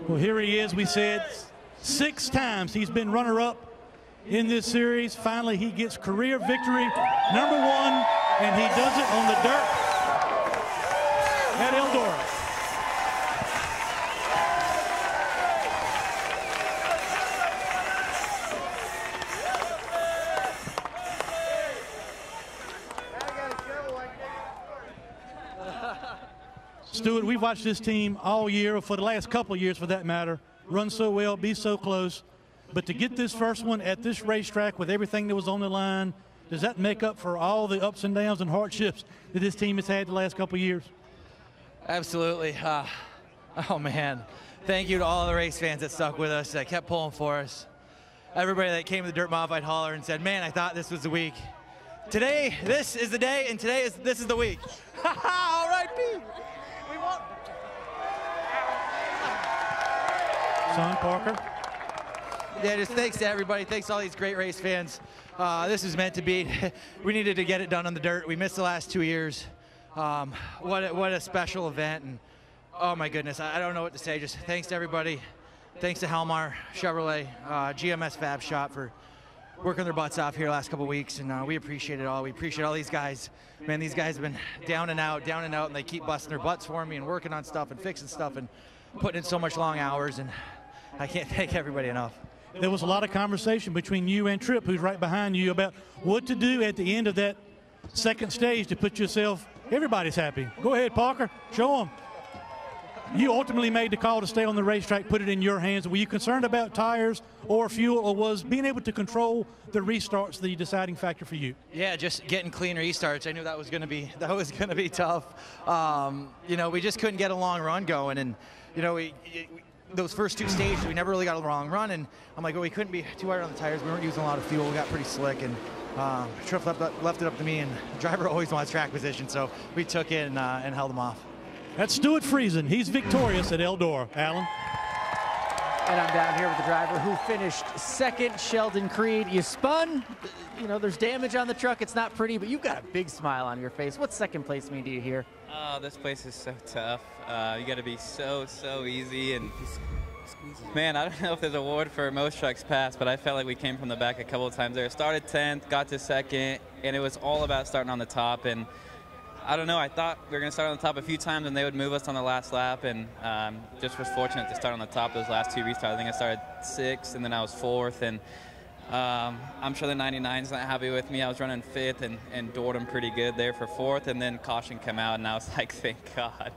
Well, here he is. We said six times he's been runner-up in this series. Finally, he gets career victory, number one, and he does it on the dirt at Eldora. Stewart, we've watched this team all year, for the last couple of years for that matter, run so well, be so close. But to get this first one at this racetrack with everything that was on the line, does that make up for all the ups and downs and hardships that this team has had the last couple of years? Absolutely. Uh, oh, man. Thank you to all the race fans that stuck with us, that kept pulling for us. Everybody that came to the Dirt Modified Hauler and said, man, I thought this was the week. Today, this is the day, and today, is this is the week. All right, Pete. We won. Son Parker. Yeah, just thanks to everybody. Thanks to all these great race fans. Uh, this is meant to be. We needed to get it done on the dirt. We missed the last two years. Um, what, a, what a special event. And oh, my goodness. I, I don't know what to say. Just thanks to everybody. Thanks to Helmar, Chevrolet, uh, G M S Fab Shop for working their butts off here the last couple weeks, and uh, we appreciate it all. We appreciate all these guys. Man, these guys have been down and out, down and out, and they keep busting their butts for me and working on stuff and fixing stuff and putting in so much long hours, and I can't thank everybody enough. There was a lot of conversation between you and Trip, who's right behind you, about what to do at the end of that second stage to put yourself, everybody's happy. Go ahead, Parker, show them. You ultimately made the call to stay on the racetrack, put it in your hands. Were you concerned about tires or fuel, or was being able to control the restarts the deciding factor for you? Yeah, just getting clean restarts. I knew that was going to be that was going to be tough. Um, you know, we just couldn't get a long run going, and you know, we, we, those first two stages we never really got a long run. And I'm like, well, we couldn't be too hard on the tires. We weren't using a lot of fuel. We got pretty slick, and um, Triff left, left it up to me. And the driver always wants track position, so we took it and, uh, and held him off. That's Stewart Friesen. He's victorious at Eldora. Alan. And I'm down here with the driver who finished second, Sheldon Creed. You spun. You know, there's damage on the truck. It's not pretty, but you've got a big smile on your face. What's second place mean to you here? Oh, this place is so tough. Uh, you got to be so, so easy. And man, I don't know if there's a award for most trucks passed, but I felt like we came from the back a couple of times there. Started tenth, got to second, and it was all about starting on the top. And I don't know, I thought we were going to start on the top a few times and they would move us on the last lap, and um, just was fortunate to start on the top those last two restarts. I think I started sixth and then I was fourth, and um, I'm sure the ninety-nine's not happy with me. I was running fifth and, and doored them pretty good there for fourth, and then caution came out and I was like, thank God.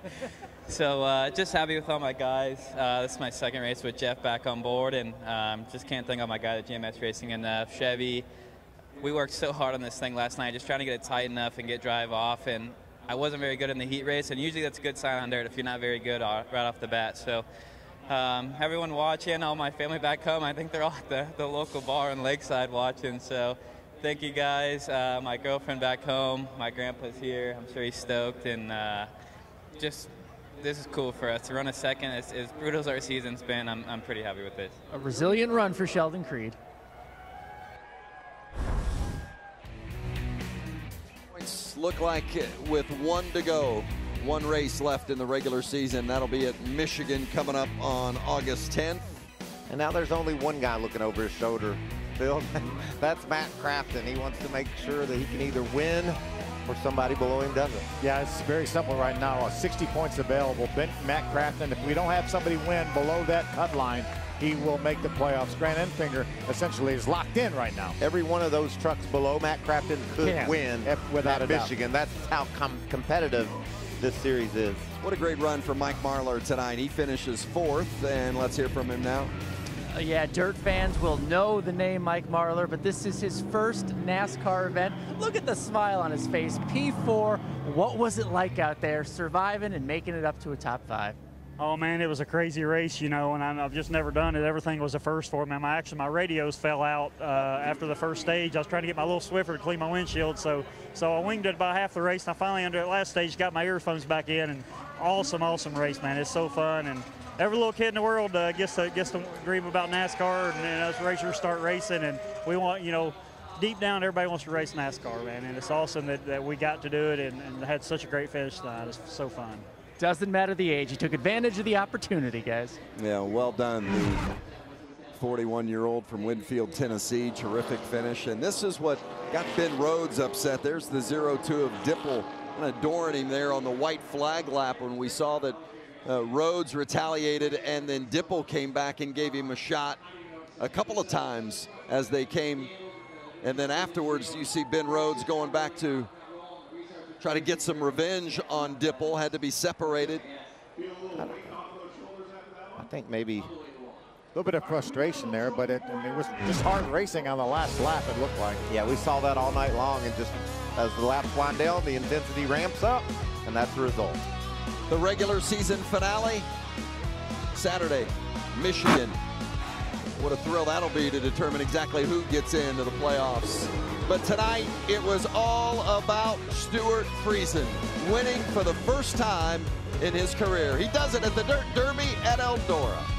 So uh, just happy with all my guys. Uh, this is my second race with Jeff back on board, and um, just can't thank all my guys at G M S Racing enough. Chevy. We worked so hard on this thing last night, just trying to get it tight enough and get drive off, and I wasn't very good in the heat race, and usually that's a good sign on dirt if you're not very good right off the bat. So um, everyone watching, all my family back home, I think they're all at the, the local bar in Lakeside watching, so thank you guys. Uh, my girlfriend back home, my grandpa's here, I'm sure he's stoked, and uh, just this is cool for us to run a second. As, as brutal as our season's been, I'm, I'm pretty happy with this. A resilient run for Sheldon Creed. Look like with one to go, one race left in the regular season. That'll be at Michigan coming up on August tenth. And now there's only one guy looking over his shoulder, Phil. That's Matt Crafton. He wants to make sure that he can either win or somebody below him doesn't. Yeah, it's very simple right now. Uh, sixty points available. Ben, Matt Crafton, if we don't have somebody win below that cut line, he will make the playoffs. Grant Enfinger essentially is locked in right now. Every one of those trucks below Matt Crafton could yeah, win without a Michigan. Doubt. That's how com competitive this series is. What a great run for Mike Marlar tonight. He finishes fourth, and let's hear from him now. Uh, yeah, dirt fans will know the name Mike Marlar, but this is his first NASCAR event. Look at the smile on his face. P four, what was it like out there surviving and making it up to a top five? Oh, man, it was a crazy race, you know, and I've just never done it. Everything was a first for me. My, actually, my radios fell out uh, after the first stage. I was trying to get my little Swiffer to clean my windshield, so so I winged it about half the race, and I finally, under that last stage, got my earphones back in. And awesome, awesome race, man. It's so fun, and every little kid in the world uh, gets, to, gets to dream about NASCAR, and, and us racers start racing, and we want, you know, deep down, everybody wants to race NASCAR, man, and it's awesome that, that we got to do it and, and had such a great finish tonight. It's so fun. Doesn't matter the age. He took advantage of the opportunity, guys. Yeah, well done. The forty-one-year-old from Winfield, Tennessee. Terrific finish. And this is what got Ben Rhodes upset. There's the zero two of Dippel. And adoring him there on the white flag lap when we saw that uh, Rhodes retaliated, and then Dippel came back and gave him a shot a couple of times as they came. And then afterwards, you see Ben Rhodes going back to try to get some revenge on Dippel. Had to be separated. I, I think maybe little bit of frustration there, but it, I mean, it was just hard racing on the last lap, it looked like. Yeah, we saw that all night long, and just as the laps wind down, the intensity ramps up, and that's the result. The regular season finale, Saturday, Michigan. What a thrill that'll be to determine exactly who gets into the playoffs. But tonight, it was all about Stewart Friesen winning for the first time in his career. He does it at the Dirt Derby at Eldora.